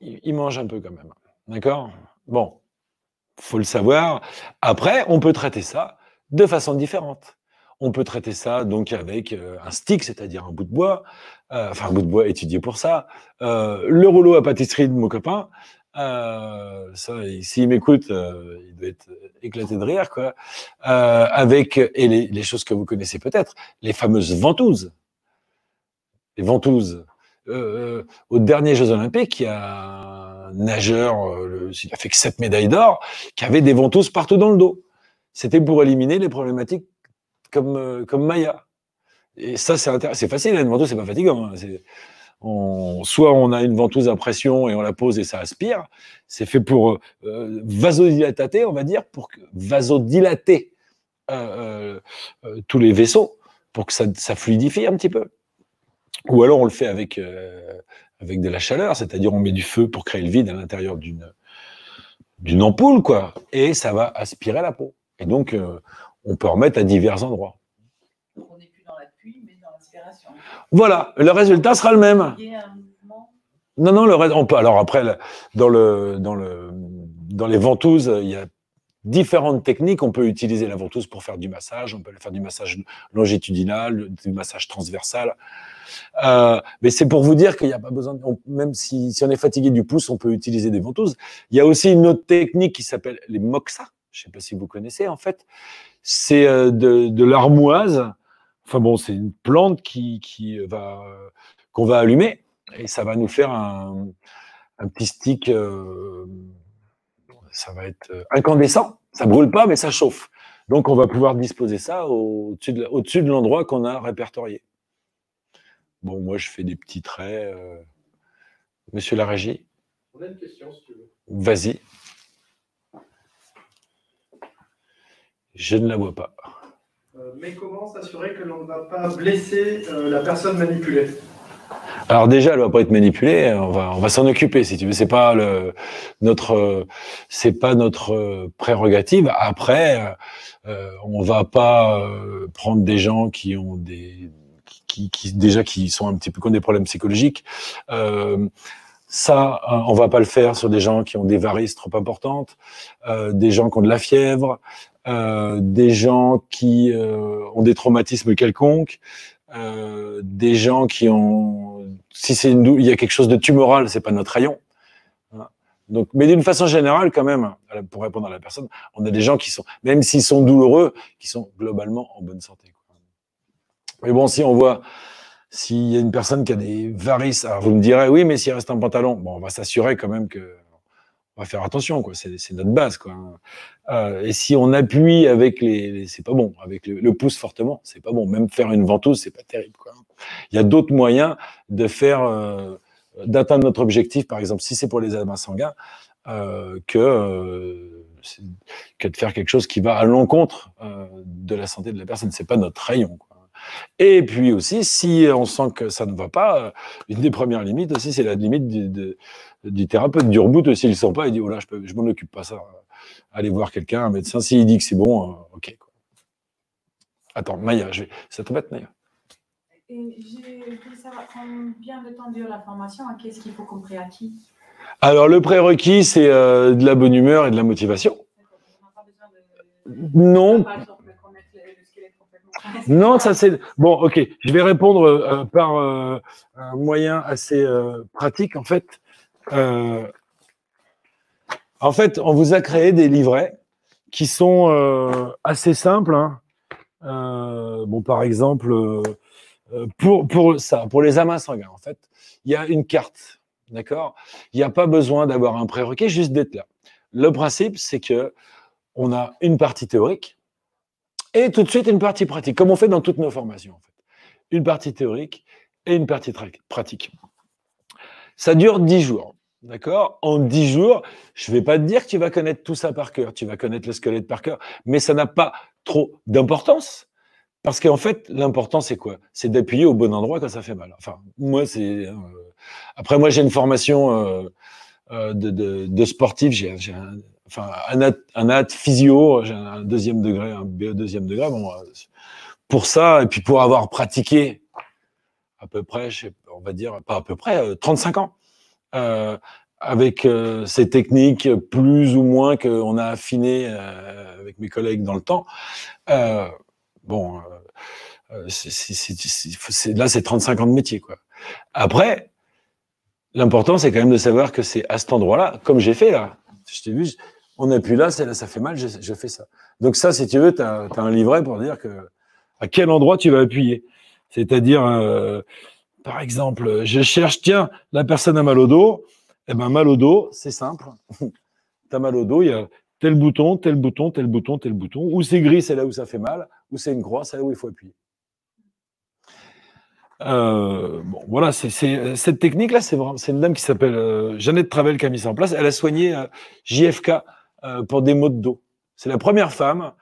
il, il mange un peu quand même. D'accord? Bon, il faut le savoir. Après, on peut traiter ça de façon différente. On peut traiter ça donc avec un stick, c'est-à-dire un bout de bois, euh, enfin un bout de bois étudié pour ça, euh, le rouleau à pâtisserie de mon copain, euh, ça, s'il m'écoute, euh, il doit être éclaté de rire, quoi, euh, avec, et les, les choses que vous connaissez peut-être, les fameuses ventouses. Les ventouses. Euh, euh, aux derniers Jeux Olympiques, il y a un nageur, euh, il a fait que sept médailles d'or, qui avait des ventouses partout dans le dos. C'était pour éliminer les problématiques Comme, comme Maya. Et ça, c'est facile, une ventouse, c'est pas fatigant. Hein. On, soit on a une ventouse à pression et on la pose et ça aspire. C'est fait pour euh, vasodilatater, on va dire, pour que, vasodilater euh, euh, tous les vaisseaux pour que ça, ça fluidifie un petit peu. Ou alors on le fait avec, euh, avec de la chaleur, c'est-à-dire on met du feu pour créer le vide à l'intérieur d'une ampoule, quoi, et ça va aspirer la peau. Et donc, euh, on peut en mettre à divers endroits. Donc on n'est plus dans l'appui, mais dans l'inspiration. Voilà, le résultat sera le même. Il y a un mouvement. Non, non, le reste, on peut. Alors après, dans, le, dans, le, dans les ventouses, il y a différentes techniques. On peut utiliser la ventouse pour faire du massage. On peut faire du massage longitudinal, du massage transversal. Euh, mais c'est pour vous dire qu'il n'y a pas besoin, on, même si, si on est fatigué du pouce, on peut utiliser des ventouses. Il y a aussi une autre technique qui s'appelle les moxas. Je ne sais pas si vous connaissez, en fait. C'est de, de l'armoise. Enfin bon, c'est une plante qui, qui va, qu'on va allumer et ça va nous faire un, un petit stick. Euh, ça va être incandescent. Ça brûle pas, mais ça chauffe. Donc, on va pouvoir disposer ça au-dessus de, au-dessus de l'endroit qu'on a répertorié. Bon, moi, je fais des petits traits. Euh... Monsieur la régie. On a une question, si tu veux. Vas-y. Je ne la vois pas. Euh, mais comment s'assurer que l'on ne va pas blesser euh, la personne manipulée? Alors déjà, elle ne va pas être manipulée. On va, on va s'en occuper, si tu veux. C'est pas le, notre, c'est pas notre prérogative. Après, euh, on va pas euh, prendre des gens qui ont des, qui, qui déjà qui sont un petit peu qui ont des problèmes psychologiques. Euh, Ça, on va pas le faire sur des gens qui ont des varices trop importantes, euh, des gens qui ont de la fièvre, euh, des gens qui euh, ont des traumatismes quelconques, euh, des gens qui ont, si c'est une, il y a quelque chose de tumoral, c'est pas notre rayon. Voilà. Donc, mais d'une façon générale, quand même, pour répondre à la personne, on a des gens qui sont, même s'ils sont douloureux, qui sont globalement en bonne santé. Mais bon, si on voit. S'il y a une personne qui a des varices, alors vous me direz, oui, mais s'il reste un pantalon, bon, on va s'assurer quand même que on va faire attention, quoi. C'est, c'est notre base, quoi. Euh, et si on appuie avec les, les c'est pas bon, avec le, le pouce fortement, c'est pas bon. Même faire une ventouse, c'est pas terrible, quoi. Il y a d'autres moyens de faire, euh, d'atteindre notre objectif, par exemple, si c'est pour les amas sanguins, euh, que, euh, que de faire quelque chose qui va à l'encontre euh, de la santé de la personne. C'est pas notre rayon, quoi. Et puis aussi, si on sent que ça ne va pas, une des premières limites aussi, c'est la limite du, de, du thérapeute, du rebouteux. S'il ne le sent pas, il dit oh là, je ne m'en occupe pas, ça. Allez voir quelqu'un, un médecin. S'il dit que c'est bon, euh, ok. Quoi. Attends, Maya, je vais... ça te bête, Maya. Je voulais savoir combien de temps dure la formation, hein, qu'est-ce qu'il faut qu'on préacquis ? Alors, le prérequis, c'est euh, de la bonne humeur et de la motivation. On n'a pas besoin de... Non. Non, ça c'est... Bon, ok, je vais répondre euh, par euh, un moyen assez euh, pratique, en fait. Euh... En fait, on vous a créé des livrets qui sont euh, assez simples. Hein. Euh, bon, par exemple, euh, pour, pour ça, pour les amas sanguins, en fait, il y a une carte, d'accord ? Il n'y a pas besoin d'avoir un prérequis, juste d'être là. Le principe, c'est que on a une partie théorique, et tout de suite, une partie pratique, comme on fait dans toutes nos formations, en fait. Une partie théorique et une partie pratique. Ça dure dix jours, d'accord ? En dix jours, je ne vais pas te dire que tu vas connaître tout ça par cœur, tu vas connaître le squelette par cœur, mais ça n'a pas trop d'importance, parce qu'en fait, l'important, c'est quoi ? C'est d'appuyer au bon endroit quand ça fait mal. Enfin, moi, c'est... Euh... Après, moi, j'ai une formation euh, euh, de, de, de sportif, j'ai un... Enfin, un athlète physio, j'ai un deuxième degré, un B E deuxième degré. Bon, pour ça, et puis pour avoir pratiqué à peu près, je sais, on va dire, pas à peu près, trente-cinq ans, euh, avec euh, ces techniques plus ou moins qu'on a affinées euh, avec mes collègues dans le temps. Euh, bon, euh, c'est, c'est, c'est, c'est, c'est, là, c'est trente-cinq ans de métier, quoi. Après, l'important, c'est quand même de savoir que c'est à cet endroit-là, comme j'ai fait là, je t'ai vu, on appuie là, là, ça fait mal, je, je fais ça. Donc ça, si tu veux, tu as, t'as un livret pour dire que, à quel endroit tu vas appuyer. C'est-à-dire, euh, par exemple, je cherche, tiens, la personne a mal au dos. Eh bien, mal au dos, c'est simple. Tu as mal au dos, il y a tel bouton, tel bouton, tel bouton, tel bouton. Ou c'est gris, c'est là où ça fait mal. Ou c'est une croix, c'est là où il faut appuyer. Euh, bon, voilà, c'est, c'est, cette technique-là, c'est, c'est une dame qui s'appelle euh, Janet Travell qui a mis ça en place. Elle a soigné euh, J F K euh, pour des maux de dos. C'est la première femme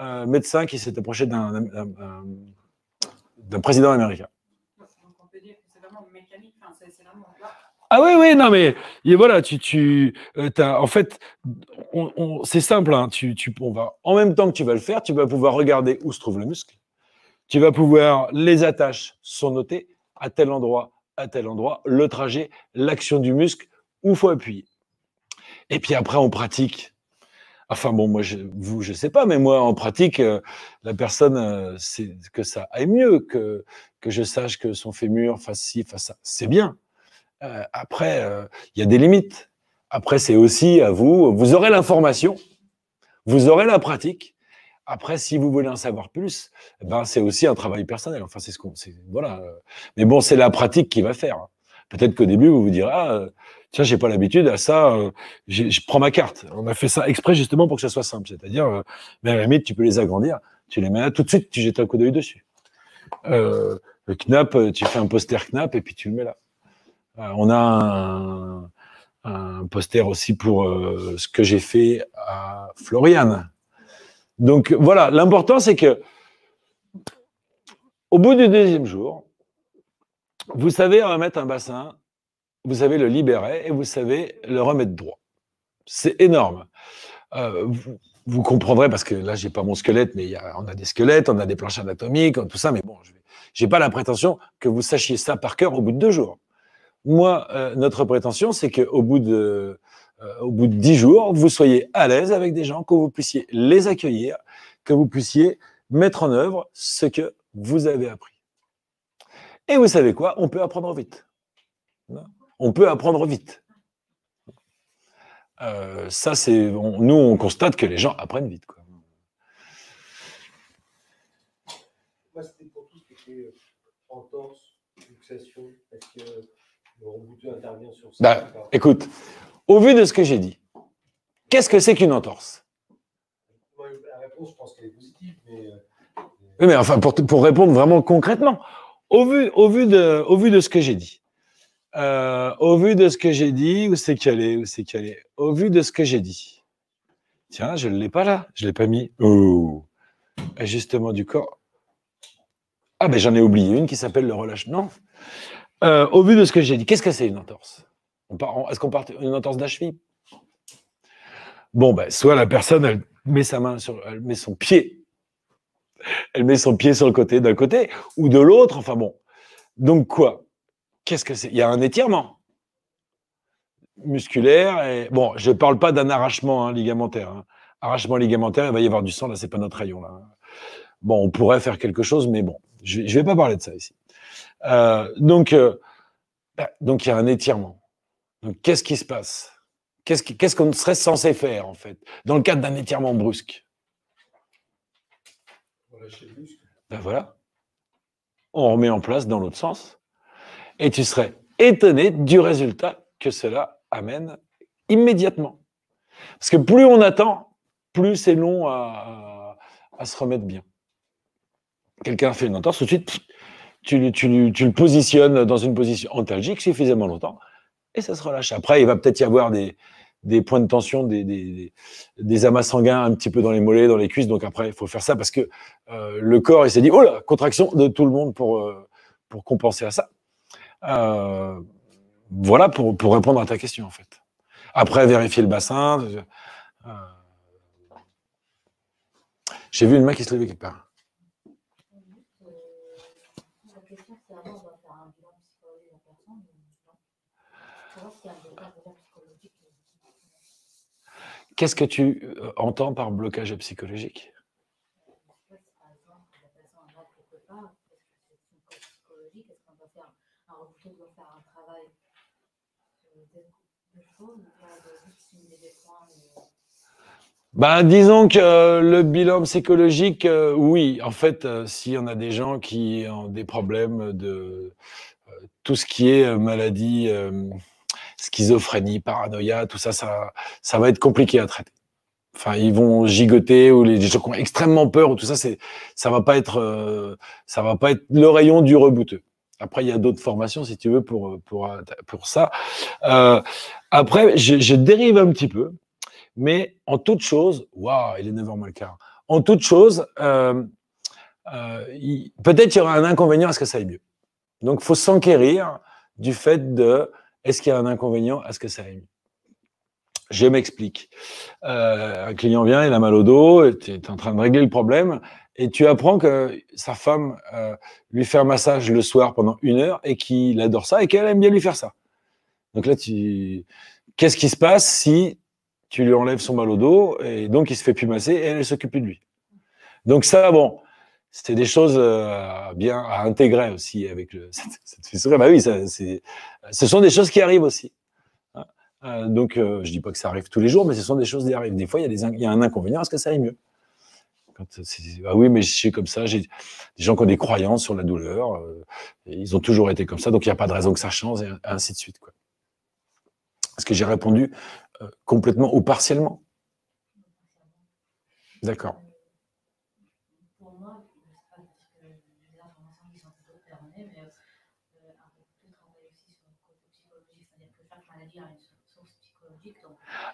euh, médecin qui s'est approchée d'un, d'un, d'un, d'un président américain. Donc on peut dire que c'est vraiment mécanique, hein, c'est, c'est vraiment... Ah oui, oui, non, mais et voilà, tu, tu, euh, t'as, en fait, on, on, c'est simple. Hein, tu, tu, on va, en même temps que tu vas le faire, tu vas pouvoir regarder où se trouve le muscle. Tu vas pouvoir, les attaches sont notées à tel endroit, à tel endroit, le trajet, l'action du muscle, où il faut appuyer. Et puis après, on pratique. Enfin bon, moi, je, vous, je sais pas, mais moi, en pratique, euh, la personne, euh, c'est que ça aille mieux, que, que je sache que son fémur fasse ci, fasse ça. C'est bien. Euh, après, euh, y a des limites. Après, c'est aussi à vous. Vous aurez l'information, vous aurez la pratique. Après, si vous voulez en savoir plus, ben c'est aussi un travail personnel. Enfin, c'est ce qu'on, c'est, voilà. Mais bon, c'est la pratique qui va faire. Peut-être qu'au début, vous vous direz, ah, tiens, j'ai pas l'habitude à ça. Je, je prends ma carte. On a fait ça exprès justement pour que ça soit simple. C'est-à-dire, mais à la limite, tu peux les agrandir. Tu les mets là tout de suite. Tu jettes un coup d'œil dessus. Euh, le Knap, tu fais un poster Knap et puis tu le mets là. Euh, on a un, un poster aussi pour euh, ce que j'ai fait à Floriane. Donc voilà, l'important c'est que au bout du deuxième jour, vous savez remettre un bassin, vous savez le libérer et vous savez le remettre droit. C'est énorme. Euh, vous, vous comprendrez parce que là j'ai pas mon squelette, mais y a, on a des squelettes, on a des planches anatomiques, tout ça. Mais bon, je j'ai pas la prétention que vous sachiez ça par cœur au bout de deux jours. Moi, euh, notre prétention c'est qu'au bout de au bout de dix jours, vous soyez à l'aise avec des gens, que vous puissiez les accueillir, que vous puissiez mettre en œuvre ce que vous avez appris. Et vous savez quoi ? On peut apprendre vite. On peut apprendre vite. Euh, ça, c'est, on, nous, on constate que les gens apprennent vite, quoi. Moi, c'était pour tout ce qui était entorse, luxation, parce que le rebouteux intervient sur ça. Bah, écoute. Au vu de ce que j'ai dit, Qu'est-ce que c'est qu'une entorse? La réponse, je pense qu'elle est positive, mais... Oui, mais enfin, pour, pour répondre vraiment concrètement, au vu, au vu, de, au vu de ce que j'ai dit, euh, au vu de ce que j'ai dit, où c'est qu'elle est, où c'est qu'elle est, au vu de ce que j'ai dit, tiens, je ne l'ai pas là, je ne l'ai pas mis. Oh. Ajustement du corps. Ah, ben j'en ai oublié une qui s'appelle le relâchement. Euh, au vu de ce que j'ai dit, qu'est-ce que c'est une entorse? Est-ce qu'on part une entorse de la cheville? Bon, ben, soit la personne, elle met sa main sur, elle met son pied, elle met son pied sur le côté d'un côté ou de l'autre. Enfin bon, donc quoi? Qu'est-ce que c'est? Il y a un étirement musculaire. Et, bon, je ne parle pas d'un arrachement hein, ligamentaire. Hein. Arrachement ligamentaire, il va y avoir du sang. Là, c'est pas notre rayon. Là. Bon, on pourrait faire quelque chose, mais bon, je ne vais pas parler de ça ici. Euh, donc, euh, bah, donc, il y a un étirement. Donc, qu'est-ce qui se passe? Qu'est-ce qu'on qu'est-ce qu'on serait censé faire, en fait, dans le cadre d'un étirement brusque? Ben voilà. On remet en place dans l'autre sens. Et tu serais étonné du résultat que cela amène immédiatement. Parce que plus on attend, plus c'est long à, à, à se remettre bien. Quelqu'un fait une entorse, tout de suite, tu, tu, tu le positionnes dans une position antalgique suffisamment longtemps. Et ça se relâche. Après, il va peut-être y avoir des, des points de tension, des, des, des amas sanguins un petit peu dans les mollets, dans les cuisses. Donc après, il faut faire ça parce que euh, le corps, il s'est dit, oh là, contraction de tout le monde pour, euh, pour compenser à ça. Euh, voilà pour, pour répondre à ta question, en fait. Après, vérifier le bassin. Euh... J'ai vu une main qui se levait quelque part. Qu'est-ce que tu entends par blocage psychologique? Ben, disons que euh, le bilan psychologique, euh, oui. En fait, euh, si on a des gens qui ont des problèmes de euh, tout ce qui est euh, maladie... Euh, schizophrénie, paranoïa, tout ça, ça, ça va être compliqué à traiter. Enfin, ils vont gigoter ou les gens qui ont extrêmement peur ou tout ça, c'est, ça va pas être, euh, ça va pas être le rayon du rebouteux. Après, il y a d'autres formations si tu veux pour pour pour ça. Euh, après, je, je dérive un petit peu, mais en toute chose, waouh, il est neuf heures moins le quart. En toute chose, euh, euh, il, peut-être il y aura un inconvénient à ce que ça aille mieux. Donc, faut s'enquérir du fait de est-ce qu'il y a un inconvénient à ce que ça aille? Je m'explique. Euh, un client vient, il a mal au dos, tu es en train de régler le problème, et tu apprends que sa femme euh, lui fait un massage le soir pendant une heure et qu'il adore ça et qu'elle aime bien lui faire ça. Donc là, tu... qu'est-ce qui se passe si tu lui enlèves son mal au dos et donc il se fait plus masser et elle ne s'occupe plus de lui? Donc ça, bon... C'était des choses euh, bien à intégrer aussi avec le. Cette fissure. Bah oui, ça, c'est. Ce sont des choses qui arrivent aussi. Euh, donc, euh, je dis pas que ça arrive tous les jours, mais ce sont des choses qui arrivent. Des fois, il y a des, il y a un inconvénient. Est-ce que ça aille mieux? Quand c'est, ah oui, mais je suis comme ça. J'ai des gens qui ont des croyances sur la douleur. Euh, et ils ont toujours été comme ça, donc il n'y a pas de raison que ça change, et ainsi de suite, quoi. Est-ce que j'ai répondu euh, complètement ou partiellement? D'accord.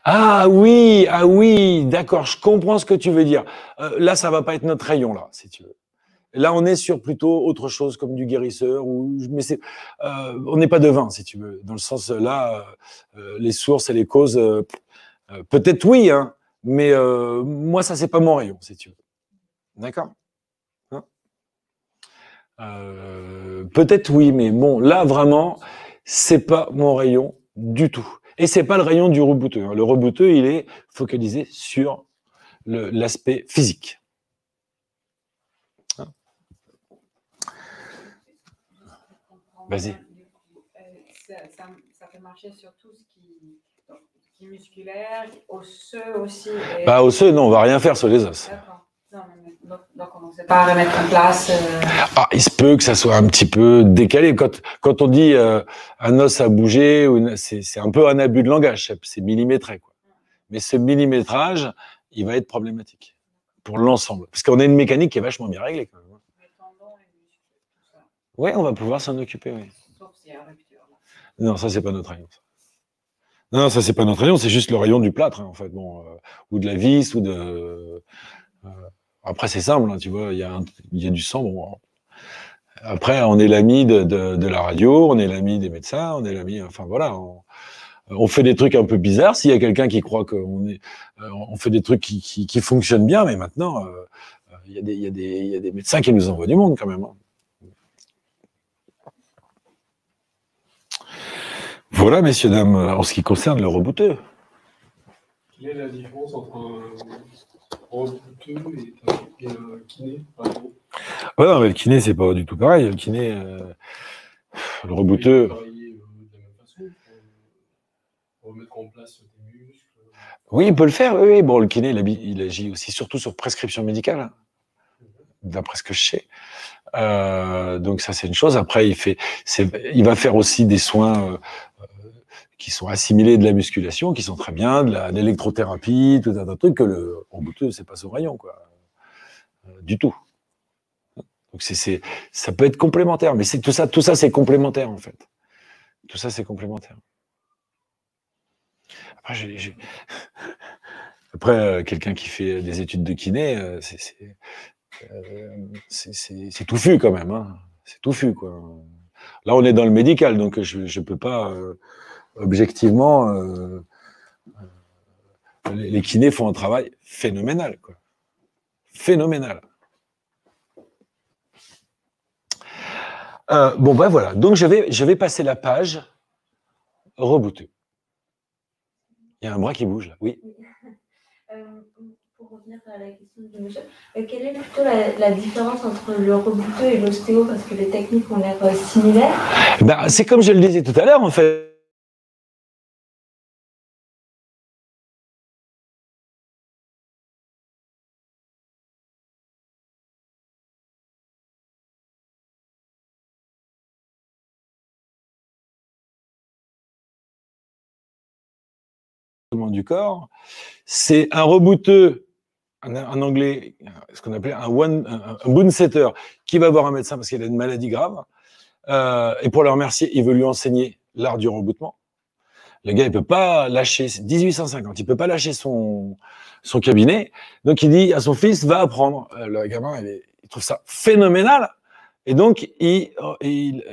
Ah oui, ah oui, d'accord, je comprends ce que tu veux dire. Euh, là, ça va pas être notre rayon, là, si tu veux. Là, on est sur plutôt autre chose comme du guérisseur, ou mais c'est, euh, on n'est pas devin, si tu veux. Dans le sens, là, euh, les sources et les causes, euh, euh, peut-être oui, hein, mais euh, moi, ça, c'est pas mon rayon, si tu veux. D'accord hein euh, peut-être oui, mais bon, là, vraiment, c'est pas mon rayon du tout. Et c'est pas le rayon du rebouteux. Le rebouteux, il est focalisé sur le, l'aspect physique. Hein? Vas-y. Ça, ça, ça peut marcher sur tout ce qui, qui est musculaire, osseux aussi. Et... Bah osseux, non, on va rien faire sur les os. D'accord. Non, mais, donc, donc on ne sait pas remettre en place. Euh... Ah, il se peut que ça soit un petit peu décalé. Quand, quand on dit euh, un os a bougé, ou une, c'est, c'est un peu un abus de langage, c'est millimétré, quoi. mais ce millimétrage, il va être problématique pour l'ensemble. Parce qu'on a une mécanique qui est vachement bien réglée quand même. Oui, on va pouvoir s'en occuper, oui. Non, ça, c'est pas notre rayon. Non, non, ça, c'est pas notre rayon, c'est juste le rayon du plâtre, hein, en fait, bon, euh, ou de la vis, ou de... Euh, après, c'est simple, hein, tu vois, il y, y a du sang, bon... Après, on est l'ami de, de, de la radio, on est l'ami des médecins, on est l'ami... Enfin, voilà, on, on fait des trucs un peu bizarres. S'il y a quelqu'un qui croit qu'on est... Euh, on fait des trucs qui, qui, qui fonctionnent bien, mais maintenant, il euh, y, y, y a des médecins qui nous envoient du monde, quand même, hein. Voilà, messieurs, dames, en ce qui concerne le rebouteux. Quelle est la différence entre un rebouteux et un kiné? Ouais, non, mais le kiné, c'est pas du tout pareil. Le kiné, euh, le rebouteux... Oui, il peut le faire, oui, oui. Bon, le kiné, il agit aussi, surtout sur prescription médicale, d'après ce que je sais. Euh, donc ça, c'est une chose. Après, il fait, il va faire aussi des soins euh, qui sont assimilés de la musculation, qui sont très bien, de l'électrothérapie, tout un tas de trucs que le rebouteux, c'est pas son rayon, quoi, euh, du tout. Donc c'est, c'est, ça peut être complémentaire, mais c'est tout ça, tout ça, c'est complémentaire en fait. Tout ça, c'est complémentaire. Après, j'ai, j'ai... Après, euh, quelqu'un qui fait des études de kiné, euh, c'est, c'est... Euh, c'est touffu quand même, hein. C'est touffu, quoi. Là, on est dans le médical, donc je ne peux pas euh, objectivement. Euh, euh, les, les kinés font un travail phénoménal, quoi. Phénoménal. Euh, bon, ben bah, voilà. Donc je vais, je vais passer la page rebouteux. Il y a un bras qui bouge là. Oui. Pour revenir à la question de Michel, euh, quelle est plutôt la, la différence entre le rebouteux et l'ostéo, parce que les techniques ont l'air euh, similaires? Ben, c'est comme je le disais tout à l'heure, en fait. Du corps, c'est un rebouteux. Un anglais, ce qu'on appelait un, one, un, un boonsetter, qui va voir un médecin parce qu'il a une maladie grave, euh, et pour le remercier, il veut lui enseigner l'art du reboutement. Le gars, il peut pas lâcher, c'est dix-huit cent cinquante, il peut pas lâcher son, son cabinet, donc il dit à son fils, va apprendre. Le gamin, il, est, il trouve ça phénoménal, et donc il, il,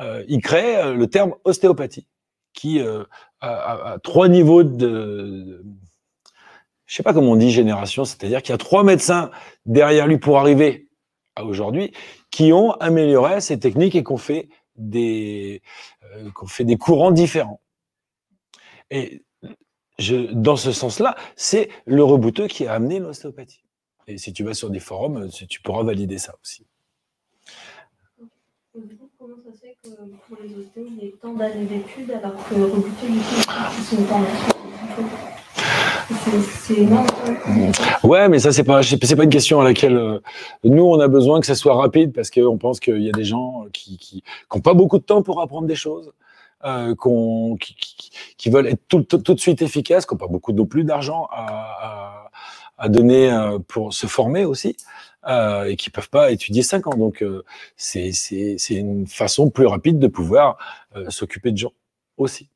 euh, il crée le terme ostéopathie, qui euh, a, a, a trois niveaux de... de je ne sais pas comment on dit génération, c'est-à-dire qu'il y a trois médecins derrière lui pour arriver à aujourd'hui qui ont amélioré ces techniques et qu'on fait des euh, qu'on fait des courants différents. Et je, dans ce sens-là, c'est le rebouteux qui a amené l'ostéopathie. Et si tu vas sur des forums, tu pourras valider ça aussi. Comment ça se fait que pour les ostéos, il y a tant d'années d'études alors que le rebouteux, il y a tant d'années d'études? C'est énorme. Ouais, mais ça, c'est pas, c'est pas une question à laquelle euh, nous, on a besoin que ça soit rapide parce qu'on pense qu'il y a des gens qui, qui, qui ont pas beaucoup de temps pour apprendre des choses, euh, qu'on, qui, qui, qui veulent être tout, tout, tout de suite efficaces, qui n'ont pas beaucoup non plus d'argent à, à, à donner euh, pour se former aussi, euh, et qui peuvent pas étudier cinq ans. Donc, euh, c'est, c'est, c'est une façon plus rapide de pouvoir euh, s'occuper de gens aussi.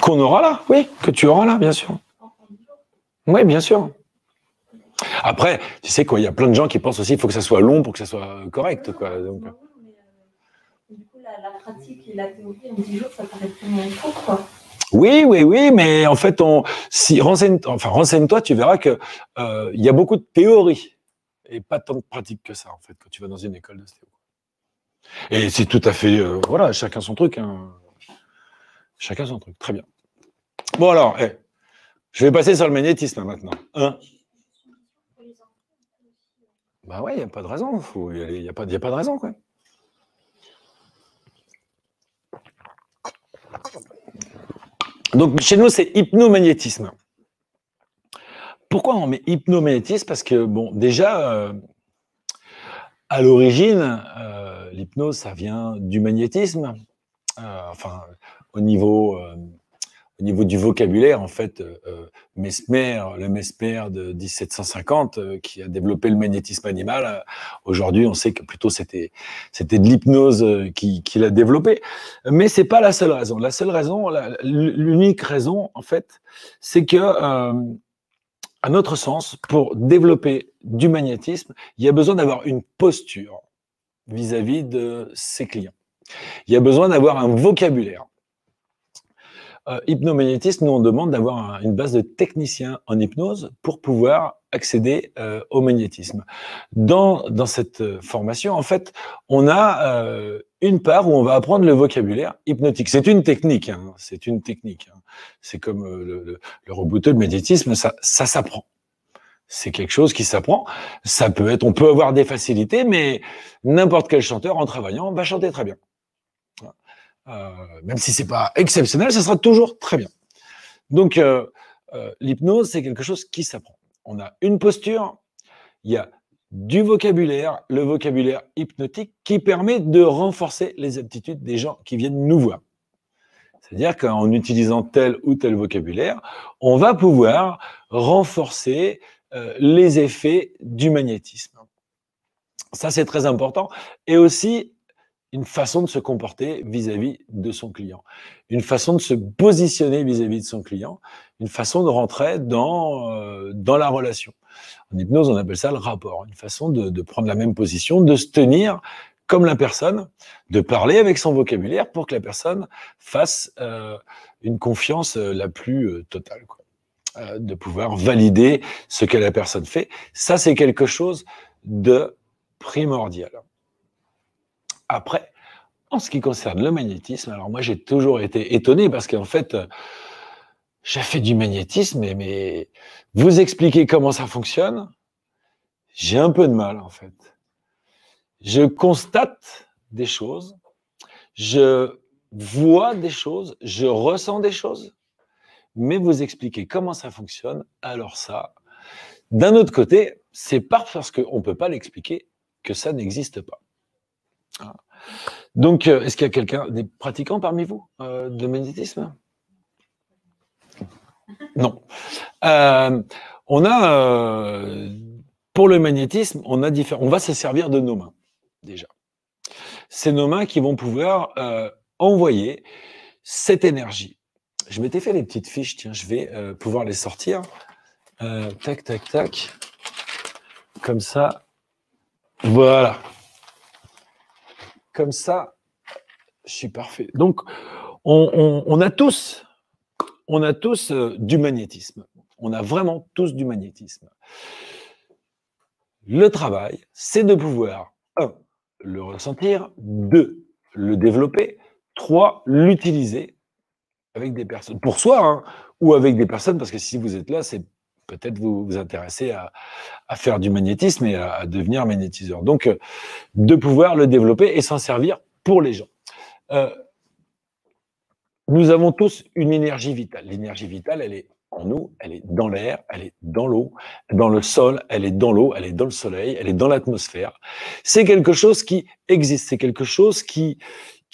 Qu'on aura là, oui, que tu auras là, bien sûr. Oui, bien sûr. Après, tu sais quoi, il y a plein de gens qui pensent aussi qu'il faut que ça soit long pour que ça soit correct, quoi. Donc. Non, mais euh, du coup, la, la pratique et la théorie en dix jours, ça paraît tellement court, quoi. Oui, oui, oui, mais en fait, on, si, renseigne, enfin, renseigne-toi, tu verras qu'il euh, y a beaucoup de théorie et pas tant de pratique que ça, en fait, quand tu vas dans une école d'ostéo. Et c'est tout à fait, euh, voilà, chacun son truc, hein. Chacun son truc, très bien. Bon alors, hey, je vais passer sur le magnétisme maintenant. Hein, bah ouais, il n'y a pas de raison. Il n'y a, a pas de raison, quoi. Donc, chez nous, c'est hypnomagnétisme. Pourquoi on met hypnomagnétisme? Parce que, bon, déjà, euh, à l'origine, euh, l'hypnose, ça vient du magnétisme. Euh, enfin... au niveau euh, au niveau du vocabulaire, en fait, euh, Mesmer, le Mesmer de mille sept cent cinquante, euh, qui a développé le magnétisme animal, euh, aujourd'hui, on sait que plutôt c'était c'était de l'hypnose euh, qui, qui l'a développé. Mais c'est pas la seule raison. La seule raison, l'unique raison, en fait, c'est que, euh, à notre sens, pour développer du magnétisme, il y a besoin d'avoir une posture vis-à-vis de ses clients. Il y a besoin d'avoir un vocabulaire. Euh, hypnomagnétisme, nous on demande d'avoir un, une base de techniciens en hypnose pour pouvoir accéder euh, au magnétisme. Dans, dans cette formation, en fait, on a euh, une part où on va apprendre le vocabulaire hypnotique. C'est une technique, hein, c'est une technique. Hein. C'est comme euh, le, le, le rebouteux, le magnétisme, ça, ça s'apprend. C'est quelque chose qui s'apprend. Ça peut être, on peut avoir des facilités, mais n'importe quel chanteur en travaillant va chanter très bien. Euh, même si c'est pas exceptionnel, ça sera toujours très bien. Donc, euh, euh, l'hypnose, c'est quelque chose qui s'apprend. On a une posture, il y a du vocabulaire, le vocabulaire hypnotique qui permet de renforcer les aptitudes des gens qui viennent nous voir. C'est-à-dire qu'en utilisant tel ou tel vocabulaire, on va pouvoir renforcer Euh, les effets du magnétisme. Ça, c'est très important. Et aussi, une façon de se comporter vis-à-vis de son client. Une façon de se positionner vis-à-vis de son client. Une façon de rentrer dans, euh, dans la relation. En hypnose, on appelle ça le rapport. Une façon de, de prendre la même position, de se tenir comme la personne, de parler avec son vocabulaire pour que la personne fasse euh, une confiance euh, la plus euh, totale, quoi. De pouvoir valider ce que la personne fait. Ça, c'est quelque chose de primordial. Après, en ce qui concerne le magnétisme, alors moi, j'ai toujours été étonné parce qu'en fait, j'ai fait du magnétisme, mais, mais vous expliquer comment ça fonctionne, j'ai un peu de mal, en fait. Je constate des choses, je vois des choses, je ressens des choses, mais vous expliquer comment ça fonctionne, alors ça, d'un autre côté, c'est pas parce qu'on ne peut pas l'expliquer que ça n'existe pas. Donc, est-ce qu'il y a quelqu'un, des pratiquants parmi vous euh, de magnétisme? Non. Euh, on a, euh, pour le magnétisme, on, a on va se servir de nos mains, déjà. C'est nos mains qui vont pouvoir euh, envoyer cette énergie. Je m'étais fait les petites fiches, tiens, je vais euh, pouvoir les sortir. Euh, tac, tac, tac. Comme ça. Voilà. Comme ça, je suis parfait. Donc, on, on, on a tous, on a tous euh, du magnétisme. On a vraiment tous du magnétisme. Le travail, c'est de pouvoir, un, le ressentir, deux, le développer, trois, l'utiliser, avec des personnes, pour soi, hein, ou avec des personnes, parce que si vous êtes là, c'est peut-être vous vous intéresser à, à faire du magnétisme et à, à devenir magnétiseur. Donc, euh, de pouvoir le développer et s'en servir pour les gens. Euh, nous avons tous une énergie vitale. L'énergie vitale, elle est en nous, elle est dans l'air, elle est dans l'eau, dans le sol, elle est dans l'eau, elle est dans le soleil, elle est dans l'atmosphère. C'est quelque chose qui existe, c'est quelque chose qui,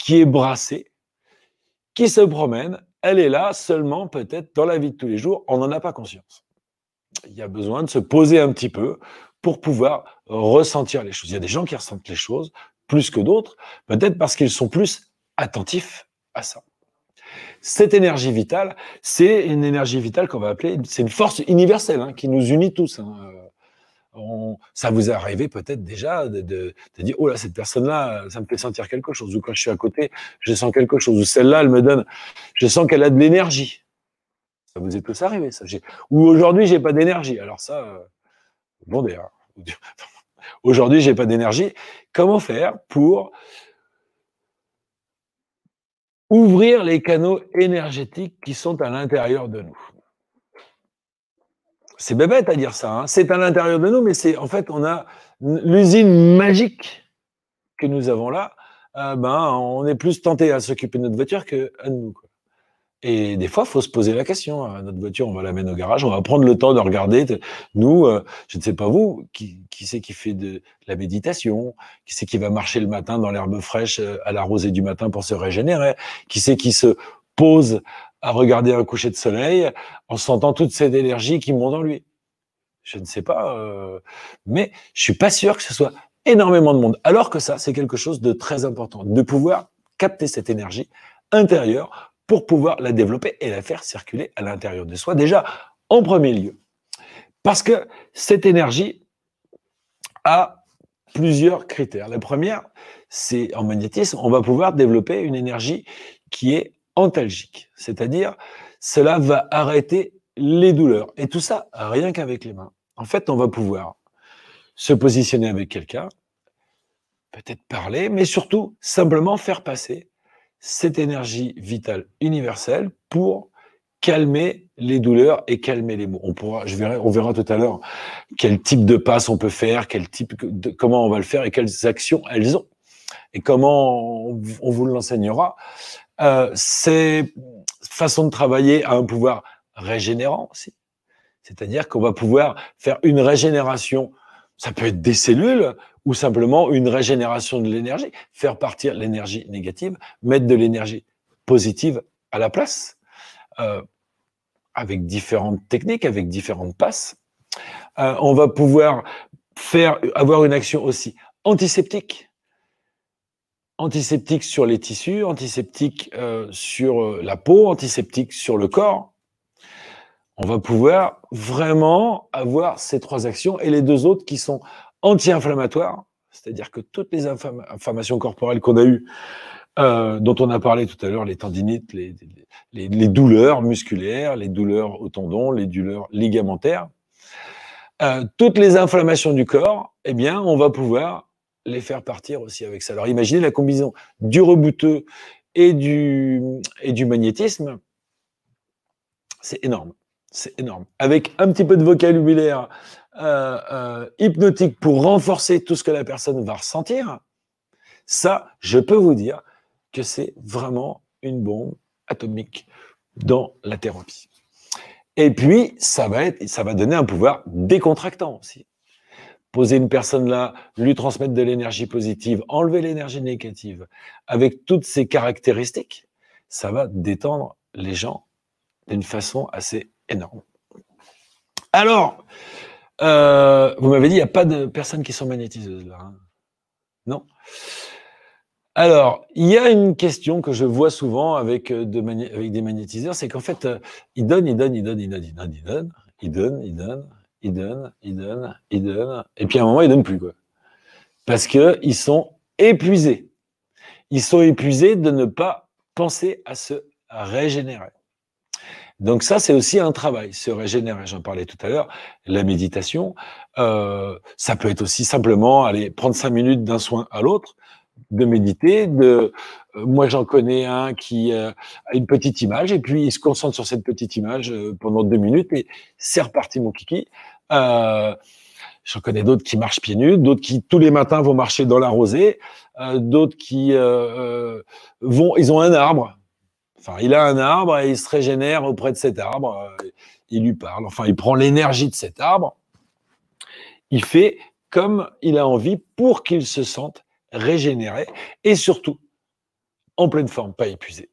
qui est brassé, qui se promène. Elle est là seulement peut-être dans la vie de tous les jours, on n'en a pas conscience. Il y a besoin de se poser un petit peu pour pouvoir ressentir les choses. Il y a des gens qui ressentent les choses plus que d'autres, peut-être parce qu'ils sont plus attentifs à ça. Cette énergie vitale, c'est une énergie vitale qu'on va appeler, c'est une force universelle hein, qui nous unit tous. Hein. On, ça vous est arrivé peut-être déjà de, de, de dire « Oh là, cette personne-là, ça me fait sentir quelque chose. » Ou « Quand je suis à côté, je sens quelque chose. » Ou « Celle-là, elle me donne… Je sens qu'elle a de l'énergie. » Ça vous est tous arrivé, ça. Ou « Aujourd'hui, j'ai pas d'énergie. » Alors ça, euh, bon d'ailleurs. « Aujourd'hui, j'ai pas d'énergie. » Comment faire pour ouvrir les canaux énergétiques qui sont à l'intérieur de nous? C'est bébête à dire ça, hein. C'est à l'intérieur de nous, mais c'est en fait, on a l'usine magique que nous avons là, euh, ben, on est plus tenté à s'occuper de notre voiture qu'à nous. Quoi. Et des fois, il faut se poser la question, hein. Notre voiture, on va la mettre au garage, on va prendre le temps de regarder. Nous, euh, je ne sais pas vous, qui, qui c'est qui fait de, de la méditation, qui c'est qui va marcher le matin dans l'herbe fraîche euh, à la rosée du matin pour se régénérer, qui c'est qui se pose à regarder un coucher de soleil en sentant toute cette énergie qui monte en lui. Je ne sais pas, euh, mais je suis pas sûr que ce soit énormément de monde. Alors que ça, c'est quelque chose de très important, de pouvoir capter cette énergie intérieure pour pouvoir la développer et la faire circuler à l'intérieur de soi, déjà en premier lieu. Parce que cette énergie a plusieurs critères. La première, c'est en magnétisme, on va pouvoir développer une énergie qui est antalgique, c'est-à-dire cela va arrêter les douleurs. Et tout ça, rien qu'avec les mains. En fait, on va pouvoir se positionner avec quelqu'un, peut-être parler, mais surtout simplement faire passer cette énergie vitale universelle pour calmer les douleurs et calmer les maux. On pourra, je verrai, on verra tout à l'heure quel type de passe on peut faire, quel type de, comment on va le faire et quelles actions elles ont. Et comment on, on vous l'enseignera. Euh, ces façons de travailler a un pouvoir régénérant aussi. C'est-à-dire qu'on va pouvoir faire une régénération. Ça peut être des cellules ou simplement une régénération de l'énergie, faire partir l'énergie négative, mettre de l'énergie positive à la place, euh, avec différentes techniques, avec différentes passes. Euh, on va pouvoir faire, avoir une action aussi antiseptique, antiseptique sur les tissus, antiseptique euh, sur la peau, antiseptique sur le corps. On va pouvoir vraiment avoir ces trois actions et les deux autres qui sont anti-inflammatoires, c'est-à-dire que toutes les inflammations corporelles qu'on a eues, euh, dont on a parlé tout à l'heure, les tendinites, les, les, les douleurs musculaires, les douleurs aux tendons, les douleurs ligamentaires, euh, toutes les inflammations du corps, eh bien, on va pouvoir les faire partir aussi avec ça. Alors, imaginez la combinaison du rebouteux et du, et du magnétisme, c'est énorme. C'est énorme. Avec un petit peu de vocabulaire euh, euh, hypnotique pour renforcer tout ce que la personne va ressentir, ça, je peux vous dire que c'est vraiment une bombe atomique dans la thérapie. Et puis, ça va être, ça va donner un pouvoir décontractant aussi. Poser une personne là, lui transmettre de l'énergie positive, enlever l'énergie négative, avec toutes ses caractéristiques, ça va détendre les gens d'une façon assez énorme. Alors, euh, vous m'avez dit, il n'y a pas de personnes qui sont magnétiseuses là. Hein? Non? Alors, il y a une question que je vois souvent avec, de avec des magnétiseurs, c'est qu'en fait, euh, ils donnent, ils donnent, ils donnent, ils donnent, ils donnent, ils donnent, ils donnent, ils donnent, ils donnent, ils donnent, ils donnent, et puis à un moment, ils ne donnent plus, quoi. Parce qu'ils sont épuisés. Ils sont épuisés de ne pas penser à se régénérer. Donc ça, c'est aussi un travail, se régénérer. J'en parlais tout à l'heure, la méditation. Euh, ça peut être aussi simplement aller prendre cinq minutes d'un soin à l'autre, de méditer. De... Moi, j'en connais un qui euh, a une petite image et puis il se concentre sur cette petite image euh, pendant deux minutes et c'est reparti mon kiki. Euh, j'en connais d'autres qui marchent pieds nus, d'autres qui tous les matins vont marcher dans la rosée, euh, d'autres qui euh, vont, ils ont un arbre. Enfin, il a un arbre et il se régénère auprès de cet arbre. Il lui parle. Enfin, il prend l'énergie de cet arbre. Il fait comme il a envie pour qu'il se sente régénéré et surtout en pleine forme, pas épuisé.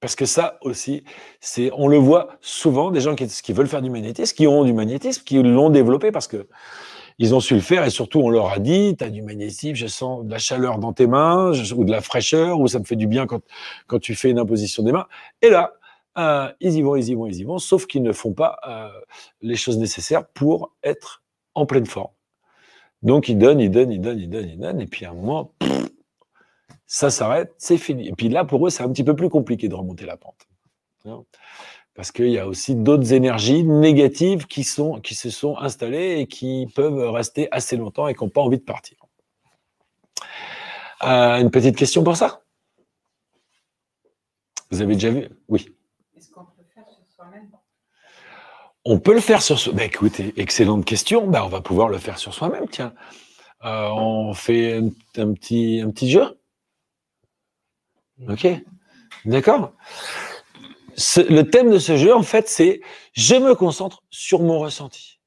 Parce que ça aussi, c'est, on le voit souvent, des gens qui, qui veulent faire du magnétisme, qui ont du magnétisme, qui l'ont développé parce que ils ont su le faire et surtout, on leur a dit, tu as du magnétisme, je sens de la chaleur dans tes mains je, ou de la fraîcheur ou ça me fait du bien quand, quand tu fais une imposition des mains. Et là, euh, ils y vont, ils y vont, ils y vont, sauf qu'ils ne font pas euh, les choses nécessaires pour être en pleine forme. Donc, ils donnent, ils donnent, ils donnent, ils donnent, ils donnent et puis à un moment, pff, ça s'arrête, c'est fini. Et puis là, pour eux, c'est un petit peu plus compliqué de remonter la pente. Non ? Parce qu'il y a aussi d'autres énergies négatives qui, sont, qui se sont installées et qui peuvent rester assez longtemps et qui n'ont pas envie de partir. Euh, une petite question pour ça? Vous avez déjà vu? Oui. Est-ce qu'on peut le faire sur soi-même? On peut le faire sur soi-même. Bah, écoutez, excellente question. Bah, on va pouvoir le faire sur soi-même. Tiens, euh, on fait un, un, petit, un petit jeu. Ok. D'accord. Ce, le thème de ce jeu, en fait, c'est « Je me concentre sur mon ressenti ».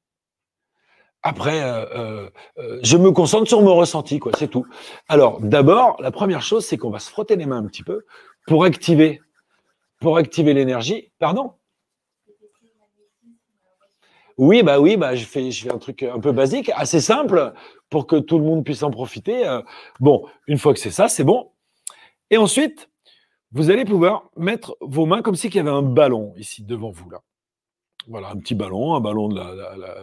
Après, euh, euh, je me concentre sur mon ressenti, quoi, c'est tout. Alors, d'abord, la première chose, c'est qu'on va se frotter les mains un petit peu pour activer Pour activer l'énergie, pardon. Oui, bah oui, bah je fais, je fais un truc un peu basique, assez simple, pour que tout le monde puisse en profiter. Euh, bon, une fois que c'est ça, c'est bon. Et ensuite, vous allez pouvoir mettre vos mains comme s'il y avait un ballon ici devant vous, là. Voilà, un petit ballon, un ballon de la, la, la,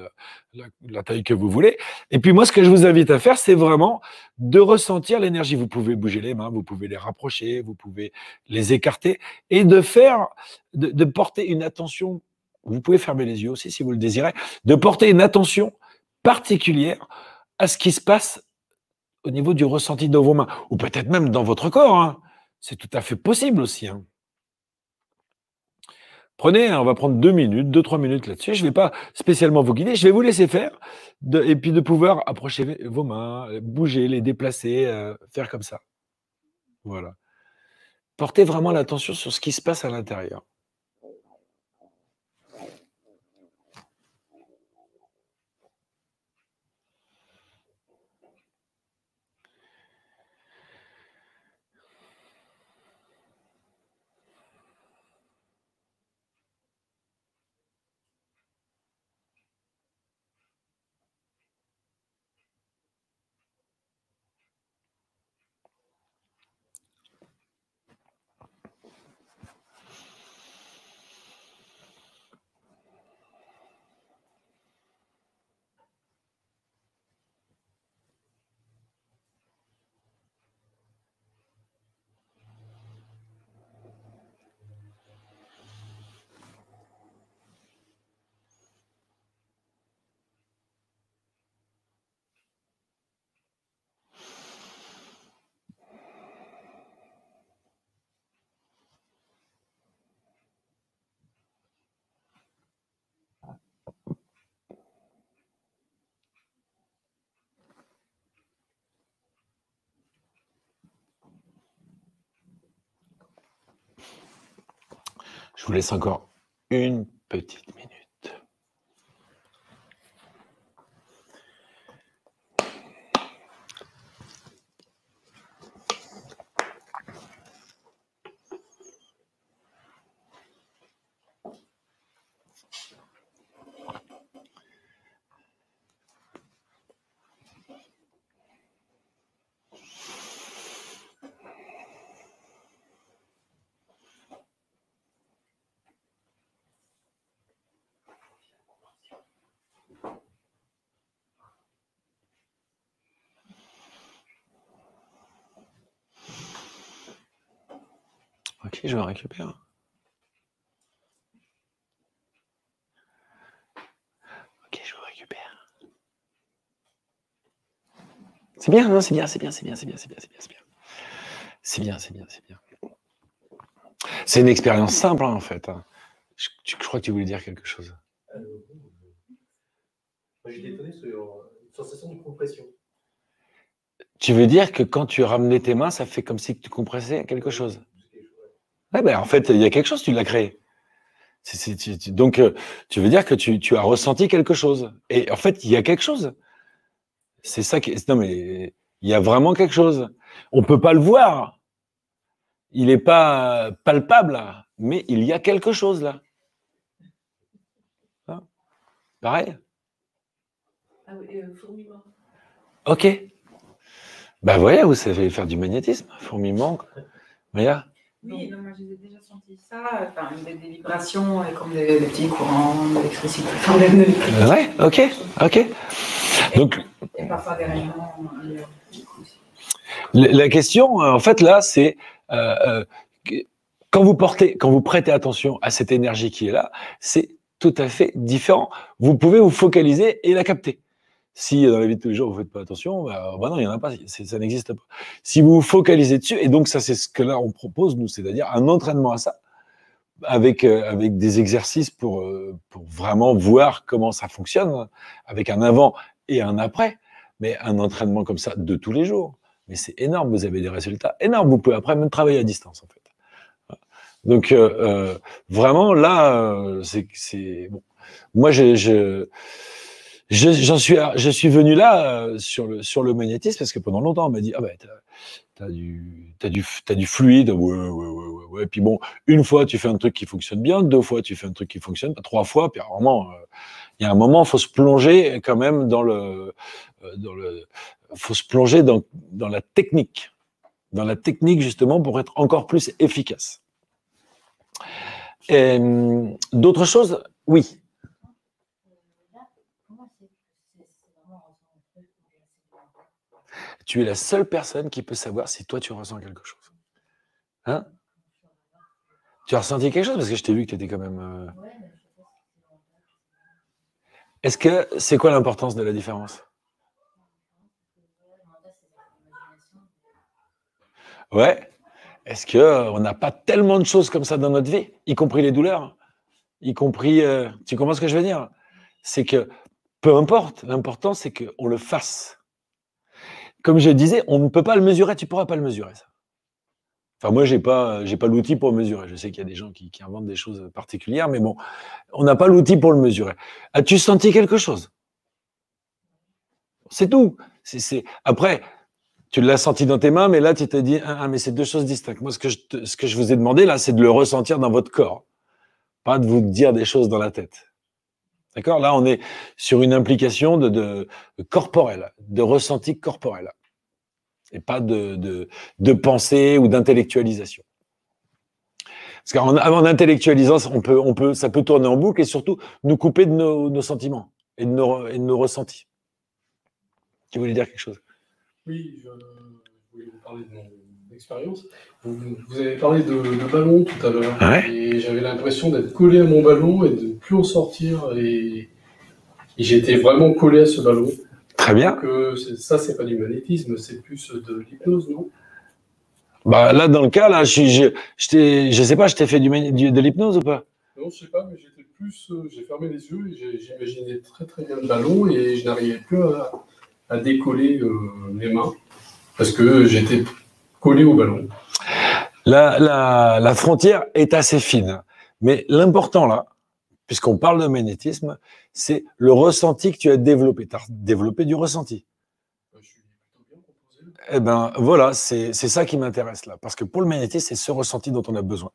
la, la taille que vous voulez. Et puis moi, ce que je vous invite à faire, c'est vraiment de ressentir l'énergie. Vous pouvez bouger les mains, vous pouvez les rapprocher, vous pouvez les écarter et de faire, de, de porter une attention. Vous pouvez fermer les yeux aussi si vous le désirez, de porter une attention particulière à ce qui se passe au niveau du ressenti de vos mains, ou peut-être même dans votre corps, hein. C'est tout à fait possible aussi, hein. Prenez, on va prendre deux minutes, deux, trois minutes là-dessus. Je ne vais pas spécialement vous guider, je vais vous laisser faire, de, et puis de pouvoir approcher vos mains, bouger, les déplacer, euh, faire comme ça. Voilà. Portez vraiment l'attention sur ce qui se passe à l'intérieur. Je vous laisse encore une petite minute. Ok, je vais récupérer. Ok, je vous récupère. C'est bien, non, c'est bien, c'est bien, c'est bien, c'est bien, c'est bien, c'est bien, c'est bien. C'est bien, c'est bien, c'est bien. C'est une expérience simple, hein, en fait. Je, je crois que tu voulais dire quelque chose. Euh, moi, j'étais étonné sur une sensation de compression. Tu veux dire que quand tu ramenais tes mains, ça fait comme si tu compressais quelque chose? Ouais, ben en fait, il y a quelque chose, tu l'as créé. C'est, c'est, tu, tu, donc, euh, tu veux dire que tu, tu as ressenti quelque chose. Et en fait, il y a quelque chose. C'est ça qui. Non, mais il y a vraiment quelque chose. On ne peut pas le voir. Il n'est pas palpable, là, mais il y a quelque chose là. Hein? Pareil. Ah oui, euh, fourmillement. Ok. Ben voilà, vous savez faire du magnétisme, fourmillement. Voilà. Oui, non, moi j'ai déjà senti ça, enfin, des, des vibrations comme des, des petits courants d'électricité. Ouais, ok, ok. Donc, et, et parfois des rayons. La, la question, en fait, là, c'est euh, quand vous portez, quand vous prêtez attention à cette énergie qui est là, c'est tout à fait différent. Vous pouvez vous focaliser et la capter. Si dans la vie de tous les jours, vous ne faites pas attention, bah, bah non, il n'y en a pas, ça n'existe pas. Si vous vous focalisez dessus, et donc ça, c'est ce que là, on propose, nous, c'est-à-dire un entraînement à ça, avec, euh, avec des exercices pour, euh, pour vraiment voir comment ça fonctionne, avec un avant et un après, mais un entraînement comme ça de tous les jours. Mais c'est énorme, vous avez des résultats énormes, vous pouvez après même travailler à distance, en fait. Donc, euh, euh, vraiment, là, euh, c'est, c'est, bon. Moi, je... je Je, j'en suis, je suis venu là euh, sur, le, sur le magnétisme parce que pendant longtemps, on m'a dit « Ah ben, t'as, t'as, du, t'as, du, t'as du fluide, ouais, ouais, ouais, ouais, Ouais, et puis bon, une fois, tu fais un truc qui fonctionne bien, deux fois, tu fais un truc qui fonctionne, trois fois, puis vraiment, il euh, y a un moment, il faut se plonger quand même dans le... Euh, dans le faut se plonger dans, dans la technique. Dans la technique, justement, pour être encore plus efficace. Et d'autres choses, oui. Tu es la seule personne qui peut savoir si toi, tu ressens quelque chose. Hein? Tu as ressenti quelque chose? Parce que je t'ai vu que tu étais quand même... Est-ce que... C'est quoi l'importance de la différence? Ouais. Est-ce qu'on n'a pas tellement de choses comme ça dans notre vie, y compris les douleurs, y compris... Euh, tu comprends ce que je veux dire? C'est que, peu importe, l'important, c'est qu'on le fasse. Comme je disais, on ne peut pas le mesurer, tu ne pourras pas le mesurer, ça. Enfin, moi, je n'ai pas, j'ai pas l'outil pour le mesurer. Je sais qu'il y a des gens qui, qui inventent des choses particulières, mais bon, on n'a pas l'outil pour le mesurer. As-tu senti quelque chose? C'est tout. C'est, c'est... Après... Tu l'as senti dans tes mains, mais là, tu t'es dit, ah, mais c'est deux choses distinctes. Moi, ce que je, te, ce que je vous ai demandé, là, c'est de le ressentir dans votre corps, pas de vous dire des choses dans la tête. D'accord? Là, on est sur une implication de, de, de corporelle, de ressenti corporel, et pas de, de, de pensée ou d'intellectualisation. Parce qu'en en intellectualisant, on peut, on peut, ça peut tourner en boucle et surtout nous couper de nos, nos sentiments et de nos, et de nos ressentis. Tu voulais dire quelque chose? Oui, je voulais vous parler de mon expérience. Vous, vous avez parlé de, de ballon tout à l'heure, ouais. Et j'avais l'impression d'être collé à mon ballon et de ne plus en sortir, et, et j'étais vraiment collé à ce ballon. Très bien. Donc, euh, ça, c'est pas du magnétisme, c'est plus de l'hypnose, non? Bah là, dans le cas, là, je, je, je, je sais pas, je t'ai fait du, du, de l'hypnose ou pas? Non, je sais pas, mais j'étais plus, euh, j'ai fermé les yeux et j'imaginais très très bien le ballon et je n'arrivais plus à... à décoller euh, les mains parce que j'étais collé au ballon. La, la, la frontière est assez fine, mais l'important là, puisqu'on parle de magnétisme, c'est le ressenti que tu as développé. Tu as développé du ressenti. Euh, je suis bien proposé. Eh bien voilà, c'est ça qui m'intéresse là, parce que pour le magnétisme, c'est ce ressenti dont on a besoin.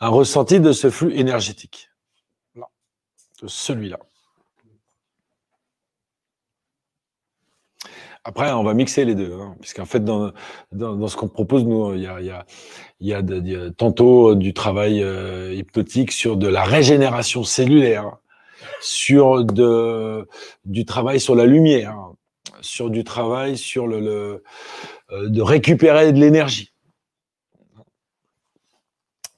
Un ressenti de ce flux énergétique. Là, de celui-là. Après, on va mixer les deux, hein, puisqu'en fait, dans, dans, dans ce qu'on propose, nous, il y a, y a, y a, de, y a tantôt du travail euh, hypnotique sur de la régénération cellulaire, sur de, du travail sur la lumière, sur du travail sur le, le euh, de récupérer de l'énergie,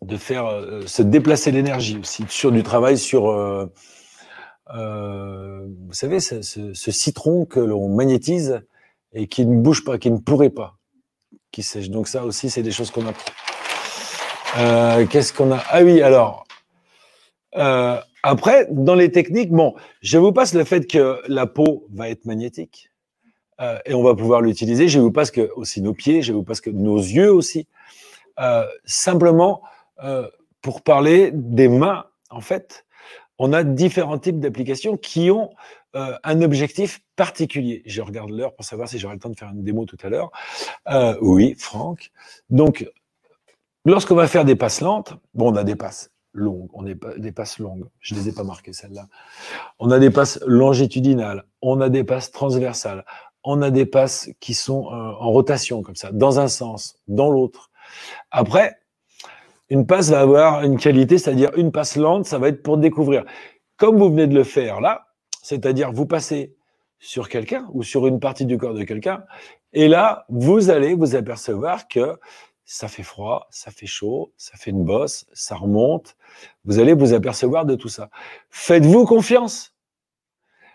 de faire euh, se déplacer l'énergie aussi, sur du travail sur... Euh, euh, vous savez, ce, ce, ce citron que l'on magnétise, et qui ne bouge pas, qui ne pourrait pas, qui sèche. Donc ça aussi, c'est des choses qu'on a. Euh, Qu'est-ce qu'on a? Ah oui, alors, euh, après, dans les techniques, bon, je vous passe le fait que la peau va être magnétique, euh, et on va pouvoir l'utiliser. Je vous passe que aussi nos pieds, je vous passe que nos yeux aussi. Euh, simplement, euh, pour parler des mains, en fait, on a différents types d'applications qui ont euh, un objectif particulier. Je regarde l'heure pour savoir si j'aurai le temps de faire une démo tout à l'heure. Euh, oui, Franck. Donc, lorsqu'on va faire des passes lentes, bon, on a des passes longues, on a des passes longues. Je ne les ai pas marquées, celles-là. On a des passes longitudinales, on a des passes transversales, on a des passes qui sont euh, en rotation, comme ça, dans un sens, dans l'autre. Après, une passe va avoir une qualité, c'est-à-dire une passe lente, ça va être pour découvrir. Comme vous venez de le faire là, c'est-à-dire vous passez sur quelqu'un ou sur une partie du corps de quelqu'un, et là, vous allez vous apercevoir que ça fait froid, ça fait chaud, ça fait une bosse, ça remonte. Vous allez vous apercevoir de tout ça. Faites-vous confiance.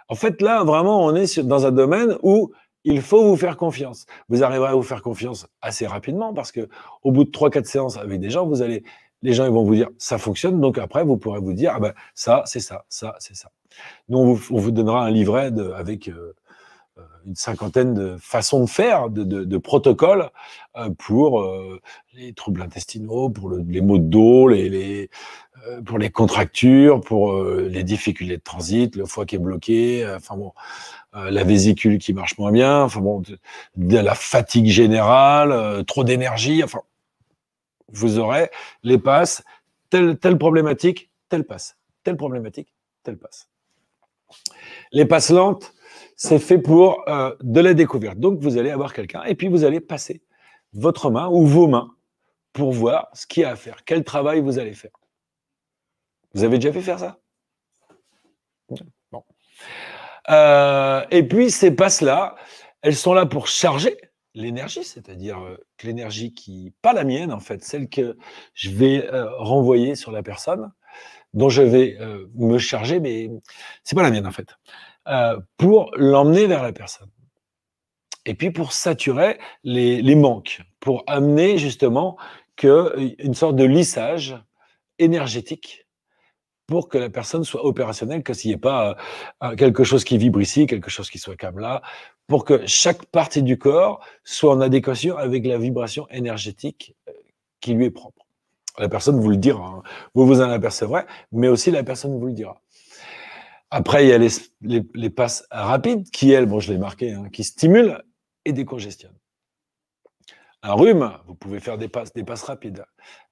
En fait, là, vraiment, on est dans un domaine où il faut vous faire confiance. Vous arriverez à vous faire confiance assez rapidement parce que au bout de trois quatre séances avec des gens, vous allez, les gens ils vont vous dire ça fonctionne. Donc après, vous pourrez vous dire ah ben ça c'est ça, ça c'est ça. Nous on vous, on vous donnera un livret de, avec euh, une cinquantaine de façons de faire, de, de, de protocoles euh, pour euh, les troubles intestinaux, pour le, les maux de dos, les, les euh, pour les contractures, pour euh, les difficultés de transit, le foie qui est bloqué, euh, enfin bon. Euh, la vésicule qui marche moins bien, enfin bon, de, de la fatigue générale, euh, trop d'énergie, enfin, vous aurez les passes, telle, telle problématique, telle passe, telle problématique, telle passe. Les passes lentes, c'est fait pour euh, de la découverte. Donc, vous allez avoir quelqu'un et puis vous allez passer votre main ou vos mains pour voir ce qu'il y a à faire, quel travail vous allez faire. Vous avez déjà fait faire ça? Bon. Euh, et puis, ces passes-là, elles sont là pour charger l'énergie, c'est-à-dire que l'énergie qui, pas la mienne en fait, celle que je vais euh, renvoyer sur la personne, dont je vais euh, me charger, mais c'est pas la mienne en fait, euh, pour l'emmener vers la personne. Et puis pour saturer les, les manques, pour amener justement que, une sorte de lissage énergétique, pour que la personne soit opérationnelle, que s'il n'y ait pas euh, quelque chose qui vibre ici, quelque chose qui soit comme là, pour que chaque partie du corps soit en adéquation avec la vibration énergétique qui lui est propre. La personne vous le dira, hein. Vous vous en apercevrez, mais aussi la personne vous le dira. Après, il y a les, les, les passes rapides qui, elles, bon, je l'ai marqué, hein, qui stimulent et décongestionnent. Un rhume, vous pouvez faire des passes, des passes rapides.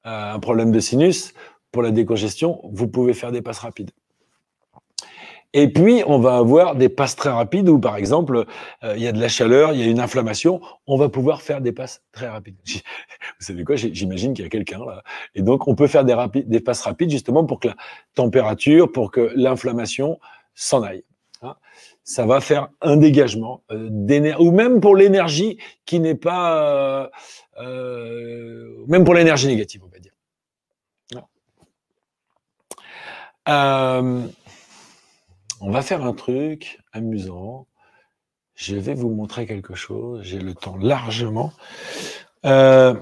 Euh, un problème de sinus, pour la décongestion, vous pouvez faire des passes rapides. Et puis, on va avoir des passes très rapides où, par exemple, il euh, y a de la chaleur, il y a une inflammation, on va pouvoir faire des passes très rapides. Vous savez quoi, j'imagine qu'il y a quelqu'un là. Et donc, on peut faire des, rapides, des passes rapides justement pour que la température, pour que l'inflammation s'en aille. Hein, ça va faire un dégagement euh, d'énergie, ou même pour l'énergie qui n'est pas... Euh, euh, même pour l'énergie négative, on va dire. Euh, on va faire un truc amusant. Je vais vous montrer quelque chose. J'ai le temps largement. Euh,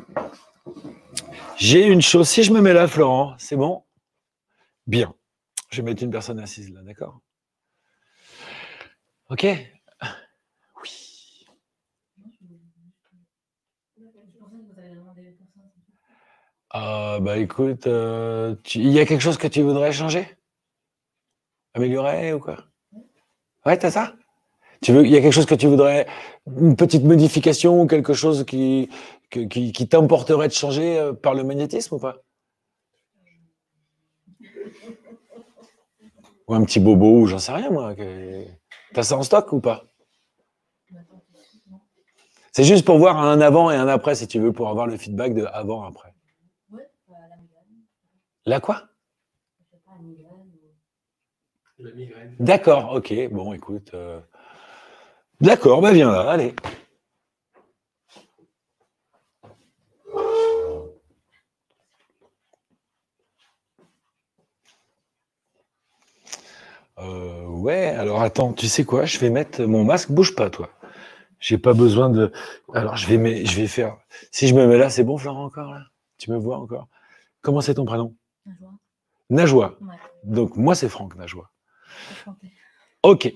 j'ai une chose. Si je me mets là, Florent, c'est bon? Bien. Je vais mettre une personne assise là, d'accord? Ok. Oui. Euh, bah écoute, euh, tu... il y a quelque chose que tu voudrais changer? Améliorer ou quoi? Ouais, t'as ça? Tu veux... Il y a quelque chose que tu voudrais, une petite modification ou quelque chose qui, qui, qui, qui t'importerait de changer euh, par le magnétisme ou pas? Ou un petit bobo ou j'en sais rien moi. Que... T'as ça en stock ou pas? C'est juste pour voir un avant et un après si tu veux, pour avoir le feedback de avant-après. La quoi? La migraine. D'accord, ok. Bon, écoute. Euh... D'accord, ben bah viens là, allez. Euh, ouais, alors attends, tu sais quoi? Je vais mettre mon masque. Bouge pas, toi. J'ai pas besoin de... Alors, je vais, me... je vais faire... Si je me mets là, c'est bon, Florent, encore là? Tu me vois encore? Comment c'est ton prénom? Najwa. Najwa. Ouais. Donc, moi, c'est Franck Najwa. Ok.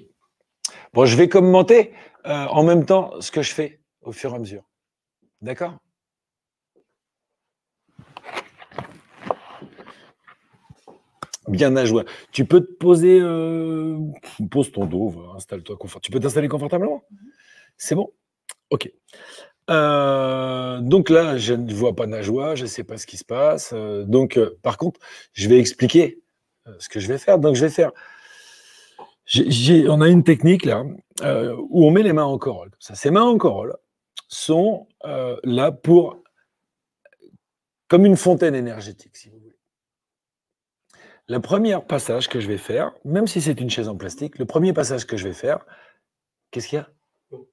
Bon, je vais commenter euh, en même temps ce que je fais au fur et à mesure. D'accord? Bien, Najwa. Tu peux te poser... Euh, pose ton dos, voilà, installe-toi confortablement. Tu peux t'installer confortablement? Mm-hmm. C'est bon? Ok. Euh, donc là, je ne vois pas Najwa, je ne sais pas ce qui se passe. Euh, donc, euh, par contre, je vais expliquer euh, ce que je vais faire. Donc, je vais faire. J'ai, j'ai, on a une technique là euh, où on met les mains en corolle. Ça, ces mains en corolle sont euh, là pour comme une fontaine énergétique, si vous voulez. Le premier passage que je vais faire, même si c'est une chaise en plastique, le premier passage que je vais faire, qu'est-ce qu'il y a?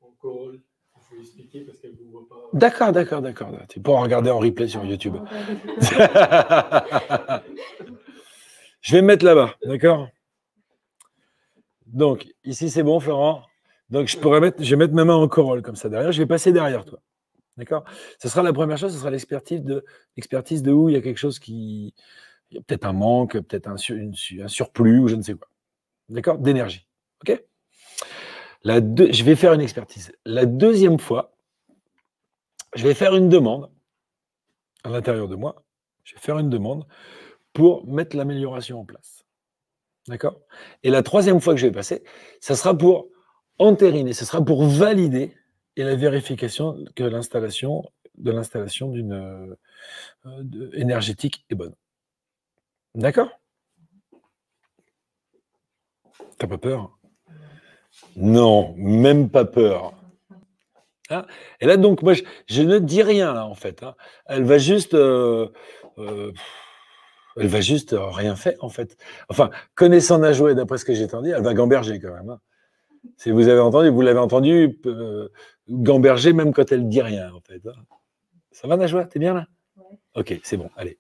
En corolle. Parce qu'elle vous voit pas. D'accord, d'accord, d'accord. Tu pourras regarder en replay sur YouTube. Je vais me mettre là-bas, d'accord? Donc, ici, c'est bon, Florent. Donc, je, pourrais mettre, je vais mettre ma main en corolle comme ça derrière. Je vais passer derrière toi. D'accord? Ce sera la première chose, ce sera l'expertise de, l'expertise de où il y a quelque chose qui... Il y a peut-être un manque, peut-être un, sur, une, un surplus ou je ne sais quoi. D'accord? D'énergie. OK? La deux, je vais faire une expertise. La deuxième fois, je vais faire une demande à l'intérieur de moi. Je vais faire une demande pour mettre l'amélioration en place. D'accord? Et la troisième fois que je vais passer, ça sera pour entériner, ce sera pour valider et la vérification que l'installation de l'installation d'une euh, énergétique est bonne. D'accord? T'as pas peur? Non, même pas peur. Hein? Et là, donc, moi, je, je ne dis rien, là, en fait. Hein? Elle va juste... Euh, euh, elle va juste euh, rien faire, en fait. Enfin, connaissant Najoué, d'après ce que j'ai entendu, elle va gamberger, quand même. Hein? Si vous avez entendu, vous l'avez entendu, euh, gamberger, même quand elle ne dit rien, en fait. Hein? Ça va, Najoué? T'es bien, là? Ouais. Ok, c'est bon, allez.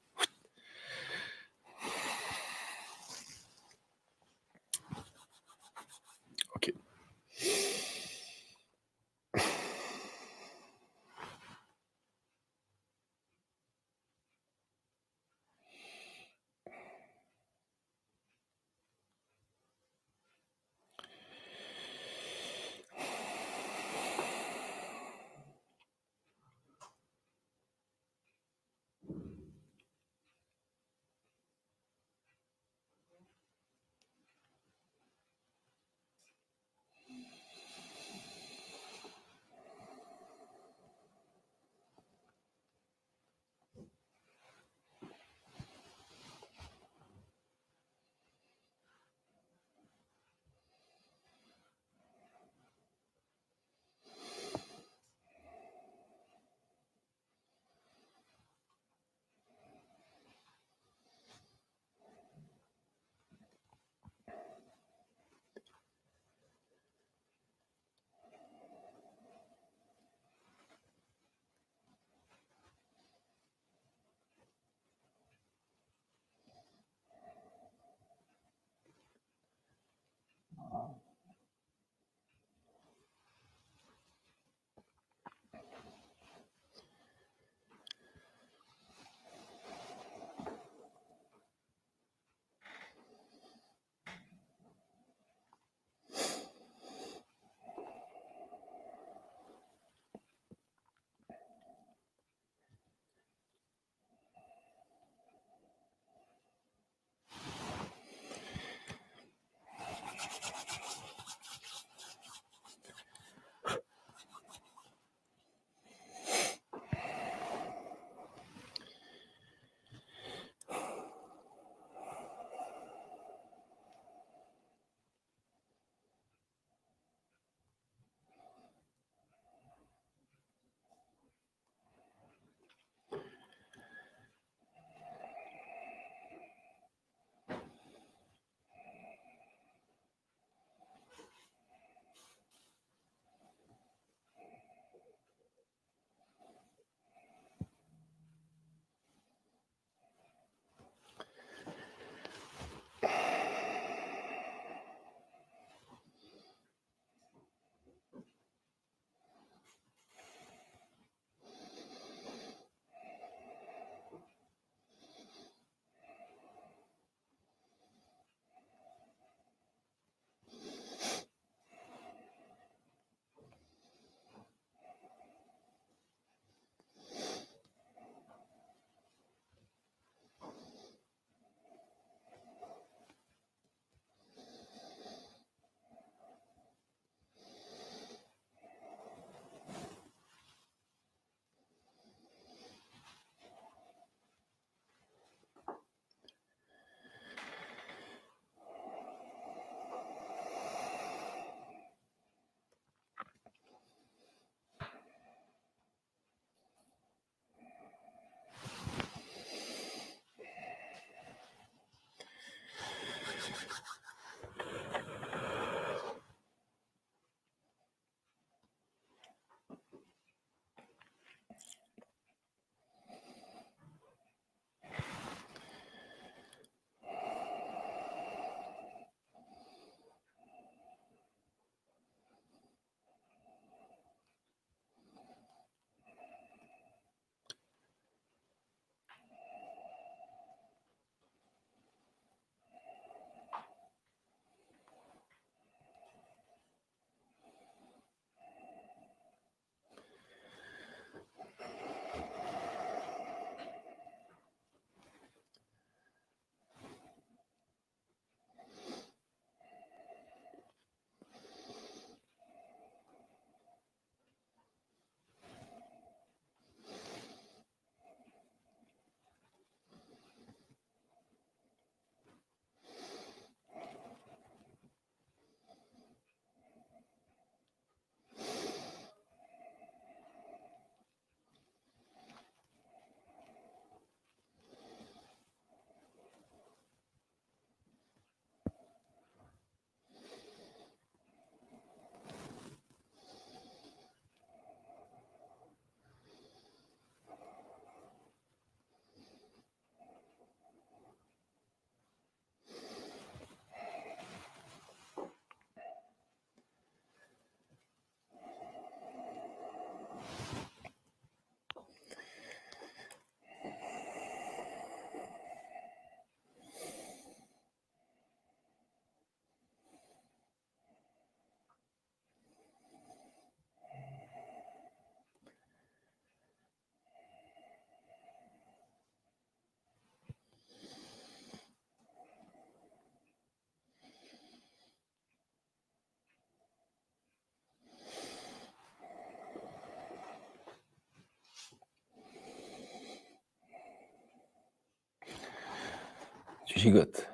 Tu gigotes.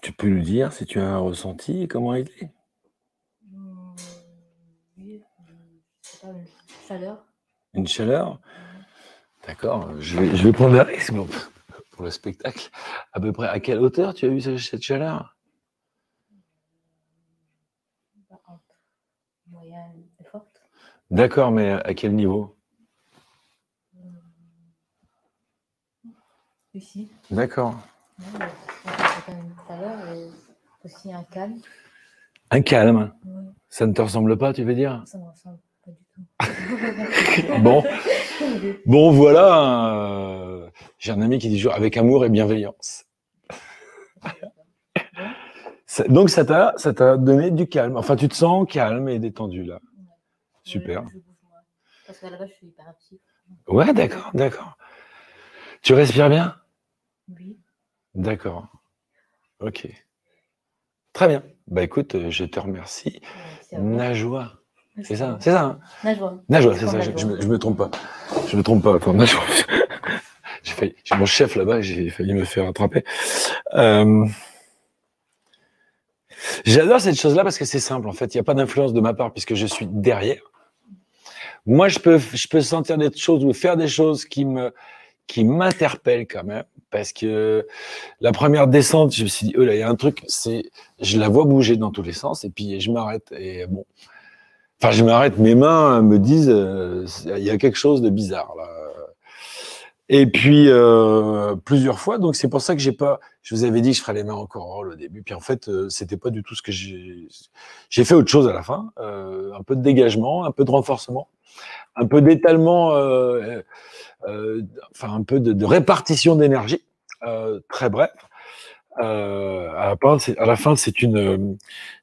Tu peux nous dire si tu as un ressenti et comment il est? Oui, c'est pas une chaleur. Une chaleur? D'accord, je vais, je vais prendre un risque pour le spectacle. À peu près à quelle hauteur tu as eu cette chaleur? Moyenne et forte. D'accord, mais à quel niveau? Ici. D'accord. C'est une chaleur et aussi un calme. Un calme? Oui. Ça ne te ressemble pas, tu veux dire? Ça ne me ressemble pas du tout. Bon. Bon, voilà. Euh, j'ai un ami qui dit toujours avec amour et bienveillance. Ça, donc, ça t'a, ça t'a donné du calme. Enfin, tu te sens calme et détendu, là. Ouais. Super. Ouais, je bouge moins. Parce qu'à la base, je suis hyperactive. Ouais, d'accord, d'accord. Tu respires bien? Oui. D'accord. Ok. Très bien. Bah, écoute, je te remercie. Ouais, Najwa. C'est ça, c'est ça. Hein. Najwa. Najwa, c'est ça. Najwa. Je, je, me, je me trompe pas. Je me trompe pas. Attends, Najwa. J'ai failli, j'ai mon chef là-bas, j'ai failli me faire attraper. Euh, J'adore cette chose-là parce que c'est simple. En fait, il n'y a pas d'influence de ma part puisque je suis derrière. Moi, je peux, je peux sentir des choses ou faire des choses qui me, qui m'interpellent quand même. Parce que la première descente, je me suis dit, oh là, il y a un truc. C'est, je la vois bouger dans tous les sens et puis je m'arrête. Et bon. Enfin, je m'arrête, mes mains me disent, euh, y a quelque chose de bizarre là. Et puis, euh, plusieurs fois, donc c'est pour ça que j'ai pas... Je vous avais dit que je ferais les mains en corolle au début, puis en fait, euh, c'était pas du tout ce que j'ai... J'ai fait autre chose à la fin, euh, un peu de dégagement, un peu de renforcement, un peu d'étalement, euh, euh, enfin un peu de, de répartition d'énergie, euh, très bref. Euh, à la fin, c'est, à la fin, c'est une,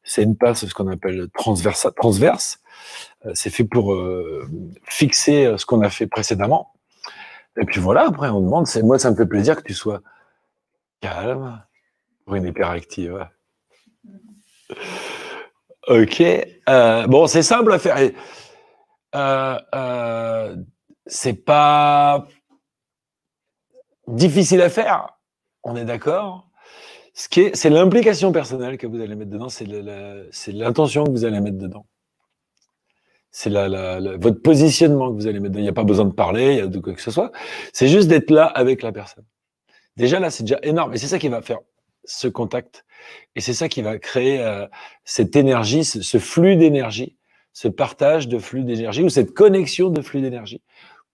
c'est une passe, ce qu'on appelle transverse. Transverse. Euh, c'est fait pour euh, fixer ce qu'on a fait précédemment. Et puis voilà. Après, on demande. C'est moi, ça me fait plaisir que tu sois calme pour une hyperactive. Ok. Euh, bon, c'est simple à faire. Euh, euh, c'est pas difficile à faire. On est d'accord. Ce qui est, c'est l'implication personnelle que vous allez mettre dedans, c'est, la, la, c'est l'intention que vous allez mettre dedans. C'est la, la, la, votre positionnement que vous allez mettre dedans. Il n'y a pas besoin de parler, il y a de quoi que ce soit. C'est juste d'être là avec la personne. Déjà là, c'est déjà énorme. Et c'est ça qui va faire ce contact. Et c'est ça qui va créer euh, cette énergie, ce, ce flux d'énergie, ce partage de flux d'énergie ou cette connexion de flux d'énergie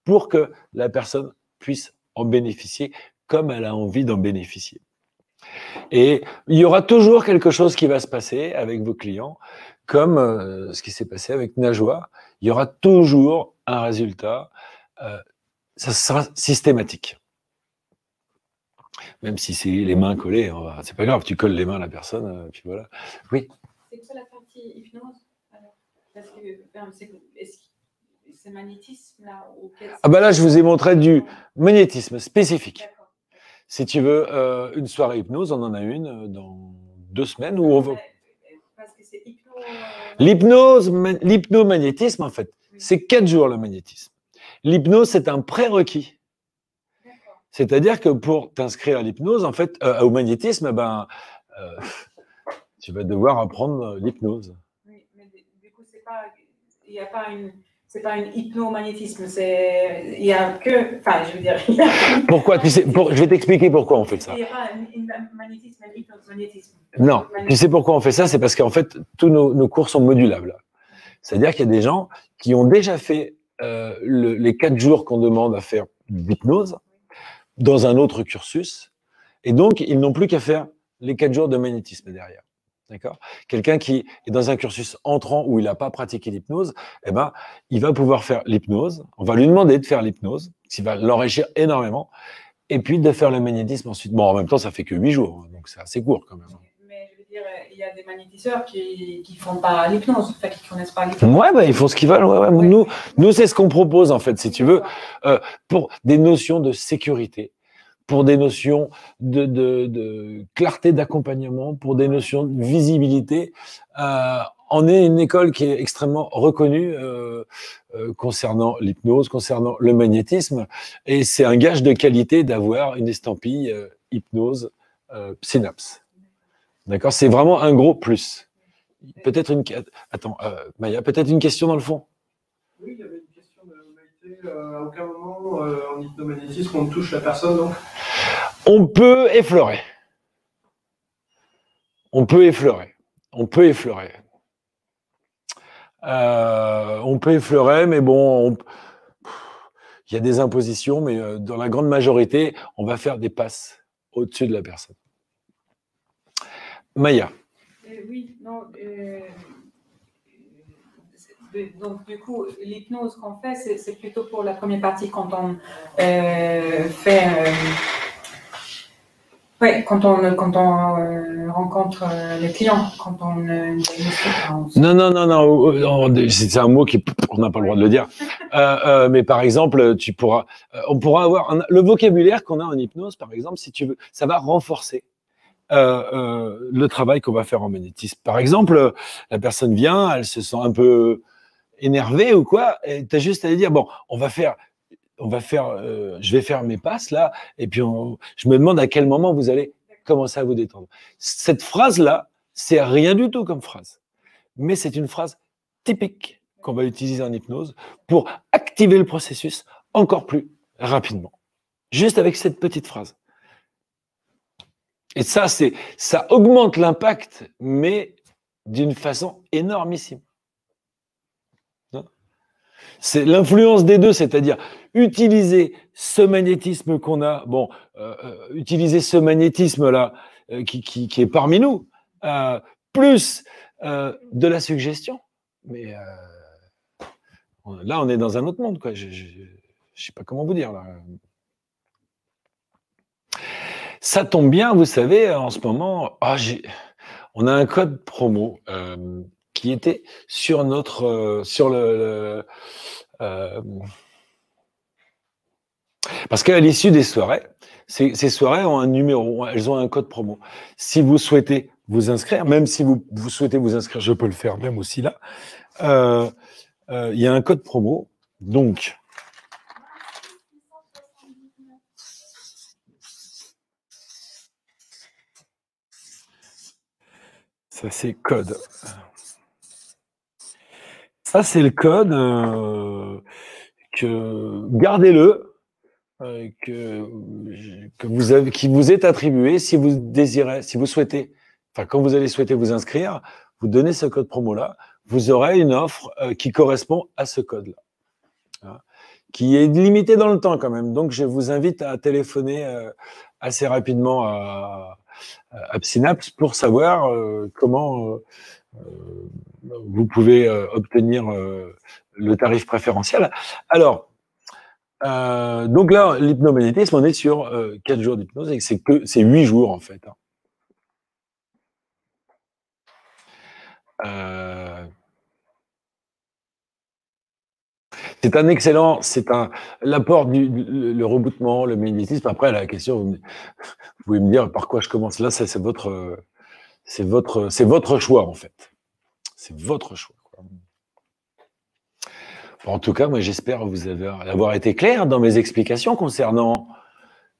pour que la personne puisse en bénéficier comme elle a envie d'en bénéficier. Et il y aura toujours quelque chose qui va se passer avec vos clients, comme euh, ce qui s'est passé avec Najwa. Il y aura toujours un résultat, euh, ça sera systématique. Même si c'est les mains collées, on va, c'est pas grave, tu colles les mains à la personne, euh, puis voilà. Oui. C'est quoi la partie hypnose alors? Parce que ben, c'est, est-ce que c'est magnétisme là ou quel... Ah bah là, je vous ai montré du magnétisme spécifique. D'accord. Si tu veux, euh, une soirée hypnose, on en a une dans deux semaines. Où on veut... Parce que c'est hypno... L'hypnose, man... l'hypnomagnétisme, en fait, oui. C'est quatre jours le magnétisme. L'hypnose, c'est un prérequis. D'accord. C'est-à-dire que pour t'inscrire à l'hypnose, en fait, euh, au magnétisme, ben, euh, tu vas devoir apprendre l'hypnose. Oui, mais du coup, c'est pas, il n'y a pas une... C'est pas une hypnomagnétisme, c'est il y a que, enfin, je veux dire. Pourquoi tu sais, pour... Je vais t'expliquer pourquoi on fait ça. Il n'y a pas un magnétisme, un hypnomagnétisme. Non. Magnétisme. Tu sais pourquoi on fait ça, c'est parce qu'en fait tous nos, nos cours sont modulables. C'est-à-dire qu'il y a des gens qui ont déjà fait euh, le, les quatre jours qu'on demande à faire d'hypnose dans un autre cursus, et donc ils n'ont plus qu'à faire les quatre jours de magnétisme derrière. D'accord. Quelqu'un qui est dans un cursus entrant où il n'a pas pratiqué l'hypnose, eh ben, il va pouvoir faire l'hypnose. On va lui demander de faire l'hypnose, qui va l'enrichir énormément, et puis de faire le magnétisme ensuite. Bon, en même temps, ça fait que huit jours, donc c'est assez court quand même. Mais je veux dire, il y a des magnétiseurs qui ne font pas l'hypnose, enfin, qui ne connaissent pas l'hypnose. Ouais, bah, ils font ce qu'ils veulent. Ouais, ouais. Ouais. Nous, nous, c'est ce qu'on propose en fait, si tu veux, euh, pour des notions de sécurité, pour des notions de, de, de clarté d'accompagnement, pour des notions de visibilité, euh, on est une école qui est extrêmement reconnue euh, euh, concernant l'hypnose, concernant le magnétisme, et c'est un gage de qualité d'avoir une estampille euh, hypnose euh, Psynapse. D'accord, c'est vraiment un gros plus. Peut-être une, attends, euh, Maya, peut-être une question dans le fond. Oui, il y avait une question de Maïté. Euh, à aucun moment euh, en hypnomagnétisme on touche la personne, donc. On peut effleurer. On peut effleurer. On peut effleurer. Euh, on peut effleurer, mais bon, on... il y a des impositions, mais dans la grande majorité, on va faire des passes au-dessus de la personne. Maya. Euh, oui, non. Euh... Donc, du coup, l'hypnose qu'on fait, c'est plutôt pour la première partie quand on euh, fait... Euh... Oui, quand on, quand on euh, rencontre euh, les clients, quand on... Euh, on... Non, non, non, non, c'est un mot qu'on n'a pas le droit de le dire. Euh, euh, mais par exemple, tu pourras, euh, on pourra avoir un, le vocabulaire qu'on a en hypnose, par exemple, si tu veux, ça va renforcer euh, euh, le travail qu'on va faire en magnétisme. Par exemple, la personne vient, elle se sent un peu énervée ou quoi, et tu as juste à lui dire, bon, on va faire... on va faire, euh, je vais faire mes passes là, et puis on, je me demande à quel moment vous allez commencer à vous détendre. Cette phrase-là, c'est rien du tout comme phrase, mais c'est une phrase typique qu'on va utiliser en hypnose pour activer le processus encore plus rapidement, juste avec cette petite phrase. Et ça, c'est, ça augmente l'impact, mais d'une façon énormissime. C'est l'influence des deux, c'est-à-dire utiliser ce magnétisme qu'on a, bon, euh, utiliser ce magnétisme-là euh, qui, qui, qui est parmi nous, euh, plus euh, de la suggestion. Mais euh, on, là, on est dans un autre monde, quoi. Je ne sais pas comment vous dire, là. Ça tombe bien, vous savez, en ce moment, oh, on a un code promo. Euh, qui était sur notre euh, sur le, le euh, parce qu'à l'issue des soirées, ces, ces soirées ont un numéro, elles ont un code promo. Si vous souhaitez vous inscrire, même si vous, vous souhaitez vous inscrire, je peux le faire même aussi là. Il euh, euh, y a un code promo, donc. Ça c'est code. Ça, c'est le code, euh, que gardez-le, euh, que, que vous avez, qui vous est attribué si vous désirez, si vous souhaitez, enfin, quand vous allez souhaiter vous inscrire, vous donnez ce code promo-là, vous aurez une offre euh, qui correspond à ce code-là, hein, qui est limitée dans le temps quand même. Donc, je vous invite à téléphoner euh, assez rapidement à, à Psynapse pour savoir euh, comment... Euh, Euh, vous pouvez euh, obtenir euh, le tarif préférentiel. Alors, euh, donc là, l'hypnomagnétisme, on est sur euh, quatre jours d'hypnose et c'est que c'est huit jours en fait. Hein. Euh, c'est un excellent, c'est un l'apport du le, le reboutement, le magnétisme. Après, la question, vous, me, vous pouvez me dire par quoi je commence là, c'est votre. Euh, C'est votre, c'est votre choix, en fait. C'est votre choix. Quoi. Bon, en tout cas, moi, j'espère vous avoir, avoir été clair dans mes explications concernant,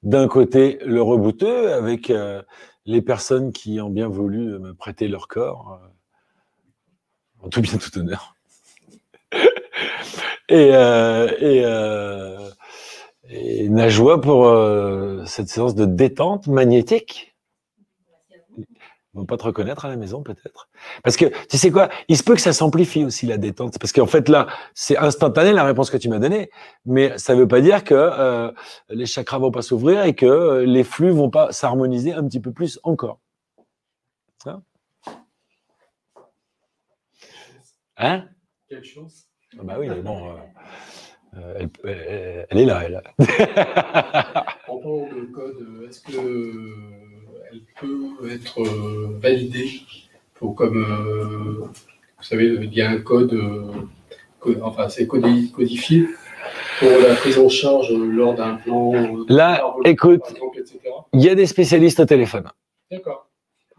d'un côté, le rebouteux, avec euh, les personnes qui ont bien voulu me prêter leur corps, euh, en tout bien, tout honneur. et, euh, et, euh, et Najwa pour euh, cette séance de détente magnétique. Vont pas te reconnaître à la maison, peut-être. Parce que, tu sais quoi, il se peut que ça s'amplifie aussi, la détente. Parce qu'en fait, là, c'est instantané, la réponse que tu m'as donnée. Mais ça veut pas dire que euh, les chakras vont pas s'ouvrir et que euh, les flux vont pas s'harmoniser un petit peu plus encore. Hein, hein? Quelle chance. Ah bah oui, mais bon, euh, euh, elle, elle, elle est là, elle. En parlant de code, est-ce que... elle peut être euh, validée pour comme euh, vous savez il y a un code euh, code, enfin c'est codé, codifié pour la prise en charge lors d'un plan là, écoute, il y a des spécialistes au téléphone. D'accord.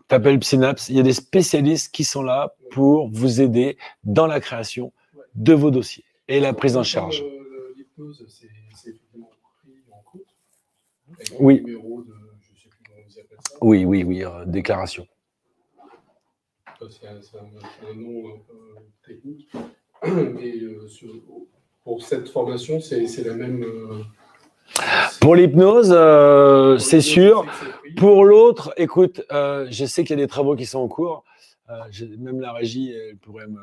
t'appelles Psynapse, il y a des spécialistes qui sont là pour vous aider dans la création de vos dossiers et la prise en charge. L'hypnose, c'est effectivement pris en compte. Oui. Numéro de, je sais plus comment vous appelez ça. Oui, oui, oui, euh, déclaration. C'est un, un, un nom euh, technique, mais euh, sur, pour cette formation, c'est la même... Euh, pour l'hypnose, euh, c'est sûr. Pour l'autre, écoute, euh, je sais qu'il y a des travaux qui sont en cours. Euh, même la régie, elle pourrait me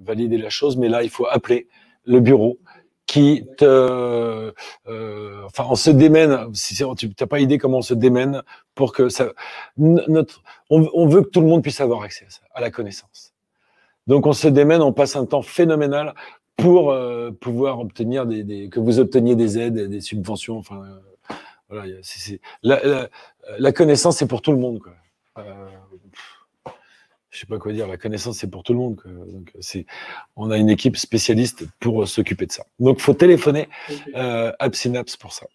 valider la chose, mais là, il faut appeler le bureau qui te... Euh, euh, enfin, on se démène, si tu n'as pas idée comment on se démène pour que ça... Notre, on, on veut que tout le monde puisse avoir accès à ça, à la connaissance. Donc, on se démène, on passe un temps phénoménal pour euh, pouvoir obtenir des, des... que vous obteniez des aides, des subventions, enfin... Euh, voilà, c'est, c'est, la, la, la connaissance, c'est pour tout le monde, quoi. Euh, je sais pas quoi dire, la connaissance, c'est pour tout le monde, quoi. Donc, c'est, on a une équipe spécialiste pour s'occuper de ça. Donc, il faut téléphoner euh, à Psynapse pour ça.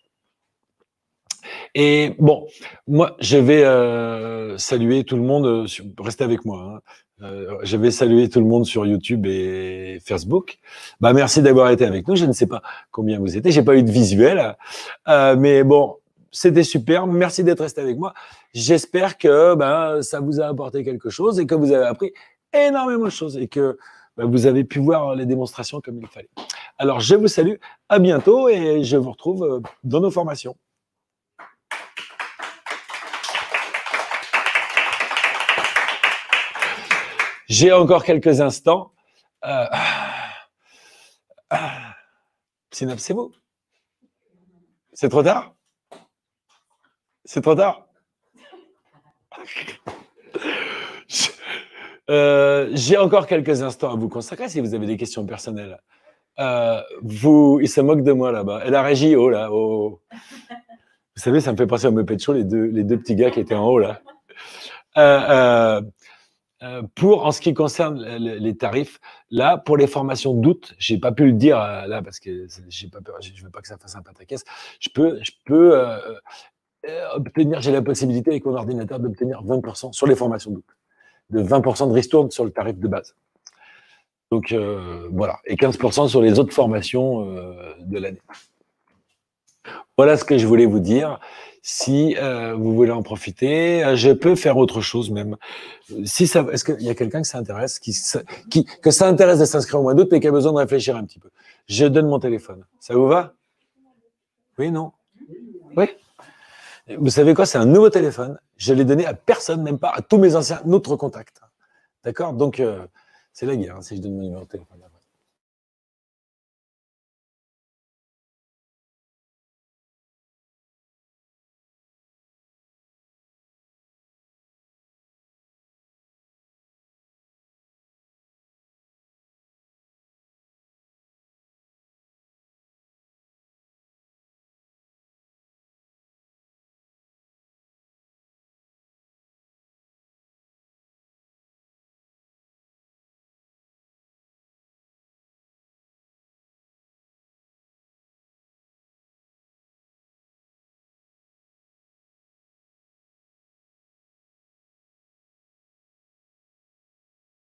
Et bon, moi, je vais euh, saluer tout le monde, sur, restez avec moi, hein. euh, je vais saluer tout le monde sur YouTube et Facebook. Bah, merci d'avoir été avec nous, je ne sais pas combien vous étiez, j'ai pas eu de visuel, euh, mais bon, c'était super, merci d'être resté avec moi. J'espère que ben, ça vous a apporté quelque chose et que vous avez appris énormément de choses et que ben, vous avez pu voir les démonstrations comme il fallait. Alors, je vous salue, à bientôt et je vous retrouve dans nos formations. J'ai encore quelques instants. Euh... Ah... Synapse, c'est vous. C'est trop tard. C'est trop tard. J'ai euh... encore quelques instants à vous consacrer si vous avez des questions personnelles. Euh... Vous, il se moque de moi là-bas. Et la régie, oh là, oh. Vous savez, ça me fait penser à Muppet Show, les deux, les deux petits gars qui étaient en haut là. Euh... euh... Euh, pour en ce qui concerne les, les tarifs, là, pour les formations d'août, j'ai pas pu le dire euh, là parce que j'ai pas peur, je veux pas que ça fasse un pataquès. Je peux, je peux euh, euh, obtenir, j'ai la possibilité avec mon ordinateur d'obtenir vingt pour cent sur les formations d'août, de vingt pour cent de ristourne sur le tarif de base. Donc euh, voilà, et quinze pour cent sur les autres formations euh, de l'année. Voilà ce que je voulais vous dire. Si euh, vous voulez en profiter, je peux faire autre chose même. Si ça, est-ce qu'il y a quelqu'un que ça intéresse, qui, qui, que ça intéresse de s'inscrire au mois d'août, mais qui a besoin de réfléchir un petit peu? Je donne mon téléphone. Ça vous va? Oui, non? Oui. Vous savez quoi? C'est un nouveau téléphone. Je l'ai donné à personne, même pas à tous mes anciens, notre contact. D'accord? Donc, euh, c'est la guerre hein, si je donne mon numéro de téléphone.